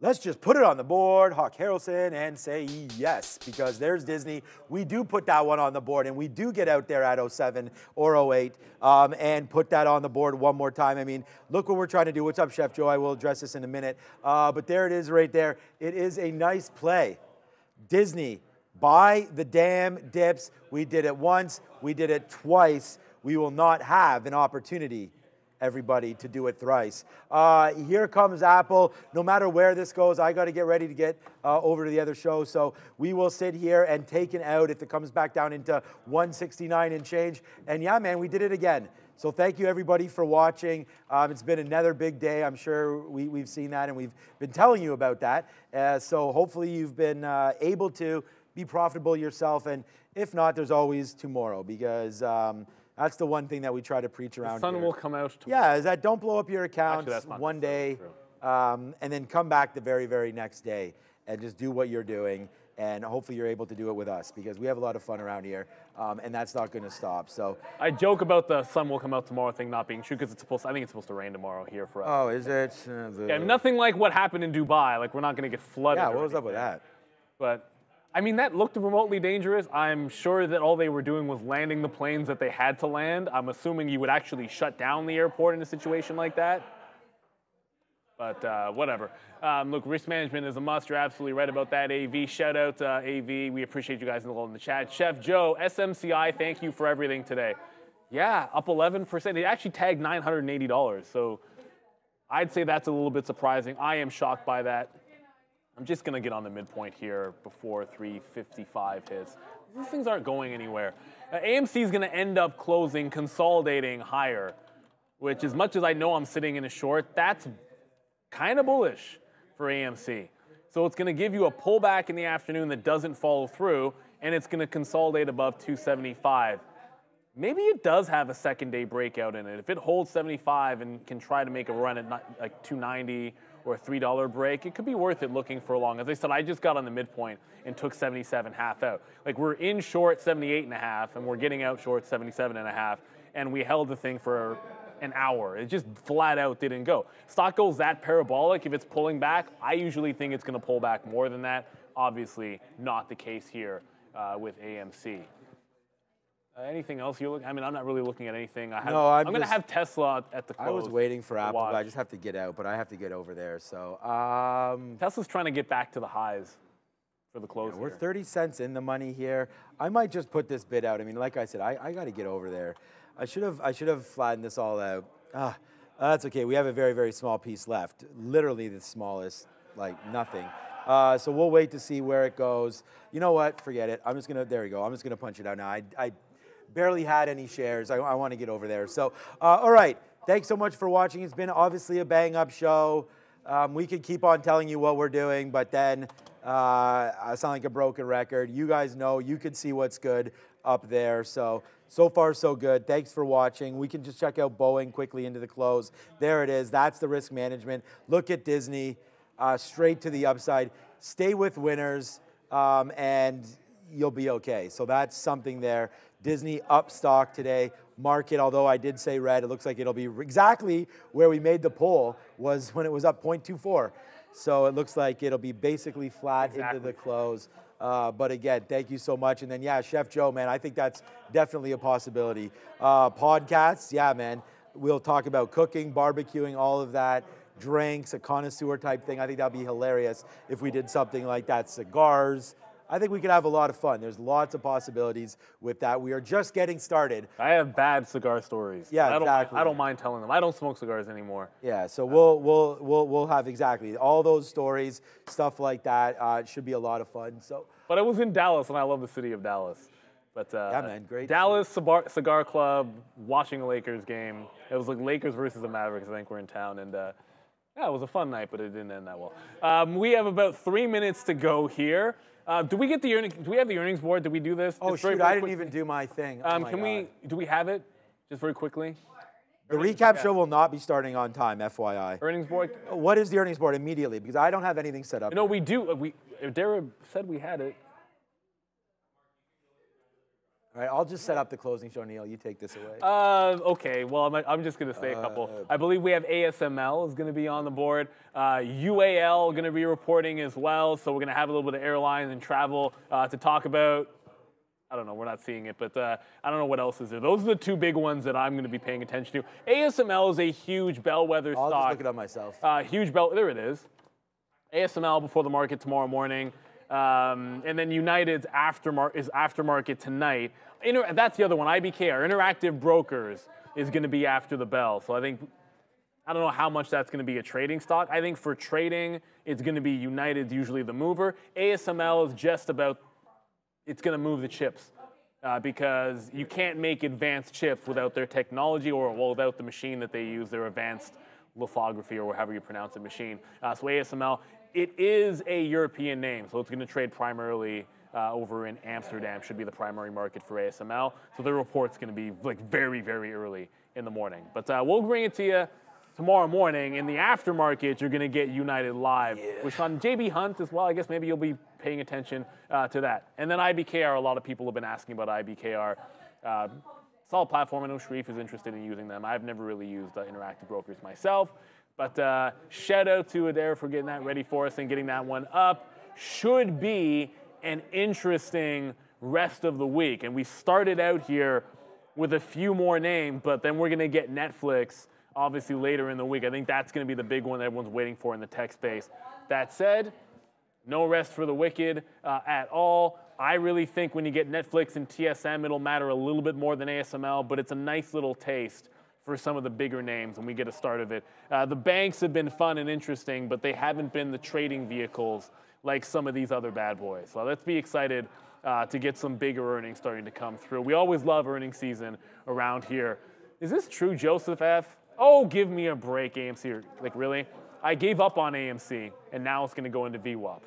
let's just put it on the board, Hawk Harrelson, and say yes, because there's Disney. We do put that one on the board, and we do get out there at oh seven or oh eight um, and put that on the board one more time. I mean, look what we're trying to do. What's up, Chef Joe? I will address this in a minute. Uh, but there it is right there. It is a nice play. Disney, buy the damn dips. We did it once. We did it twice. We will not have an opportunity, everybody, to do it thrice. Uh, here comes Apple. No matter where this goes, I got to get ready to get uh, over to the other show. So we will sit here and take it out if it comes back down into one sixty-nine and change. And yeah, man, we did it again. So thank you, everybody, for watching. Um, it's been another big day. I'm sure we, we've seen that, and we've been telling you about that. Uh, so hopefully you've been uh, able to be profitable yourself. And if not, there's always tomorrow, because um, that's the one thing that we try to preach around here. The sun here will come out tomorrow. Yeah, is that don't blow up your accounts Actually, one day um, and then come back the very, very next day and just do what you're doing. And hopefully you're able to do it with us, because we have a lot of fun around here, um, and that's not going to stop. So I joke about the sun will come out tomorrow thing not being true, because it's supposed to, I think it's supposed to rain tomorrow here for us. Oh, is it? Uh, the... Yeah, nothing like what happened in Dubai. Like, we're not going to get flooded. Yeah, what was anything up with that? But I mean, that looked remotely dangerous. I'm sure that all they were doing was landing the planes that they had to land. I'm assuming you would actually shut down the airport in a situation like that. But uh, whatever. Um, look, risk management is a must. You're absolutely right about that, A V. Shout out, uh, A V. We appreciate you guys in the, in the chat. Chef Joe, S M C I, thank you for everything today. Yeah, up eleven percent. It actually tagged nine hundred eighty dollars. So I'd say that's a little bit surprising. I am shocked by that. I'm just going to get on the midpoint here before three fifty-five hits. These things aren't going anywhere. Uh, A M C is going to end up closing, consolidating higher, which, as much as I know I'm sitting in a short, that's kind of bullish for A M C. So it's going to give you a pullback in the afternoon that doesn't follow through, and it's going to consolidate above two seventy-five. Maybe it does have a second day breakout in it. If it holds seventy-five and can try to make a run at like two ninety or a three dollar break, it could be worth it looking for long. As I said, I just got on the midpoint and took seventy-seven half out. Like we're in short seventy-eight and a half and we're getting out short seventy-seven and a half, and we held the thing for an hour. It just flat out didn't go. Stock goes that parabolic. If it's pulling back, I usually think it's gonna pull back more than that. Obviously not the case here uh, with A M C. Uh, anything else you look? I mean, I'm not really looking at anything. I have, no, I'm, I'm going to have Tesla at the close. I was waiting for Apple, but I just have to get out, but I have to get over there. So um, Tesla's trying to get back to the highs for the close. Yeah, we're thirty cents in the money here. I might just put this bid out. I mean, like I said, I, I got to get over there. I should have I should have flattened this all out. Ah, that's okay. We have a very, very small piece left. Literally the smallest, like nothing. Uh, so we'll wait to see where it goes. You know what? Forget it. I'm just going to, there we go. I'm just going to punch it out now. I, I barely had any shares. I, I want to get over there. So, uh, all right. Thanks so much for watching. It's been obviously a bang-up show. Um, we could keep on telling you what we're doing, but then uh, I sound like a broken record. You guys know. You can see what's good up there. So, so far, so good. Thanks for watching. We can just check out Boeing quickly into the close. There it is. That's the risk management. Look at Disney. Uh, straight to the upside. Stay with winners, um, and you'll be okay. So that's something there. Disney up stock today. Market, although I did say red, it looks like it'll be exactly where we made the poll was when it was up zero point two four. So it looks like it'll be basically flat exactly. into the close. Uh, but again, thank you so much. And then, yeah, Chef Joe, man, I think that's definitely a possibility. Uh, podcasts, yeah, man. We'll talk about cooking, barbecuing, all of that. Drinks, a connoisseur type thing. I think that'd be hilarious if we did something like that. Cigars. I think we could have a lot of fun. There's lots of possibilities with that. We are just getting started. I have bad cigar stories. Yeah, I don't, exactly. I don't mind telling them. I don't smoke cigars anymore. Yeah, so we'll we'll we'll we'll have exactly all those stories, stuff like that. Uh, it should be a lot of fun. So, but I was in Dallas, and I love the city of Dallas. But uh, yeah, man, great. Dallas Cigar Club, watching a Lakers game. It was like Lakers versus the Mavericks. I think we're in town, and. Uh, Yeah, it was a fun night, but it didn't end that well. Um, we have about three minutes to go here. Uh, do we get the earnings? Do we have the earnings board? Did we do this? Oh shoot, I didn't even do my thing. Um, can we? Do we have it? Just very quickly. The recap show will not be starting on time, F Y I. Earnings board. What is the earnings board immediately? Because I don't have anything set up. No, we do. We Adara said we had it. All right, I'll just set up the closing show, Neil. You take this away. Uh, okay, well, I'm, I'm just going to say uh, a couple. I believe we have A S M L is going to be on the board. Uh, U A L going to be reporting as well, so we're going to have a little bit of airlines and travel uh, to talk about. I don't know, we're not seeing it, but uh, I don't know what else is there. Those are the two big ones that I'm going to be paying attention to. A S M L is a huge bellwether stock. I'll just look it up myself. Uh, huge bell, there it is. A S M L before the market tomorrow morning. Um, and then United's aftermarket is aftermarket tonight. Inter that's the other one, I B K R. Interactive Brokers is going to be after the bell. So I think, I don't know how much that's going to be a trading stock. I think for trading, it's going to be United's usually the mover. A S M L is just about, it's going to move the chips uh, because you can't make advanced chips without their technology or without the machine that they use, their advanced lithography or however you pronounce the machine. Uh, so A S M L. It is a European name, so it's going to trade primarily uh, over in Amsterdam, should be the primary market for A S M L. So the report's going to be like very, very early in the morning. But uh, we'll bring it to you tomorrow morning. In the aftermarket, you're going to get United Live, yeah. which on J B Hunt as well. I guess maybe you'll be paying attention uh, to that. And then I B K R, a lot of people have been asking about I B K R. Uh, solid platform. I know Sharif is interested in using them. I've never really used uh, Interactive Brokers myself. But uh, shout out to Adara for getting that ready for us and getting that one up. Should be an interesting rest of the week. And we started out here with a few more names, but then we're going to get Netflix, obviously, later in the week. I think that's going to be the big one that everyone's waiting for in the tech space. That said, no rest for the wicked uh, at all. I really think when you get Netflix and T S M, it'll matter a little bit more than A S M L, but it's a nice little taste for some of the bigger names, and we get a start of it. Uh, the banks have been fun and interesting, but they haven't been the trading vehicles like some of these other bad boys. So let's be excited uh, to get some bigger earnings starting to come through. We always love earnings season around here. Is this true, Joseph F? Oh, give me a break, A M C. Like, really? I gave up on A M C, and now it's going to go into V WAP.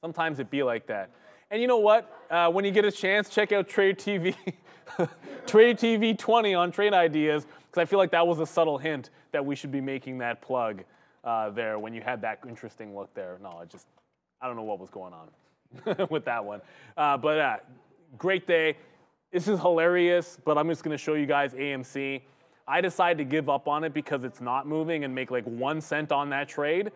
Sometimes it be like that. And you know what? Uh, when you get a chance, check out Trade T V, Trade T V twenty on Trade Ideas, because I feel like that was a subtle hint that we should be making that plug uh, there when you had that interesting look there. No, I just, I don't know what was going on with that one. Uh, but uh, great day. This is hilarious, but I'm just going to show you guys A M C. I decided to give up on it because it's not moving and make like one cent on that trade,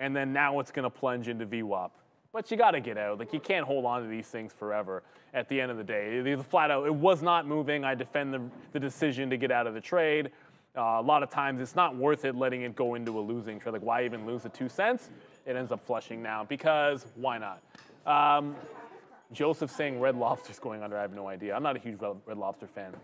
and then now it's going to plunge into V WAP. But you got to get out. Like, you can't hold on to these things forever at the end of the day. It is flat out. It was not moving. I defend the, the decision to get out of the trade. Uh, a lot of times it's not worth it letting it go into a losing trade. Like, why even lose the two cents? It ends up flushing now because why not? Um, Joseph saying Red Lobster's going under. I have no idea. I'm not a huge Red Lobster fan.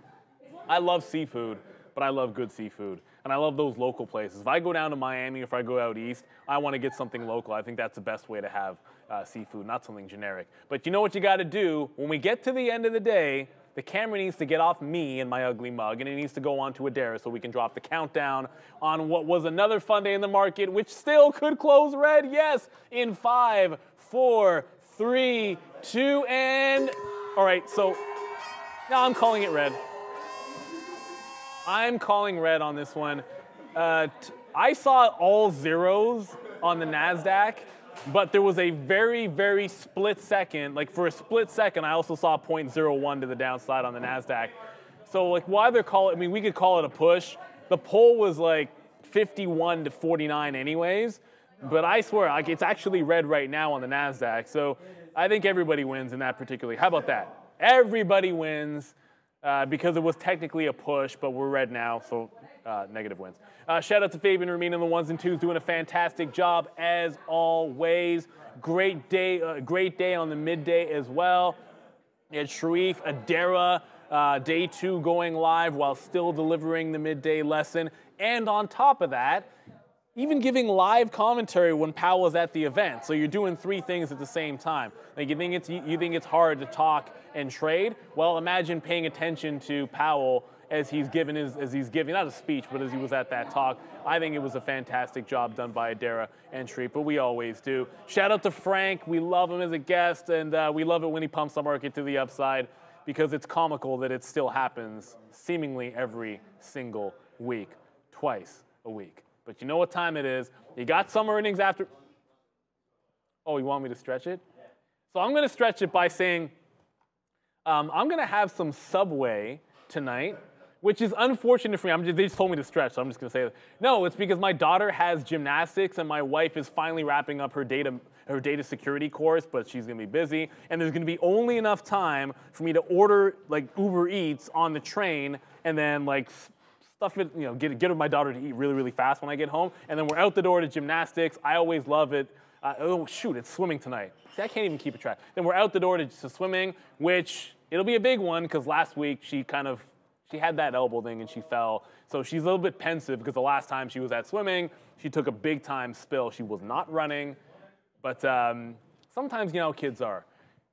I love seafood, but I love good seafood. And I love those local places. If I go down to Miami, if I go out east, I want to get something local. I think that's the best way to have uh, seafood, not something generic. But you know what you got to do? When we get to the end of the day, the camera needs to get off me and my ugly mug, and it needs to go on to Adara so we can drop the countdown on what was another fun day in the market, which still could close red, yes, in five, four, three, two, and... All right, so now I'm calling it red. I'm calling red on this one. Uh, t I saw all zeros on the NASDAQ, but there was a very, very split second. Like, for a split second, I also saw zero point zero one to the downside on the NASDAQ. So, like, why they're calling it, I mean, we could call it a push. The poll was, like, fifty-one to forty-nine anyways. But I swear, like, it's actually red right now on the NASDAQ. So I think everybody wins in that particularly. How about that? Everybody wins. Uh, because it was technically a push, but we're red now, so uh, negative wins. Uh, shout out to Fabian, Ramin, and the ones and twos doing a fantastic job as always. Great day, uh, great day on the midday as well. You had Sharif, Adara, uh, day two going live while still delivering the midday lesson, and on top of that, even giving live commentary when Powell is at the event. So you're doing three things at the same time. Like, you think it's, you think it's hard to talk and trade? Well, imagine paying attention to Powell as he's giving his, as he's giving, not a speech, but as he was at that talk. I think it was a fantastic job done by Adara and Sharif, but we always do. Shout out to Frank. We love him as a guest, and uh, we love it when he pumps the market to the upside because it's comical that it still happens seemingly every single week, twice a week. But you know what time it is. You got summer earnings after. Oh, you want me to stretch it? So I'm going to stretch it by saying um, I'm going to have some Subway tonight, which is unfortunate for me. I'm just, they just told me to stretch, so I'm just going to say that. No, it's because my daughter has gymnastics, and my wife is finally wrapping up her data, her data security course, but she's going to be busy. And there's going to be only enough time for me to order like Uber Eats on the train and then like stuff it, you know, get, get my daughter to eat really, really fast when I get home, and then we're out the door to gymnastics. I always love it. Uh, oh, shoot, it's swimming tonight. See, I can't even keep a track. Then we're out the door to, to swimming, which it'll be a big one because last week she kind of, she had that elbow thing and she fell. So she's a little bit pensive because the last time she was at swimming, she took a big time spill. She was not running, but um, sometimes, you know, kids are.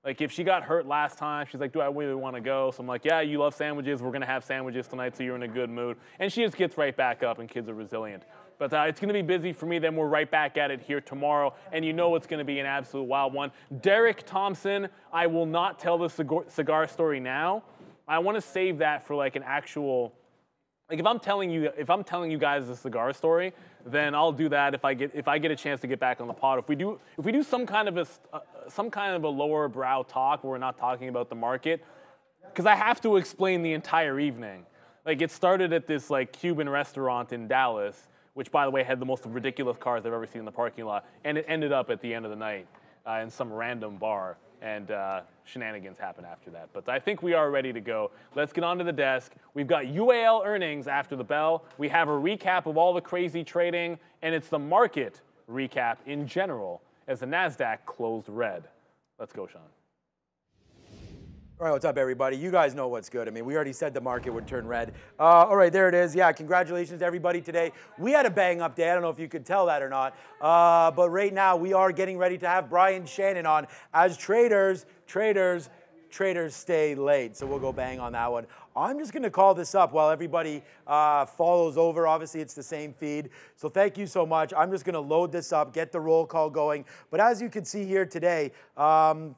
Like, if she got hurt last time, she's like, do I really want to go? So I'm like, yeah, you love sandwiches. We're going to have sandwiches tonight, so you're in a good mood. And she just gets right back up, and kids are resilient. But uh, it's going to be busy for me. Then we're right back at it here tomorrow, and you know it's going to be an absolute wild one. Derek Thompson, I will not tell the cigar story now. I want to save that for, like, an actual... Like, if I'm telling you, if I'm telling you guys the cigar story, then I'll do that if I get if I get a chance to get back on the pod. If we do if we do some kind of a uh, some kind of a lower brow talk where we're not talking about the market, because I have to explain the entire evening. Like, it started at this like Cuban restaurant in Dallas, which by the way had the most ridiculous cars I've ever seen in the parking lot, and it ended up at the end of the night uh, in some random bar. And uh, shenanigans happen after that. But I think we are ready to go. Let's get on to the desk. We've got U A L earnings after the bell. We have a recap of all the crazy trading, and it's the market recap in general as the NASDAQ closed red. Let's go, Sean. All right, what's up, everybody? You guys know what's good. I mean, we already said the market would turn red. Uh, all right, there it is. Yeah, congratulations to everybody today. We had a bang-up day. I don't know if you could tell that or not. Uh, but right now, we are getting ready to have Brian Shannon on. As traders, traders, traders stay late. So we'll go bang on that one. I'm just going to call this up while everybody uh, follows over. Obviously, it's the same feed. So thank you so much. I'm just going to load this up, get the roll call going. But as you can see here today... Um,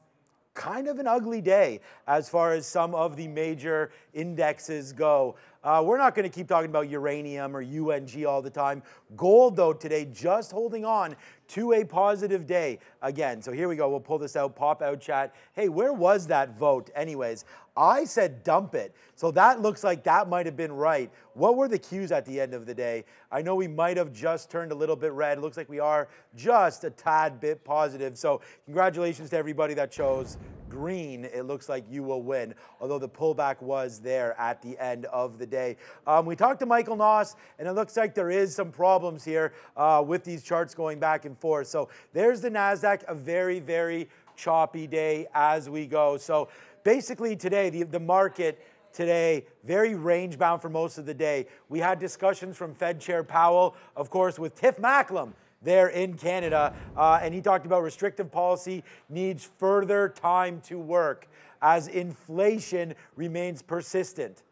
kind of an ugly day as far as some of the major indexes go. Uh, we're not going to keep talking about uranium or U N G all the time. Gold, though, today just holding on to a positive day again. So here we go. We'll pull this out, pop out chat. Hey, where was that vote anyways? I said dump it. So that looks like that might have been right. What were the cues at the end of the day? I know we might have just turned a little bit red. It looks like we are just a tad bit positive. So congratulations to everybody that chose green. It looks like you will win, although the pullback was there at the end of the day. Um, we talked to Michael Noss, and it looks like there is some problems here uh, with these charts going back and forth. So there's the NASDAQ, a very, very choppy day as we go. So basically today, the, the market today, very range-bound for most of the day. We had discussions from Fed Chair Powell, of course, with Tiff Macklem there in Canada, uh, and he talked about restrictive policy needs further time to work as inflation remains persistent.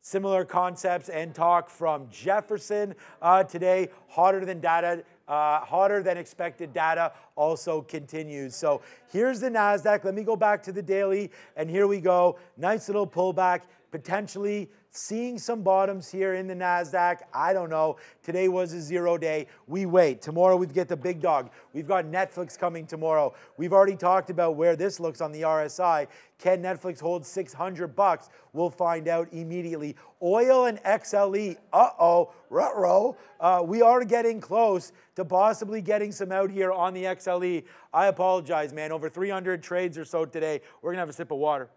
Similar concepts and talk from Jefferson uh, today, hotter than data, uh, hotter than expected data also continues. So here's the NASDAQ. Let me go back to the daily, and here we go. Nice little pullback, potentially seeing some bottoms here in the NASDAQ. I don't know. Today was a zero day. We wait. Tomorrow we get the big dog. We've got Netflix coming tomorrow. We've already talked about where this looks on the R S I. Can Netflix hold six hundred bucks? We'll find out immediately. Oil and X L E. Uh-oh. Ruh-roh. Uh, we are getting close to possibly getting some out here on the X L E. I apologize, man. Over three hundred trades or so today. We're going to have a sip of water.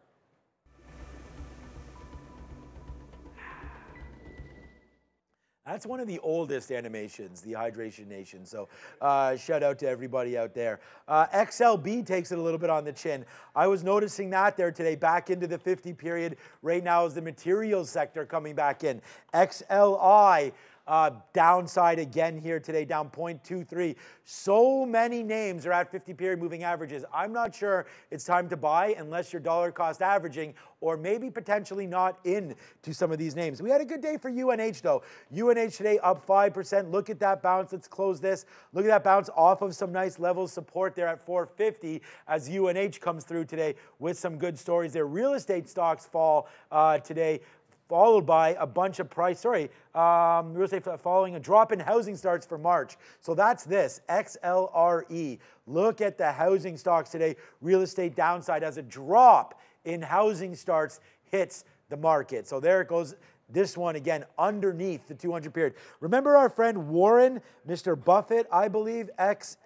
That's one of the oldest animations, the Hydration Nation. So uh, shout out to everybody out there. Uh, X L B takes it a little bit on the chin. I was noticing that there today, back into the fifty period. Right now is the materials sector coming back in. X L I uh, downside again here today, down zero point two three. So many names are at fifty period moving averages. I'm not sure it's time to buy unless you're dollar cost averaging, or maybe potentially not in to some of these names. We had a good day for U N H though. U N H today up five percent. Look at that bounce. Let's close this. Look at that bounce off of some nice level support there at four fifty as U N H comes through today with some good stories there. Real estate stocks fall uh, today, followed by a bunch of price, sorry, um, real estate following a drop in housing starts for March. So that's this, X L R E. Look at the housing stocks today. Real estate downside as a drop in housing starts hits the market. So there it goes. This one again underneath the two hundred period. Remember our friend Warren, Mister Buffett, I believe, X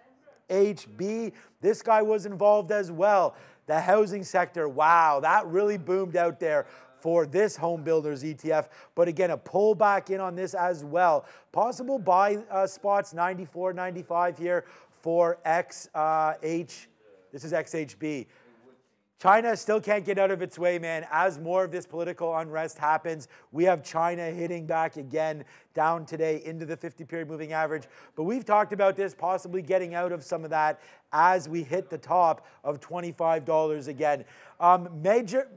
H B. This guy was involved as well. The housing sector, wow, that really boomed out there for this home builders E T F. But again, a pullback in on this as well. Possible buy uh, spots, ninety-four, ninety-five here for X H. Uh, this is X H B. China still can't get out of its way, man. As more of this political unrest happens, we have China hitting back again down today into the fifty period moving average. But we've talked about this possibly getting out of some of that as we hit the top of twenty-five dollars again. Um, major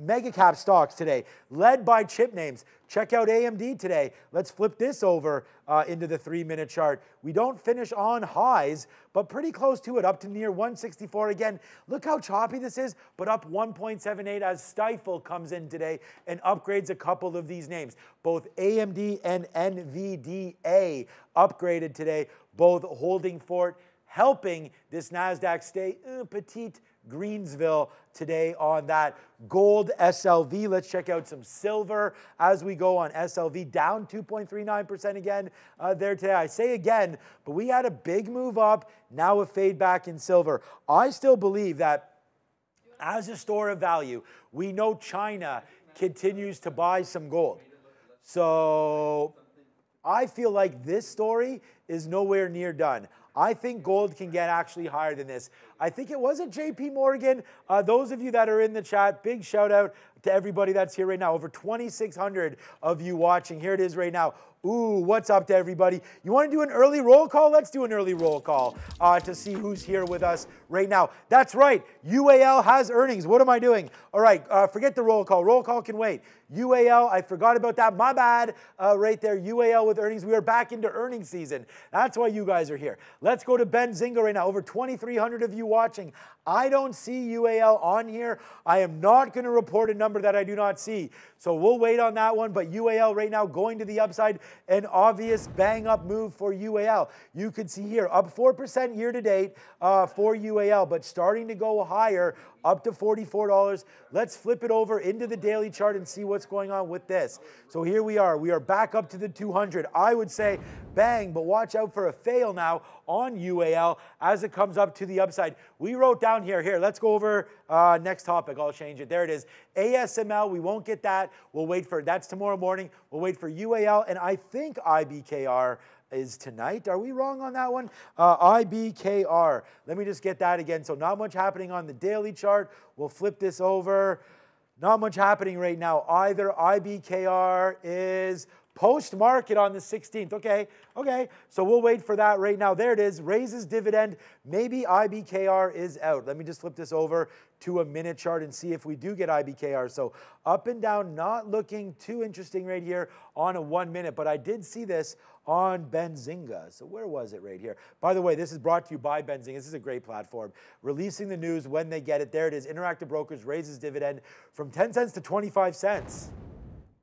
mega cap stocks today, led by chip names. Check out A M D today. Let's flip this over uh, into the three-minute chart. We don't finish on highs, but pretty close to it, up to near one sixty-four again. Look how choppy this is, but up one point seven eight as Stifel comes in today and upgrades a couple of these names. Both A M D and N V I D I A upgraded today, both holding fort, helping this NASDAQ stay uh, petite Greensville today on that. Gold S L V, let's check out some silver as we go on S L V, down two point three nine percent again uh, there today. I say again, but we had a big move up, now a fade back in silver. I still believe that as a store of value, we know China continues to buy some gold. So I feel like this story is nowhere near done. I think gold can get actually higher than this. I think it was at J P Morgan. Uh, those of you that are in the chat, big shout out to everybody that's here right now. Over twenty-six hundred of you watching. Here it is right now. Ooh, what's up to everybody? You want to do an early roll call? Let's do an early roll call uh, to see who's here with us right now. That's right. U A L has earnings. What am I doing? All right. Uh, forget the roll call. Roll call can wait. U A L, I forgot about that. My bad. Uh, right there. U A L with earnings. We are back into earnings season. That's why you guys are here. Let's go to Benzinga right now. Over twenty-three hundred of you watching. I don't see U A L on here. I am not going to report a number that I do not see. So we'll wait on that one. But U A L right now going to the upside. An obvious bang-up move for U A L. You could see here, up four percent year-to-date uh, for U A L, but starting to go higher, up to forty-four dollars. Let's flip it over into the daily chart and see what's going on with this. So here we are. We are back up to the two hundred. I would say bang, but watch out for a fail now on U A L as it comes up to the upside. We wrote down here. Here, let's go over uh, next topic. I'll change it. There it is. A S M L, we won't get that. We'll wait for, that's tomorrow morning. We'll wait for U A L, and I think I B K R is tonight. Are we wrong on that one? Uh, I B K R. Let me just get that again. So not much happening on the daily chart. We'll flip this over. Not much happening right now either. I B K R is post-market on the sixteenth. Okay, okay. So we'll wait for that right now. There it is. Raises dividend. Maybe I B K R is out. Let me just flip this over to a minute chart and see if we do get I B K R. So up and down, not looking too interesting right here on a one minute. But I did see this on Benzinga. So where was it right here? By the way, this is brought to you by Benzinga. This is a great platform. Releasing the news when they get it. There it is. Interactive Brokers raises dividend from ten cents to twenty-five cents.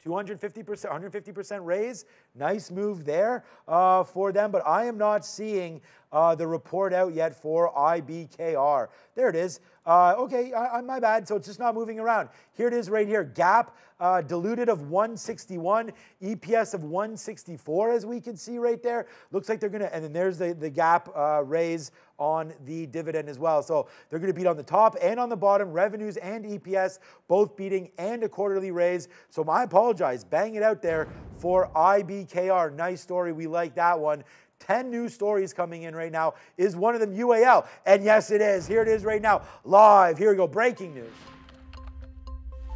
two hundred fifty percent, one hundred fifty percent raise. Nice move there uh, for them. But I am not seeing uh, the report out yet for I B K R. There it is. Uh, okay, I, I, my bad. So it's just not moving around. Here it is right here. Gap uh, diluted of one sixty-one. E P S of one sixty-four, as we can see right there. Looks like they're going to, and then there's the, the Gap uh, raise on the dividend as well. So they're going to beat on the top and on the bottom. Revenues and E P S both beating, and a quarterly raise. So I apologize. Bang it out there for I B K R. Nice story. We like that one. ten new stories coming in right now. Is one of them U A L? And yes, it is. Here it is right now. Live. Here we go. Breaking news.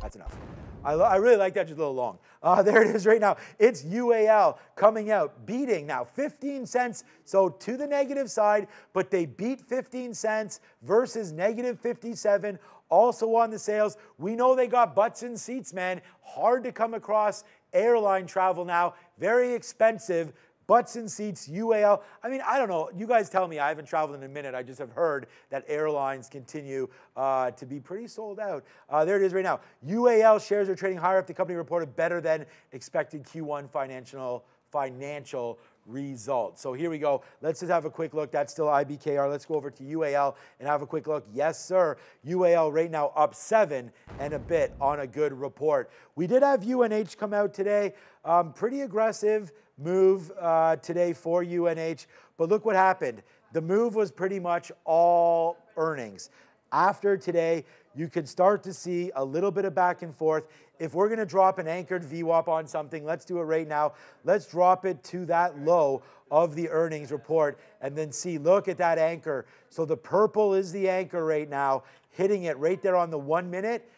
That's enough. I, I really like that, just a little long. Uh, there it is right now. It's U A L coming out, beating now fifteen cents, so to the negative side, but they beat fifteen cents versus negative fifty-seven. Also on the sales, we know they got butts in seats, man. Hard to come across airline travel now. Very expensive. Butts and seats, U A L. I mean, I don't know. You guys tell me. I haven't traveled in a minute. I just have heard that airlines continue uh, to be pretty sold out. Uh, there it is right now. U A L shares are trading higher if the company reported better than expected Q one financial financial results. So here we go. Let's just have a quick look. That's still I B K R. Let's go over to U A L and have a quick look. Yes, sir. U A L right now up seven and a bit on a good report. We did have U N H come out today. Um, pretty aggressive move uh, today for U N H, but look what happened. The move was pretty much all earnings. After today, you can start to see a little bit of back and forth. If we're going to drop an anchored V WAP on something, let's do it right now. Let's drop it to that low of the earnings report and then see, look at that anchor. So the purple is the anchor right now, hitting it right there on the one minute,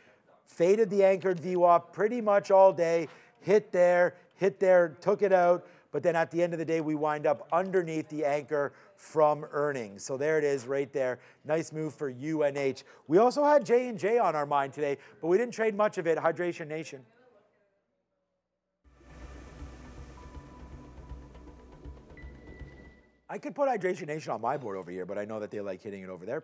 faded the anchored V WAP pretty much all day, hit there, hit there, took it out, but then at the end of the day, we wind up underneath the anchor from earnings. So there it is right there. Nice move for U N H. We also had J and J on our mind today, but we didn't trade much of it. Hydration Nation. I could put Hydration Nation on my board over here, but I know that they like hitting it over there.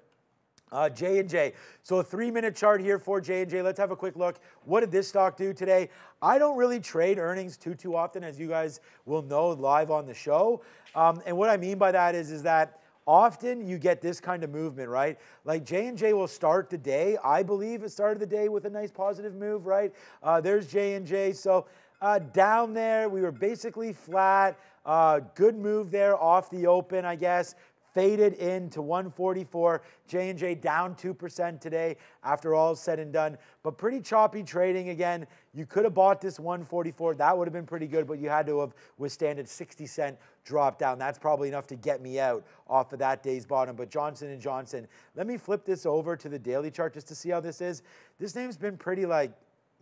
Uh, J and J. So a three-minute chart here for J and J. Let's have a quick look. What did this stock do today? I don't really trade earnings too, too often, as you guys will know live on the show. Um, and what I mean by that is, is that often you get this kind of movement, right? Like J and J will start the day. I believe it started the day with a nice positive move, right? Uh, there's J and J. So uh, down there, we were basically flat. Uh, good move there off the open, I guess. Faded into one forty-four, J and J down two percent today after all is said and done. But pretty choppy trading again. You could have bought this one forty-four. That would have been pretty good, but you had to have withstanded sixty cent drop down. That's probably enough to get me out off of that day's bottom. But Johnson and Johnson, let me flip this over to the daily chart just to see how this is. This name's been pretty like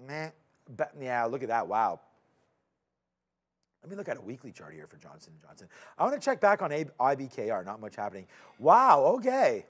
meh, but yeah, look at that, wow. Let me look at a weekly chart here for Johnson and Johnson. I want to check back on I B K R, not much happening. Wow, okay.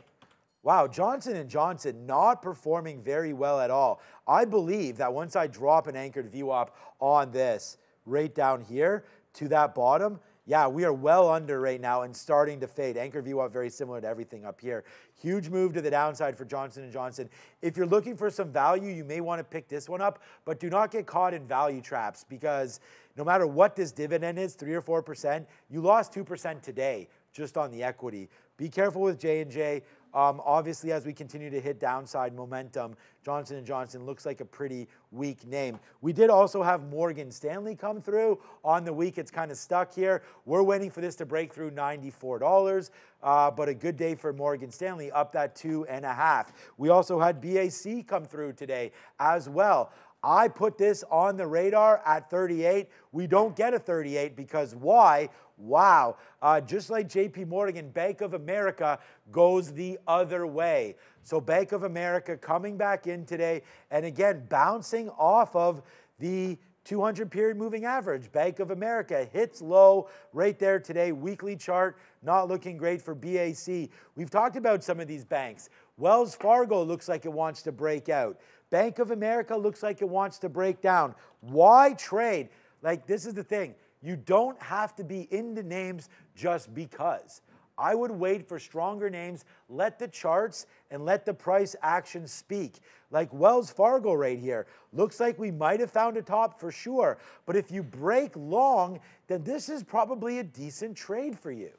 Wow, Johnson and Johnson not performing very well at all. I believe that once I drop an anchored V WAP on this, right down here to that bottom, yeah, we are well under right now and starting to fade. Anchor V WAP very similar to everything up here. Huge move to the downside for Johnson and Johnson. If you're looking for some value, you may want to pick this one up, but do not get caught in value traps because no matter what this dividend is, three or four percent, you lost two percent today just on the equity. Be careful with J and J. Um, obviously, as we continue to hit downside momentum, Johnson and Johnson looks like a pretty weak name. We did also have Morgan Stanley come through on the week. It's kind of stuck here. We're waiting for this to break through ninety-four dollars, uh, but a good day for Morgan Stanley, up that two and a half. We also had B A C come through today as well. I put this on the radar at thirty-eight. We don't get a thirty-eight because why? Wow. Uh, just like J P Morgan, Bank of America goes the other way. So Bank of America coming back in today and again bouncing off of the two hundred period moving average. Bank of America hits low right there today. Weekly chart not looking great for B A C. We've talked about some of these banks. Wells Fargo looks like it wants to break out. Bank of America looks like it wants to break down. Why trade? Like, this is the thing. You don't have to be into names just because. I would wait for stronger names, let the charts and let the price action speak. Like Wells Fargo right here. Looks like we might have found a top for sure. But if you break long, then this is probably a decent trade for you.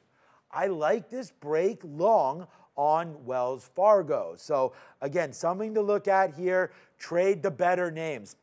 I like this break long on Wells Fargo. So again, something to look at here. Trade the better names.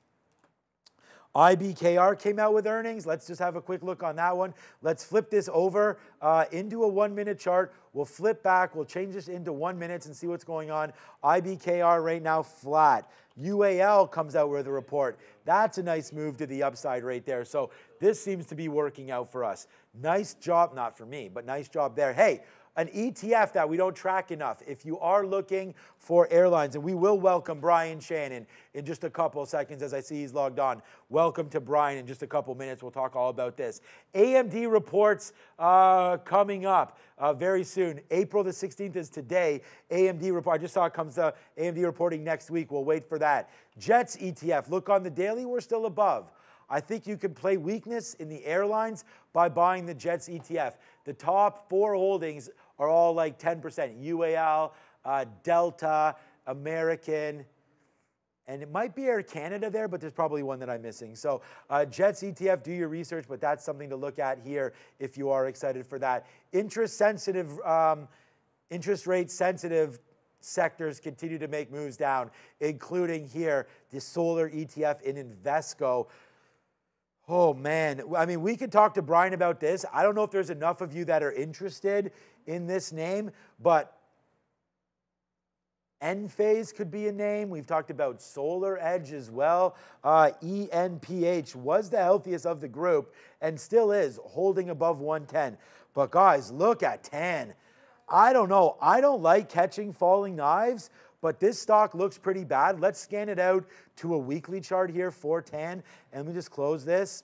I B K R came out with earnings. Let's just have a quick look on that one. Let's flip this over uh, into a one-minute chart. We'll flip back. We'll change this into one minute and see what's going on. I B K R right now flat. U A L comes out with a report. That's a nice move to the upside right there. So this seems to be working out for us. Nice job, not for me, but nice job there. Hey, an E T F that we don't track enough. If you are looking for airlines, and we will welcome Brian Shannon in just a couple of seconds as I see he's logged on. Welcome to Brian in just a couple minutes. We'll talk all about this. A M D reports uh, coming up uh, very soon. April the sixteenth is today. A M D report, I just saw it comes to A M D reporting next week. We'll wait for that. Jets E T F, look on the daily, we're still above. I think you could play weakness in the airlines by buying the Jets E T F. The top four holdings are all like ten percent. U A L, uh, Delta, American, and it might be Air Canada there, but there's probably one that I'm missing. So uh, Jets E T F, do your research, but that's something to look at here if you are excited for that. Interest-sensitive, um, interest rate-sensitive sectors continue to make moves down, including here the solar E T F in Invesco. Oh, man. I mean, we could talk to Brian about this. I don't know if there's enough of you that are interested in this name, but Enphase could be a name. We've talked about Solar Edge as well. Uh, E N P H was the healthiest of the group and still is holding above one ten. But, guys, look at ten. I don't know. I don't like catching falling knives, but this stock looks pretty bad. Let's scan it out to a weekly chart here for Tan, and we just close this.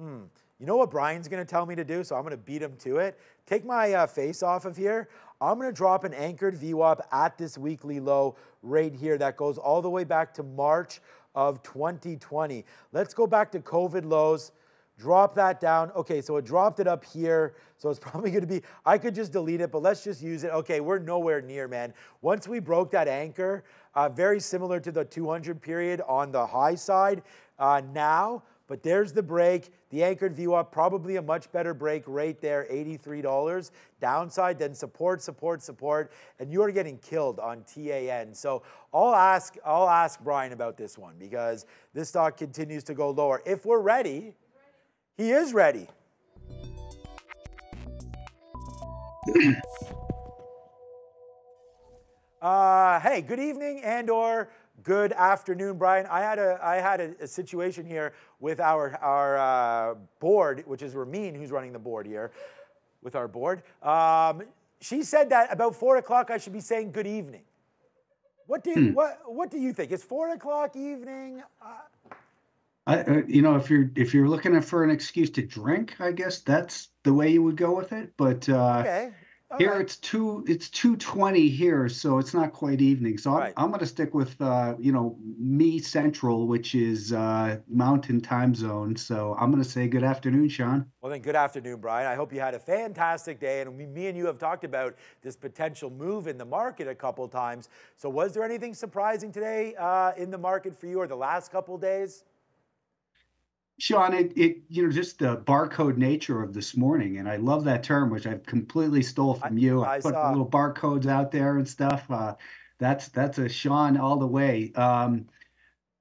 Hmm. You know what Brian's going to tell me to do, so I'm going to beat him to it. Take my uh, face off of here. I'm going to drop an anchored V WAP at this weekly low right here that goes all the way back to March of twenty twenty. Let's go back to COVID lows. Drop that down. Okay, so it dropped it up here. So it's probably going to be, I could just delete it, but let's just use it. Okay, we're nowhere near, man. Once we broke that anchor, uh, very similar to the two hundred period on the high side uh, now, but there's the break. The anchored V WAP, probably a much better break right there, eighty-three dollars. Downside, then support, support, support, and you are getting killed on T A N. So I'll ask, I'll ask Brian about this one because this stock continues to go lower. If we're ready, he is ready. Uh, hey, good evening and or good afternoon, Brian. I had a I had a, a situation here with our our uh, board, which is Ramin, who's running the board here, with our board. Um, she said that about four o'clock I should be saying good evening. What do you, hmm. what what do you think? It's four o'clock evening. Uh, I, you know, if you're if you're looking for an excuse to drink, I guess that's the way you would go with it. But uh, okay. here right. it's two it's two twenty here, so it's not quite evening. So right. I'm I'm going to stick with uh, you know me central, which is uh, Mountain Time Zone. So I'm going to say good afternoon, Sean. Well then, good afternoon, Brian. I hope you had a fantastic day. And we, me and you have talked about this potential move in the market a couple times. So was there anything surprising today uh, in the market for you, or the last couple days? Sean, it, it you know just the barcode nature of this morning, and I love that term, which I've completely stole from I, you. I, I put saw. little barcodes out there and stuff. Uh, that's that's a Sean all the way. Um,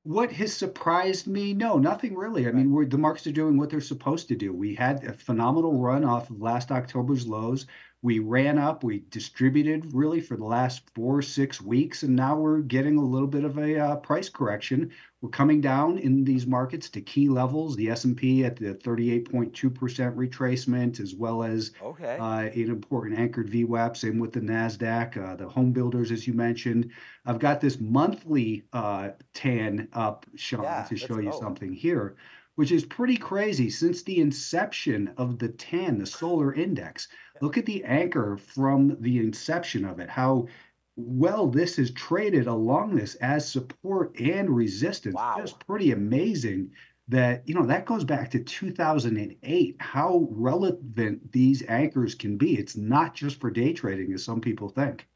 what has surprised me? No, nothing really. I right. mean, we're, the markets are doing what they're supposed to do. We had a phenomenal run off of last October's lows. We ran up, we distributed really for the last four, six weeks, and now we're getting a little bit of a uh, price correction. We're coming down in these markets to key levels, the S and P at the thirty-eight point two percent retracement, as well as okay. uh, an important anchored V WAP, same with the NASDAQ, uh, the home builders, as you mentioned. I've got this monthly uh, tan up, Sean, yeah, to show you go. something here, which is pretty crazy. Since the inception of the tan, the solar index, look at the anchor from the inception of it, how well this has traded along this as support and resistance. Wow. It's pretty amazing that, you know, that goes back to two thousand eight, how relevant these anchors can be. It's not just for day trading, as some people think.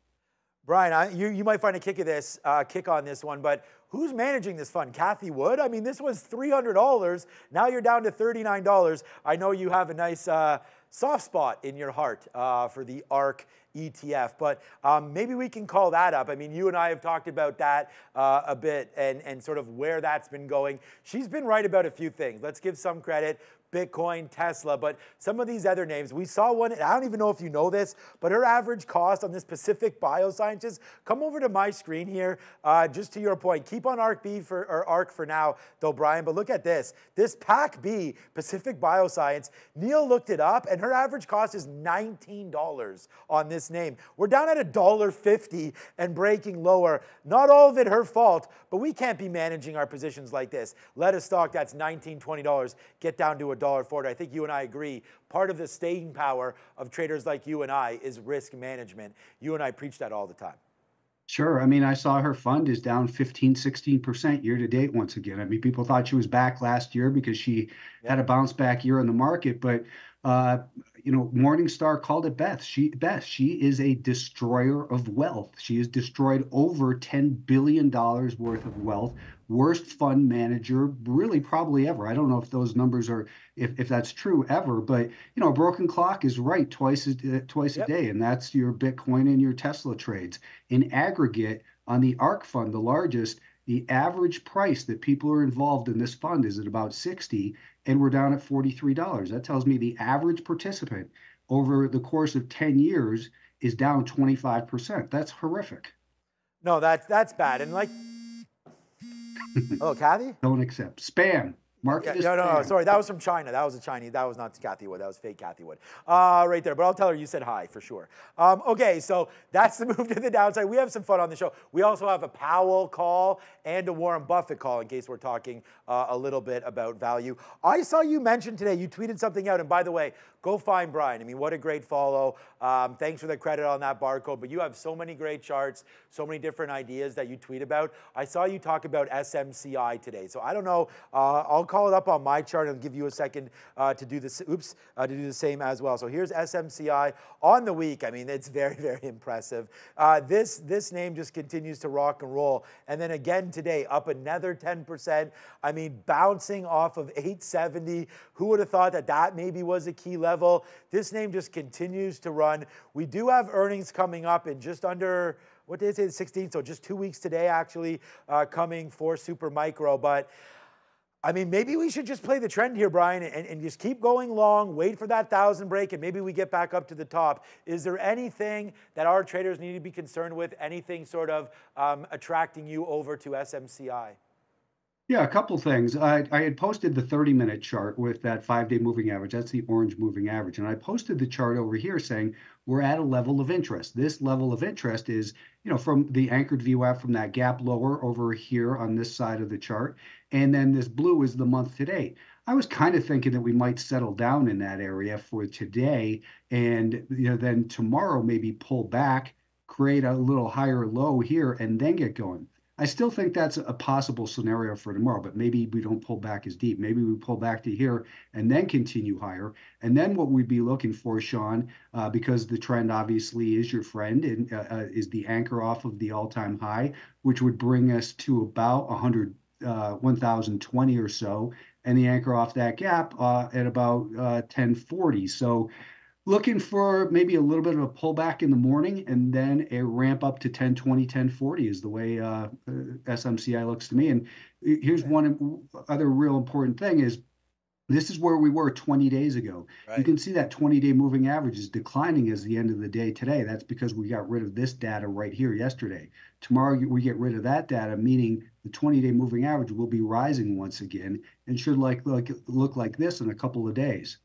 Brian, I, you, you might find a kick of this, uh, kick on this one, but who's managing this fund? Cathie Wood? I mean, this was three hundred dollars. Now you're down to thirty-nine dollars. I know you have a nice... Uh, soft spot in your heart uh, for the ARK E T F, but um, maybe we can call that up. I mean, you and I have talked about that uh, a bit and, and sort of where that's been going. She's been right about a few things. Let's give some credit. Bitcoin, Tesla, but some of these other names. We saw one, and I don't even know if you know this, but her average cost on this Pacific Biosciences, come over to my screen here, uh, just to your point. Keep on ARC-B for, or ARC for now, though, Brian, but look at this. This PAC-B, Pacific Bioscience, Neil looked it up, and her average cost is nineteen dollars on this name. We're down at a dollar fifty and breaking lower. Not all of it her fault, but we can't be managing our positions like this. Let a stock that's nineteen, twenty dollars get down to a one dollar forty. I think you and I agree. Part of the staying power of traders like you and I is risk management. You and I preach that all the time. Sure. I mean, I saw her fund is down fifteen, sixteen percent year to date once again. I mean, people thought she was back last year because she yeah. had a bounce back year in the market, but uh, you know, Morningstar called it best. She best. She is a destroyer of wealth. She has destroyed over ten billion dollars worth of wealth. Worst fund manager, really, probably ever. I don't know if those numbers are, if, if that's true ever, but you know, a broken clock is right twice a, uh, twice yep. a day, and that's your Bitcoin and your Tesla trades. In aggregate, on the ARK fund, the largest, the average price that people are involved in this fund is at about sixty, and we're down at forty-three dollars. That tells me the average participant over the course of ten years is down twenty-five percent. That's horrific. No, that's that's bad, and like. Oh, Cathie? Don't accept. Spam. Market yeah, no, no, no, sorry. That was from China. That was a Chinese. That was not Cathie Wood. That was fake Cathie Wood. Uh, right there. But I'll tell her you said hi for sure. Um, okay, so that's the move to the downside. We have some fun on the show. We also have a Powell call and a Warren Buffett call in case we're talking uh, a little bit about value. I saw you mention today, you tweeted something out. And by the way, go find Brian. I mean, what a great follow. Um, thanks for the credit on that barcode. But you have so many great charts, so many different ideas that you tweet about. I saw you talk about S M C I today. So I don't know. Uh, I'll call it up on my chart and give you a second uh, to do this. Oops, uh, to do the same as well. So here's S M C I on the week. I mean, it's very, very impressive. Uh, this this name just continues to rock and roll. And then again today, up another ten percent. I mean, bouncing off of eight seventy. Who would have thought that that maybe was a key level? This name just continues to run. We do have earnings coming up in just under. What did they say? The sixteenth. So just two weeks today, actually, uh, coming for Supermicro, but. I mean, maybe we should just play the trend here, Brian, and, and just keep going long, wait for that thousand break, and maybe we get back up to the top. Is there anything that our traders need to be concerned with, anything sort of um, attracting you over to S M C I? Yeah, a couple things. I, I had posted the thirty minute chart with that five day moving average. That's the orange moving average. And I posted the chart over here saying we're at a level of interest. This level of interest is, you know, from the anchored view out from that gap lower over here on this side of the chart. And then this blue is the month to date. I was kind of thinking that we might settle down in that area for today and, you know, then tomorrow maybe pull back, create a little higher low here and then get going. I still think that's a possible scenario for tomorrow, but maybe we don't pull back as deep. Maybe we pull back to here and then continue higher. And then what we'd be looking for, Sean, uh, because the trend obviously is your friend and uh, uh, is the anchor off of the all-time high, which would bring us to about one thousand twenty or so, and the anchor off that gap uh, at about uh, ten forty. So looking for maybe a little bit of a pullback in the morning and then a ramp up to ten twenty, ten forty is the way uh, S M C I looks to me. And here's one other real important thing is this is where we were twenty days ago. Right. You can see that twenty day moving average is declining as the end of the day today. That's because we got rid of this data right here yesterday. Tomorrow we get rid of that data, meaning the twenty day moving average will be rising once again and should like, like look like this in a couple of days.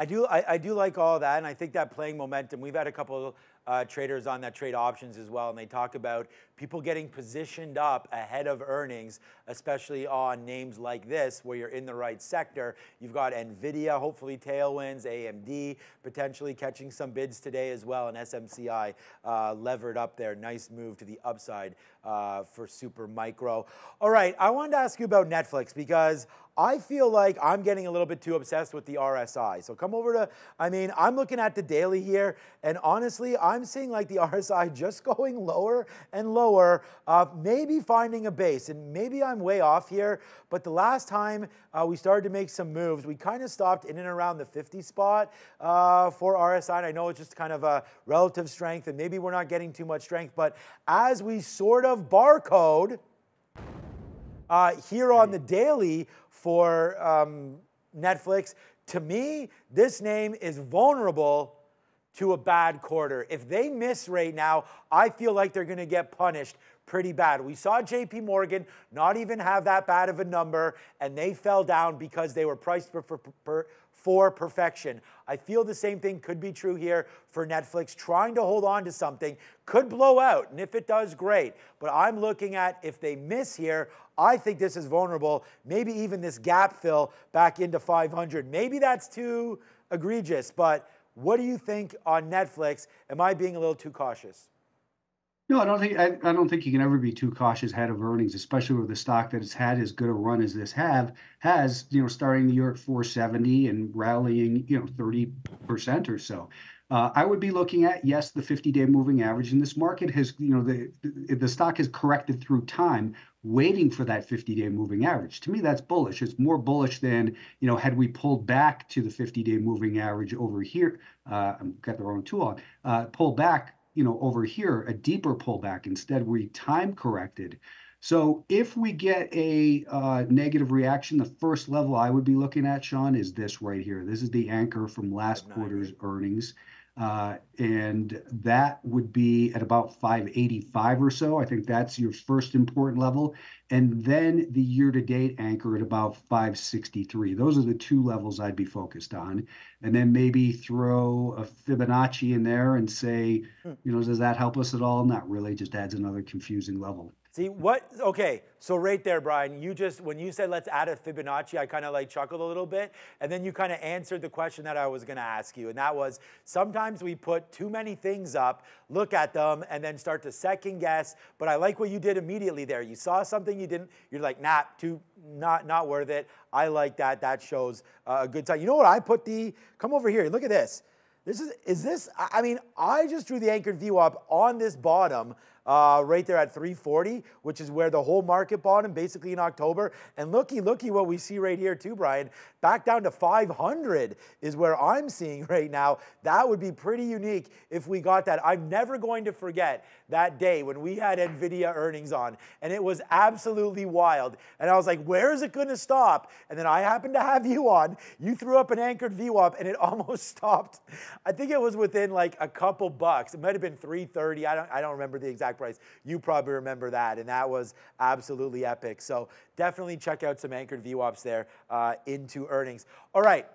I do, I, I do like all that, and I think that playing momentum, we've had a couple uh, traders on that trade options as well, and they talk about people getting positioned up ahead of earnings, especially on names like this where you're in the right sector. You've got NVIDIA, hopefully tailwinds, A M D, potentially catching some bids today as well, and S M C I uh, levered up there. Nice move to the upside uh, for Super Micro. All right, I wanted to ask you about Netflix because I feel like I'm getting a little bit too obsessed with the R S I. So come over to, I mean, I'm looking at the daily here, and honestly, I'm seeing like the R S I just going lower and lower, uh, maybe finding a base, and maybe I'm way off here, but the last time uh, we started to make some moves, we kind of stopped in and around the fifty spot uh, for R S I, and I know it's just kind of a relative strength, and maybe we're not getting too much strength, but as we sort of barcode uh, here on the daily, for um, Netflix. To me, this name is vulnerable to a bad quarter. If they miss right now, I feel like they're gonna get punished pretty bad. We saw J P Morgan not even have that bad of a number, and they fell down because they were priced for, for, for, for perfection. I feel the same thing could be true here for Netflix. Trying to hold on to something could blow out, and if it does, great. But I'm looking at if they miss here, I think this is vulnerable. Maybe even this gap fill back into five hundred. Maybe that's too egregious, but what do you think on Netflix? Am I being a little too cautious? No, I don't think I, I don't think you can ever be too cautious ahead of earnings, especially with a stock that has had as good a run as this have has, you know, starting the year at four seventy and rallying, you know, thirty percent or so. Uh, I would be looking at, yes, the fifty day moving average, and this market has, you know, the the stock has corrected through time, waiting for that fifty day moving average. To me, that's bullish. It's more bullish than, you know, had we pulled back to the fifty day moving average over here. Uh, I've got the wrong tool on. Uh, pull back. You know, over here, a deeper pullback. Instead, we time corrected. So if we get a uh, negative reaction, the first level I would be looking at, Sean, is this right here. This is the anchor from last quarter's earnings. Uh, and that would be at about five eighty-five or so. I think that's your first important level. And then the year-to-date anchor at about five sixty-three. Those are the two levels I'd be focused on. And then maybe throw a Fibonacci in there and say, you know, does that help us at all? Not really, just adds another confusing level. See, what, okay, so right there, Brian, you just, when you said let's add a Fibonacci, I kind of like chuckled a little bit, and then you kind of answered the question that I was going to ask you, and that was, sometimes we put too many things up, look at them, and then start to second guess, but I like what you did immediately there. You saw something you didn't, you're like, nah, too, not, not worth it. I like that. That shows a good time. You know what I put the, come over here, look at this. This is, is this, I mean, I just drew the anchored view up on this bottom, Uh, right there at three forty, which is where the whole market bottomed basically in October. And looky, looky what we see right here too, Brian. Back down to five hundred is where I'm seeing right now. That would be pretty unique if we got that. I'm never going to forget that day when we had NVIDIA earnings on, and it was absolutely wild. And I was like, where is it going to stop? And then I happened to have you on. You threw up an anchored view up, and it almost stopped. I think it was within like a couple bucks. It might have been three thirty. I don't, I don't remember the exact price. You probably remember that, and that was absolutely epic. So definitely check out some anchored V WAPs there uh, into earnings. All right.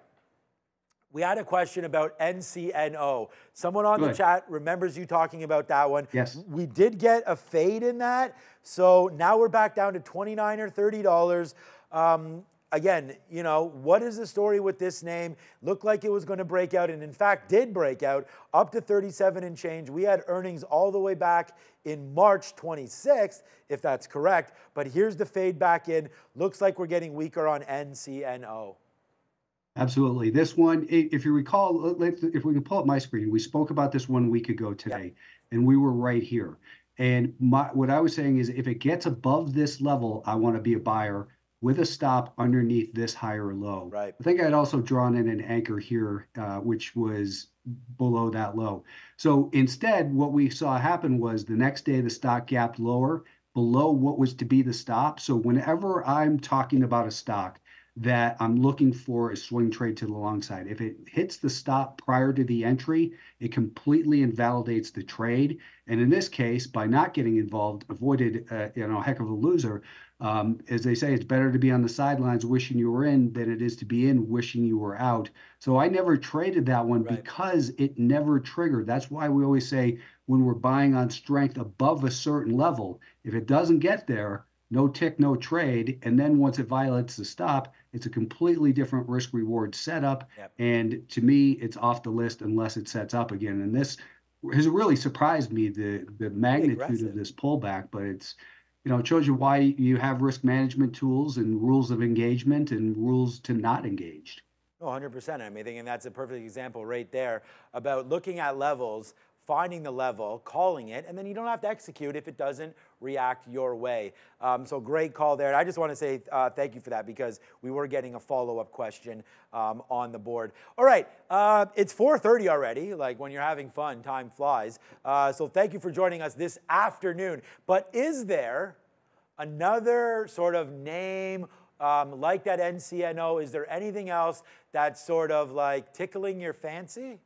We had a question about N C N O. Someone on Go the ahead. chat remembers you talking about that one. Yes. We did get a fade in that. So now we're back down to twenty-nine or thirty dollars. Um, again, you know, what is the story with this name? Looked like it was going to break out, and in fact did break out up to thirty-seven and change. We had earnings all the way back in March twenty-sixth, if that's correct. But here's the fade back in. Looks like we're getting weaker on N C N O. Absolutely. This one, if you recall, if we can pull up my screen, we spoke about this one week ago today, yeah. and we were right here. And my, what I was saying is if it gets above this level, I want to be a buyer with a stop underneath this higher low. Right. I think I had also drawn in an anchor here, uh, which was below that low. So instead, what we saw happen was the next day the stock gapped lower below what was to be the stop. So whenever I'm talking about a stock that I'm looking for a swing trade to the long side, if it hits the stop prior to the entry, it completely invalidates the trade. And in this case, by not getting involved, avoided uh, you know, a heck of a loser. Um, as they say, it's better to be on the sidelines wishing you were in than it is to be in wishing you were out. So I never traded that one right. because it never triggered. That's why we always say when we're buying on strength above a certain level, if it doesn't get there, no tick, no trade. And then once it violates the stop, it's a completely different risk-reward setup. Yep. And to me, it's off the list unless it sets up again. And this has really surprised me, the, the magnitude aggressive. of this pullback. But it's, you know, it shows you why you have risk management tools and rules of engagement and rules to not engage. Oh, one hundred percent. I mean, and that's a perfect example right there about looking at levels, finding the level, calling it, and then you don't have to execute if it doesn't react your way. Um, so great call there. And I just want to say uh, thank you for that because we were getting a follow-up question um, on the board. All right, uh, it's four thirty already. Like when you're having fun, time flies. Uh, so thank you for joining us this afternoon. But is there another sort of name um, like that N C N O? Is there anything else that's sort of like tickling your fancy?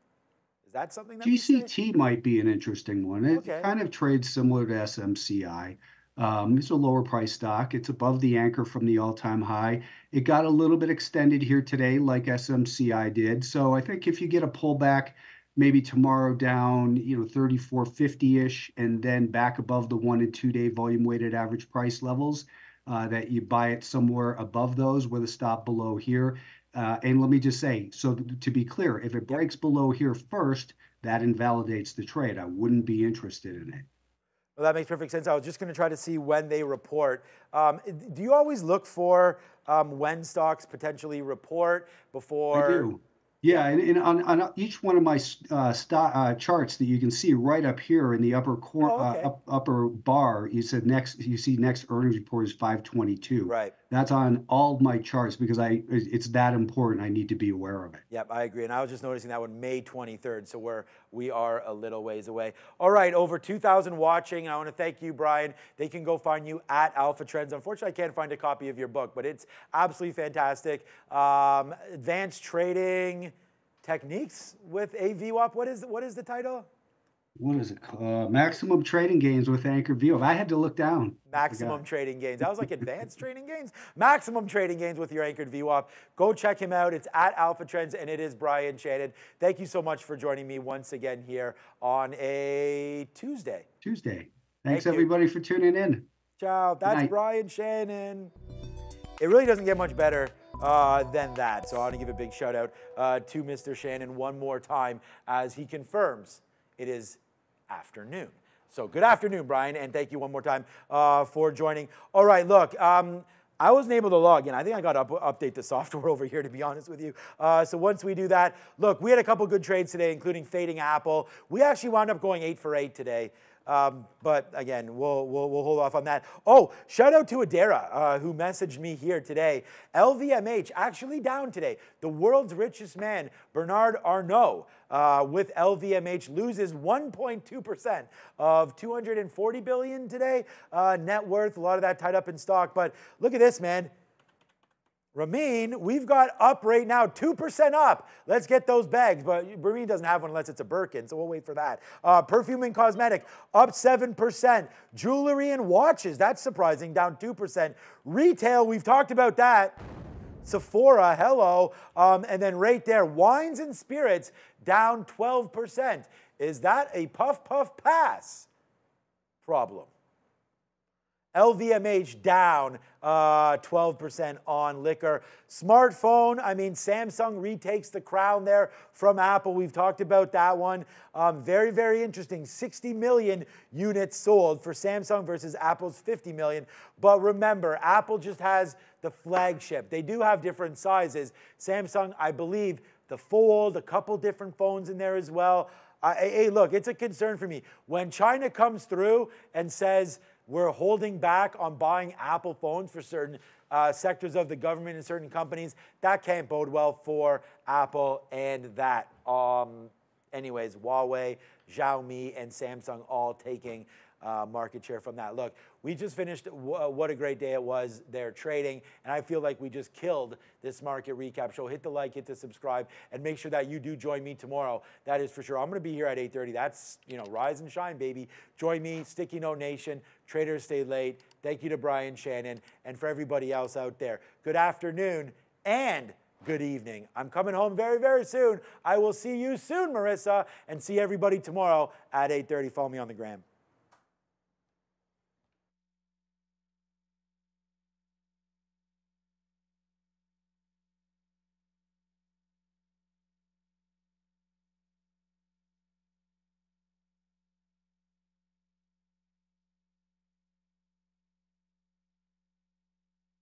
Is that something that G C T might be an interesting one. It okay. kind of trades similar to S M C I. Um, it's a lower price stock. It's above the anchor from the all-time high. It got a little bit extended here today like S M C I did. So I think if you get a pullback maybe tomorrow down, you know, thirty-four fifty-ish and then back above the one and two-day volume-weighted average price levels, uh, that you buy it somewhere above those with a stop below here. Uh, and let me just say, so to be clear, if it breaks below here first, that invalidates the trade. I wouldn't be interested in it. Well, that makes perfect sense. I was just going to try to see when they report. Um, do you always look for um, when stocks potentially report before? I do. Yeah, and, and on, on each one of my uh, stock, uh, charts that you can see right up here in the upper cor oh, okay. uh, up, upper bar, you said next. You see next earnings report is five twenty-two. Right. That's on all my charts because I it's that important. I need to be aware of it. Yep, I agree. And I was just noticing that one May twenty-third. So we're we are a little ways away. All right, over two thousand watching. I want to thank you, Brian. They can go find you at Alpha Trends. Unfortunately, I can't find a copy of your book, but it's absolutely fantastic. Um, Advanced Trading Techniques with a V WAP. What is what is the title? What is it called? Uh, maximum Trading Gains with Anchor V WAP. I had to look down. Maximum Trading Gains. I was like, Advanced Trading Gains? Maximum Trading Gains with your anchored V WAP. Go check him out. It's at Alpha Trends, and it is Brian Shannon. Thank you so much for joining me once again here on a Tuesday. Tuesday. Thanks, Thank everybody, you. for tuning in. Ciao. That's Night. Brian Shannon. It really doesn't get much better Uh, than that. So I want to give a big shout out uh, to Mister Shannon one more time as he confirms it is afternoon. So good afternoon, Brian, and thank you one more time uh, for joining. All right, look, um, I wasn't able to log in. I think I got to up update the software over here, to be honest with you. Uh, so once we do that, look, we had a couple good trades today, including fading Apple. We actually wound up going eight for eight today. Um, but again, we'll, we'll, we'll hold off on that. Oh, shout out to Adara, uh, who messaged me here today. L V M H actually down today. The world's richest man, Bernard Arnault, uh, with L V M H loses one point two percent of two hundred forty billion today. Uh, net worth, a lot of that tied up in stock. But look at this, man. Ramin, we've got up right now, two percent up. Let's get those bags, but Ramin doesn't have one unless it's a Birkin, so we'll wait for that. Uh, perfume and cosmetic, up seven percent. Jewelry and watches, that's surprising, down two percent. Retail, we've talked about that. Sephora, hello. Um, and then right there, wines and spirits, down twelve percent. Is that a puff, puff, pass problem? L V M H down uh, twelve percent on liquor. Smartphone, I mean, Samsung retakes the crown there from Apple. We've talked about that one. Um, very, very interesting. sixty million units sold for Samsung versus Apple's fifty million. But remember, Apple just has the flagship. They do have different sizes. Samsung, I believe, the Fold, a couple different phones in there as well. Uh, hey, look, it's a concern for me. When China comes through and says, we're holding back on buying Apple phones for certain uh, sectors of the government and certain companies. That can't bode well for Apple and that. Um, anyways, Huawei, Xiaomi, and Samsung all taking uh, market share from that. Look, we just finished, w what a great day it was there trading, and I feel like we just killed this market recap show. Hit the like, hit the subscribe, and make sure that you do join me tomorrow. That is for sure. I'm going to be here at eight thirty. That's, you know, rise and shine, baby. Join me, Sticky No Nation. Traders stay late. Thank you to Brian Shannon and for everybody else out there. Good afternoon and good evening. I'm coming home very, very soon. I will see you soon, Marissa, and see everybody tomorrow at eight thirty. Follow me on the gram.